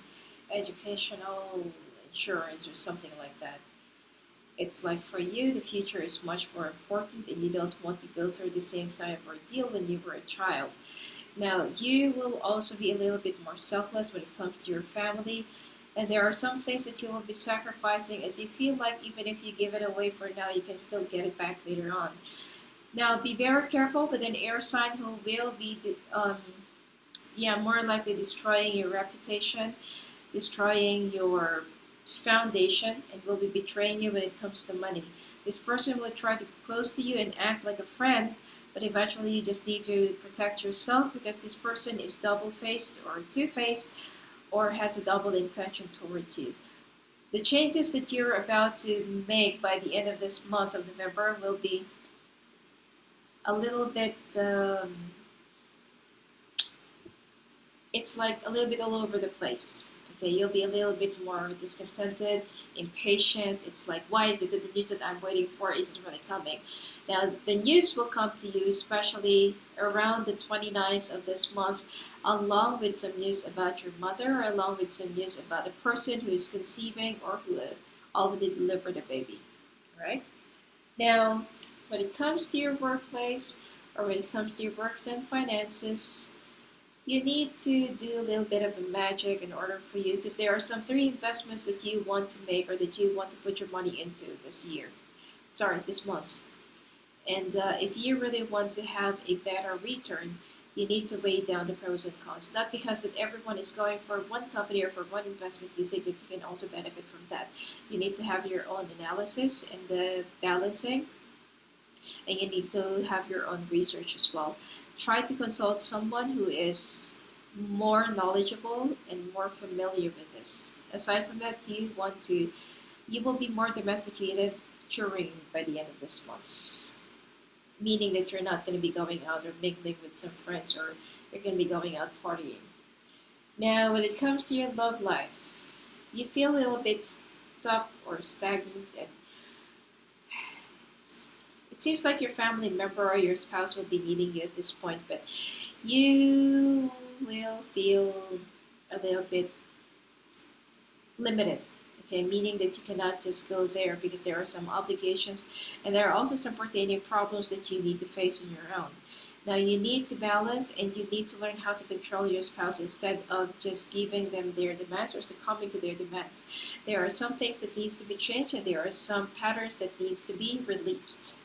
educational insurance or something like that. It's like for you, the future is much more important and you don't want to go through the same kind of ordeal when you were a child. Now, you will also be a little bit more selfless when it comes to your family. And there are some things that you will be sacrificing as you feel like even if you give it away for now, you can still get it back later on. Now, be very careful with an air sign who will be, more likely destroying your reputation, destroying your foundation, and will be betraying you when it comes to money. This person will try to be close to you and act like a friend, but eventually you just need to protect yourself because this person is double-faced or two-faced or has a double intention towards you. The changes that you're about to make by the end of this month of November will be a little bit it's like a little bit all over the place. Okay, you'll be a little bit more discontented, impatient. It's like, why is it that the news that I'm waiting for isn't really coming? Now, the news will come to you, especially around the 29th of this month, along with some news about your mother, along with some news about a person who is conceiving or who already delivered a baby, right? Now, when it comes to your workplace or when it comes to your works and finances, you need to do a little bit of a magic in order for you, because there are some three investments that you want to make or that you want to put your money into this month. And if you really want to have a better return, you need to weigh down the pros and cons. Not because that everyone is going for one company or for one investment, you think that you can also benefit from that. You need to have your own analysis and the balancing, and you need to have your own research as well. Try to consult someone who is more knowledgeable and more familiar with this. Aside from that, you will be more domesticated by the end of this month. Meaning that you're not going to be going out or mingling with some friends, or you're going to be going out partying. Now, when it comes to your love life, you feel a little bit stuck or stagnant, and it seems like your family member or your spouse will be needing you at this point, but you will feel a little bit limited, okay? Meaning that you cannot just go there because there are some obligations, and there are also some pertaining problems that you need to face on your own. Now you need to balance and you need to learn how to control your spouse instead of just giving them their demands or succumbing to their demands. There are some things that needs to be changed and there are some patterns that needs to be released.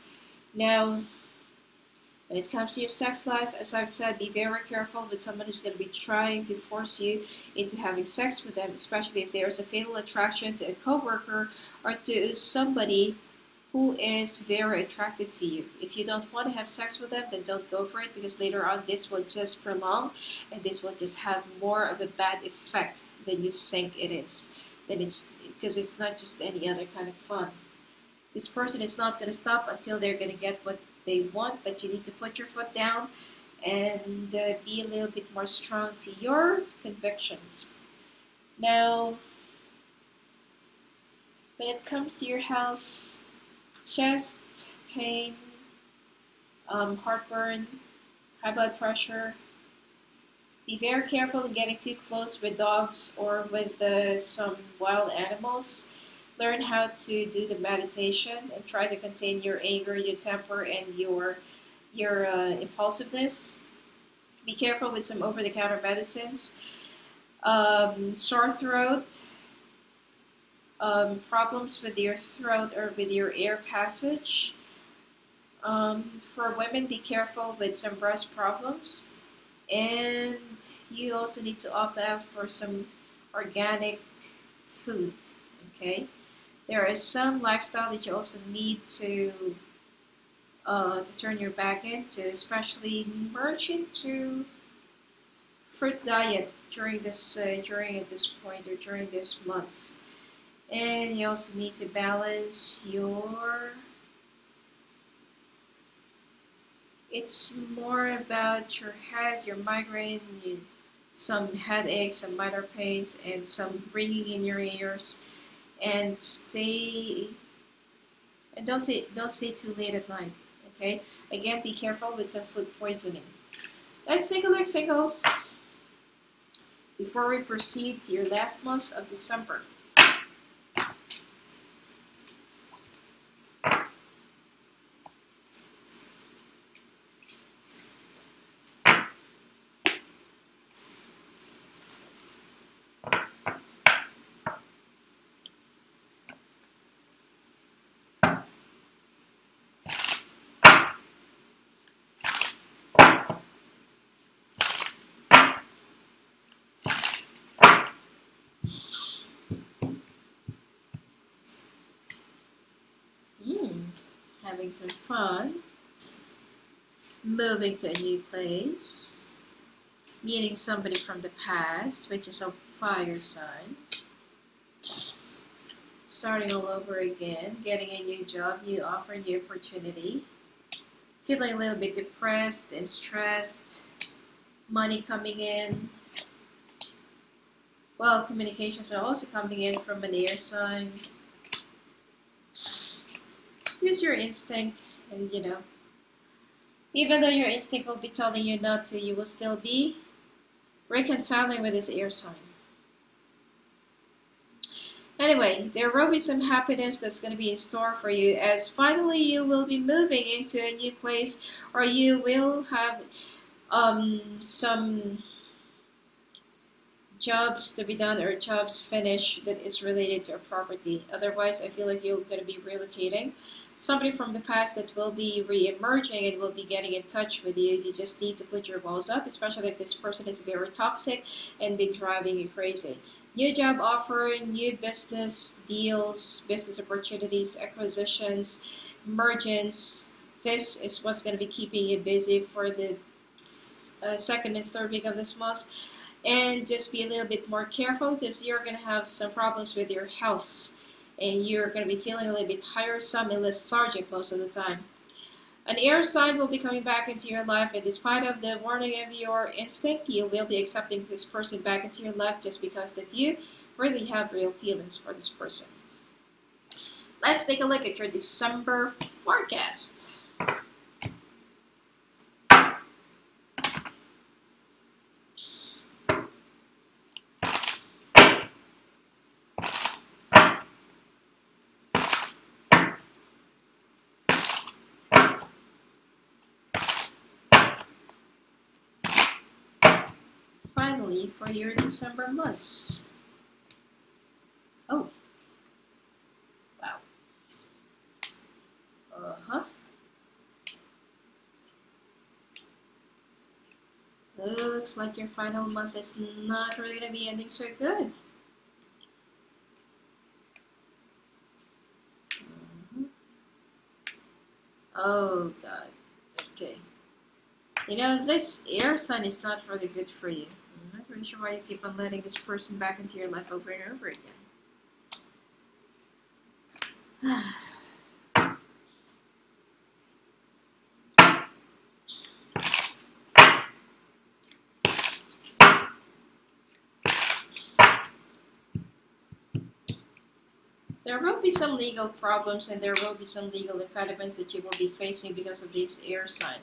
Now, when it comes to your sex life, as I've said, be very careful with someone who's going to be trying to force you into having sex with them, especially if there is a fatal attraction to a coworker or to somebody who is very attracted to you. If you don't want to have sex with them, then don't go for it, because later on this will just prolong and this will just have more of a bad effect than you think it is. Because it's not just any other kind of fun. This person is not going to stop until they're going to get what they want, but you need to put your foot down and be a little bit more strong to your convictions. Now, when it comes to your health, chest pain, heartburn, high blood pressure. Be very careful in getting too close with dogs or with some wild animals. Learn how to do the meditation and try to contain your anger, your temper, and your impulsiveness. Be careful with some over-the-counter medicines. Sore throat. Problems with your throat or with your air passage. For women, be careful with some breast problems. And you also need to opt out for some organic food, okay? There is some lifestyle that you also need to turn your back into, especially merge into fruit diet during this month. And you also need to balance your, it's more about your head, your migraine, some headaches, some minor pains, and some ringing in your ears. And don't stay too late at night, okay? Again, be careful with some food poisoning. Let's take a look, singles, before we proceed to your last month of December. Having some fun, moving to a new place, meeting somebody from the past, which is a fire sign, starting all over again, getting a new job, new offer, new opportunity, feeling a little bit depressed and stressed, money coming in. Well, communications are also coming in from an air sign. Use your instinct, and you know, even though your instinct will be telling you not to, you will still be reconciling with this air sign. Anyway, there will be some happiness that's going to be in store for you, as finally you will be moving into a new place, or you will have some jobs to be done or jobs finished that is related to a property. Otherwise, I feel like you're going to be relocating. Somebody from the past that will be re-emerging and will be getting in touch with you. You just need to put your walls up, especially if this person is very toxic and been driving you crazy. New job offer, new business deals, business opportunities, acquisitions, mergers. This is what's going to be keeping you busy for the second and third week of this month. And just be a little bit more careful, because you're going to have some problems with your health. And you're going to be feeling a little bit tiresome and lethargic most of the time. An air sign will be coming back into your life, and despite of the warning of your instinct, you will be accepting this person back into your life just because that you really have real feelings for this person. Let's take a look at your December forecast. finally for your December months. Oh. Wow. Uh-huh. Looks like your final month is not really going to be ending so good. Oh, God. Okay. You know, this air sign is not really good for you. I'm not really sure why you keep on letting this person back into your life over and over again. There will be some legal problems and there will be some legal impediments that you will be facing because of this air sign.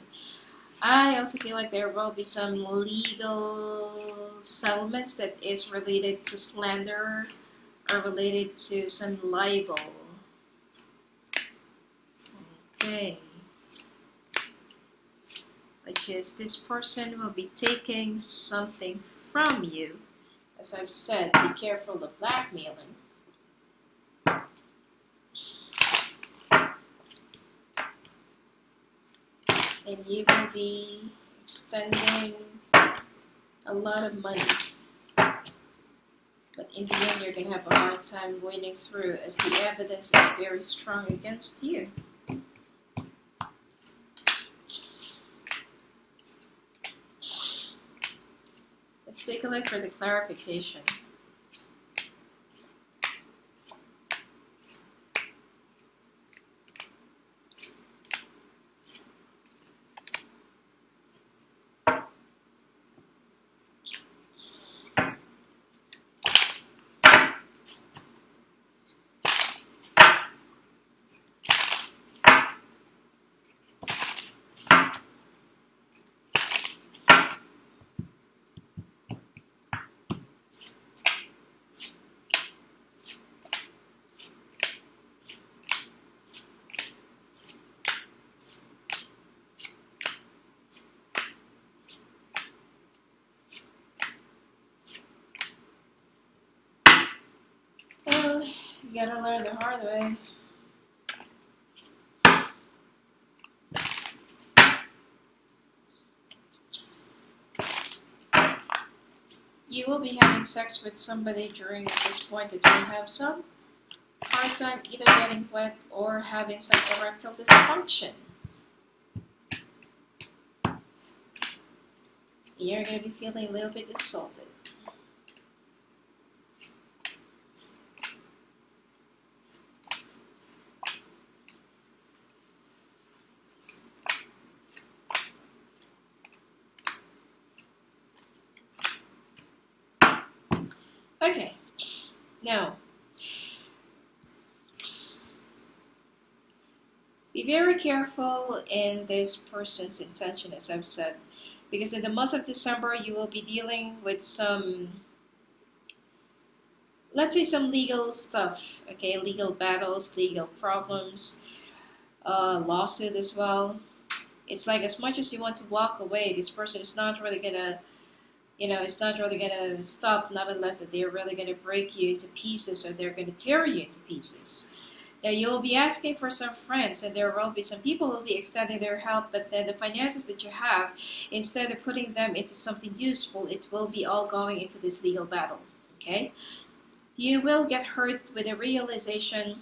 I also feel like there will be some legal settlements that is related to slander or related to some libel. Okay. Which is this person will be taking something from you. As I've said, be careful of blackmailing. And you will be extending a lot of money. But in the end, you're going to have a hard time winning through as the evidence is very strong against you. Let's take a look for the clarification. You gotta learn the hard way. You will be having sex with somebody during this point that you have some hard time either getting wet or having some erectile dysfunction. You're gonna be feeling a little bit insulted. Okay, now, be very careful in this person's intention, as I've said, because in the month of December, you will be dealing with some, let's say some legal stuff, okay, legal battles, legal problems, lawsuit as well. It's like as much as you want to walk away, this person is not really going to, you know, it's not really going to stop, not unless that they're really going to break you into pieces or they're going to tear you into pieces. Now, you'll be asking for some friends, and there will be some people who will be extending their help, but then the finances that you have, instead of putting them into something useful, it will be all going into this legal battle, okay? You will get hurt with a realization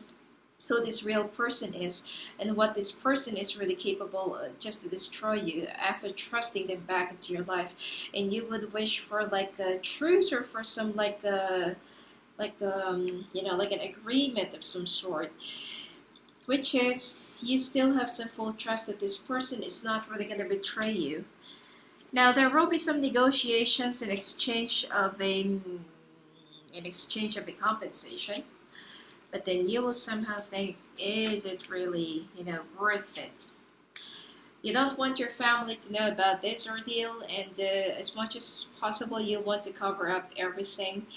who this real person is and what this person is really capable of, just to destroy you after trusting them back into your life. And you would wish for like a truce or for some you know, like an agreement of some sort, which is you still have some full trust that this person is not really going to betray you. Now there will be some negotiations in exchange of a compensation. But then you will somehow think, is it really, you know, worth it? You don't want your family to know about this ordeal, and as much as possible, you want to cover up everything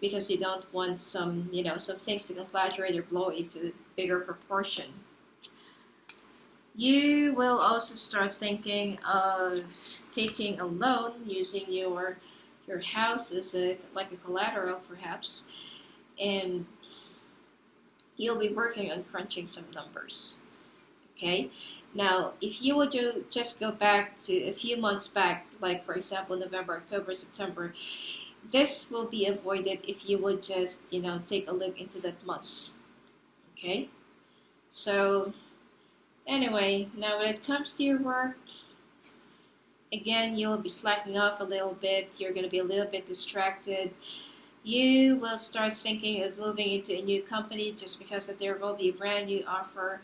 because you don't want some, you know, some things to conflagrate or blow into bigger proportion. You will also start thinking of taking a loan using your your house is like a collateral, perhaps, and you'll be working on crunching some numbers. Okay, now if you would just go back to a few months back, like for example November, October, September, this will be avoided if you would just, you know, take a look into that month. Okay, so anyway, now when it comes to your work, again, you'll be slacking off a little bit. You're going to be a little bit distracted. You will start thinking of moving into a new company just because that there will be a brand new offer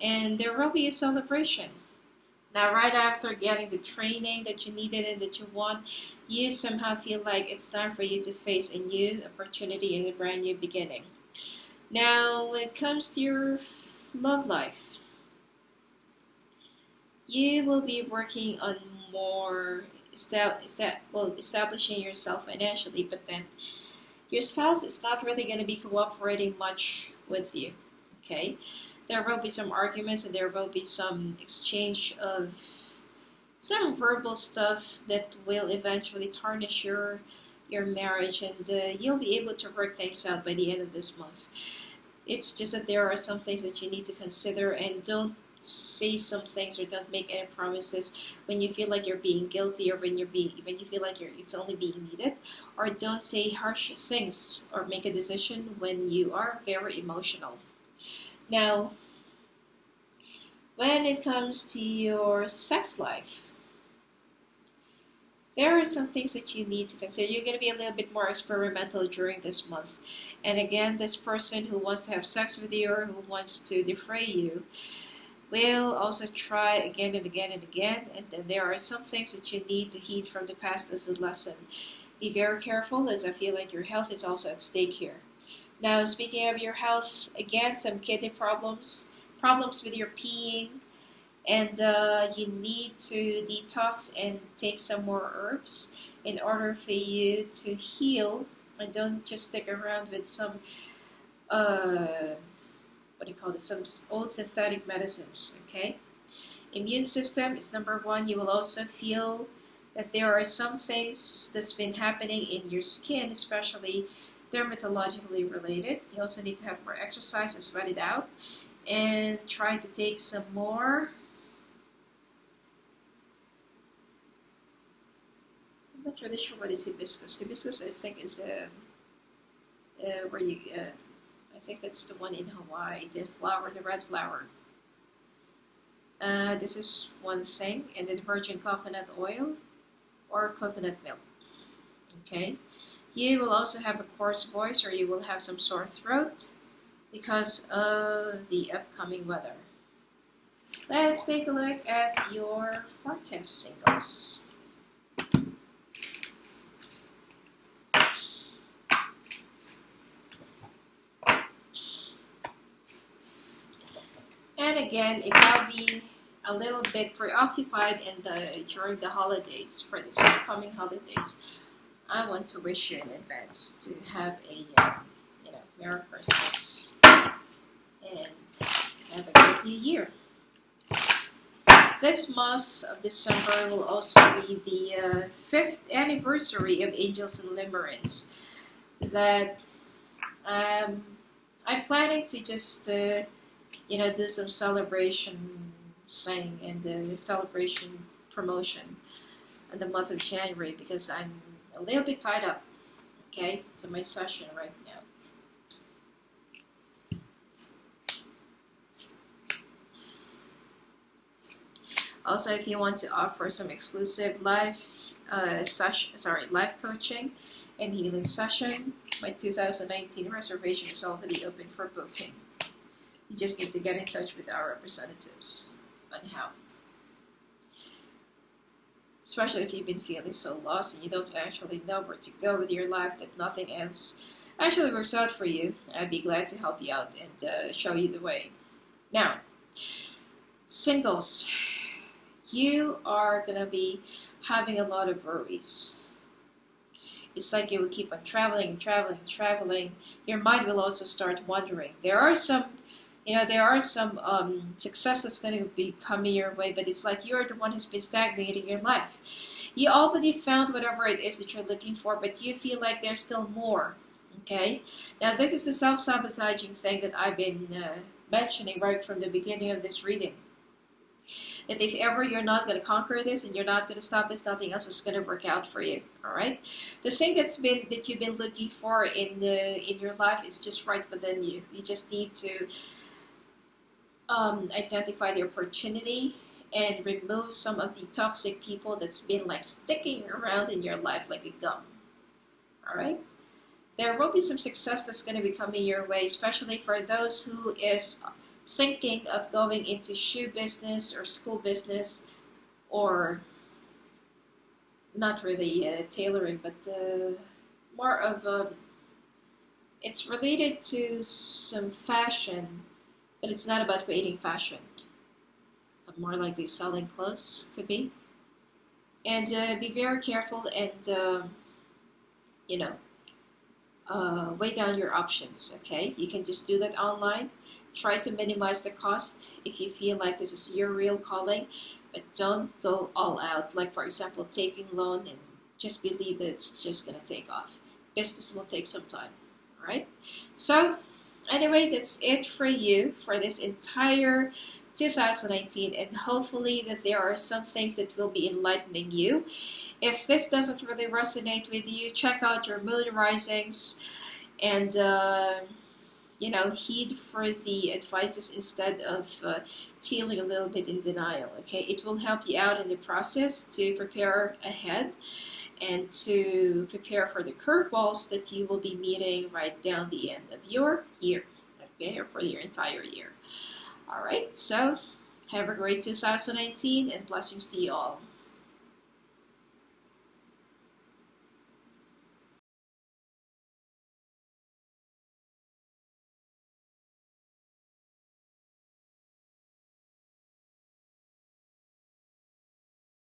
and there will be a celebration. Now, right after getting the training that you needed and that you want, you somehow feel like it's time for you to face a new opportunity and a brand new beginning. Now, when it comes to your love life, you will be working on more establishing yourself financially, but then your spouse is not really going to be cooperating much with you. Okay, there will be some arguments and there will be some exchange of some verbal stuff that will eventually tarnish your marriage, and you'll be able to work things out by the end of this month. It's just that there are some things that you need to consider, and don't say some things or don't make any promises when you feel like you're being guilty, or when you feel like it's only being needed, or don't say harsh things or make a decision when you are very emotional. Now, when it comes to your sex life, there are some things that you need to consider. You're going to be a little bit more experimental during this month. And again, this person who wants to have sex with you or who wants to defray you will also try again and again and again, and then there are some things that you need to heed from the past as a lesson. Be very careful, as I feel like your health is also at stake here. Now, speaking of your health, again, some kidney problems with your peeing, and you need to detox and take some more herbs in order for you to heal, and don't just stick around with some some old synthetic medicines. Okay, immune system is number one. You will also feel that there are some things that's been happening in your skin, especially dermatologically related. You also need to have more exercise and sweat it out, and try to take some more. I'm not really sure what is hibiscus. Hibiscus, I think, is where you. I think that's the one in Hawaii, the flower, the red flower. This is one thing, and then virgin coconut oil or coconut milk. Okay, you will also have a coarse voice, or you will have some sore throat because of the upcoming weather. Let's take a look at your forecast singles. And again, if I'll be a little bit preoccupied during the holidays, for the upcoming holidays, I want to wish you in advance to have a Merry Christmas and have a great new year. This month of December will also be the 5th anniversary of Angels and Limerence, that I'm planning to just do some celebration thing and the celebration promotion in the month of January, because I'm a little bit tied up, okay, to my session right now. Also, if you want to offer some exclusive life coaching and healing session, my 2019 reservation is already open for booking. You just need to get in touch with our representatives on how. Especially if you've been feeling so lost and you don't actually know where to go with your life, that nothing else actually works out for you, I'd be glad to help you out and show you the way. Now, singles. You are going to be having a lot of worries. It's like you will keep on traveling. Your mind will also start wandering. There are some success that's going to be coming your way, but it's like you're the one who's been stagnating your life. You already found whatever it is that you're looking for, but you feel like there's still more. Okay, now this is the self-sabotaging thing that I've been mentioning right from the beginning of this reading. That if ever you're not going to conquer this and you're not going to stop this, nothing else is going to work out for you. All right. The thing that you've been looking for in your life is just right within you. You just need to identify the opportunity and remove some of the toxic people that's been like sticking around in your life like a gum. All right. There will be some success that's going to be coming your way, especially for those who is thinking of going into shoe business or school business, or not really tailoring, but more of a, it's related to some fashion, but it's not about creating fashion, but more likely selling clothes could be. And be very careful and you know, weigh down your options, okay? You can just do that online. Try to minimize the cost if you feel like this is your real calling, but don't go all out. Like, for example, taking loan and just believe that it's just going to take off. Business will take some time, all right? So, anyway, that's it for you for this entire 2019, and hopefully that there are some things that will be enlightening you. If this doesn't really resonate with you, check out your moon risings and you know, heed for the advices instead of feeling a little bit in denial, okay? It will help you out in the process to prepare ahead and to prepare for the curveballs that you will be meeting right down the end of your year, okay, or for your entire year. All right, so have a great 2019 and blessings to you all.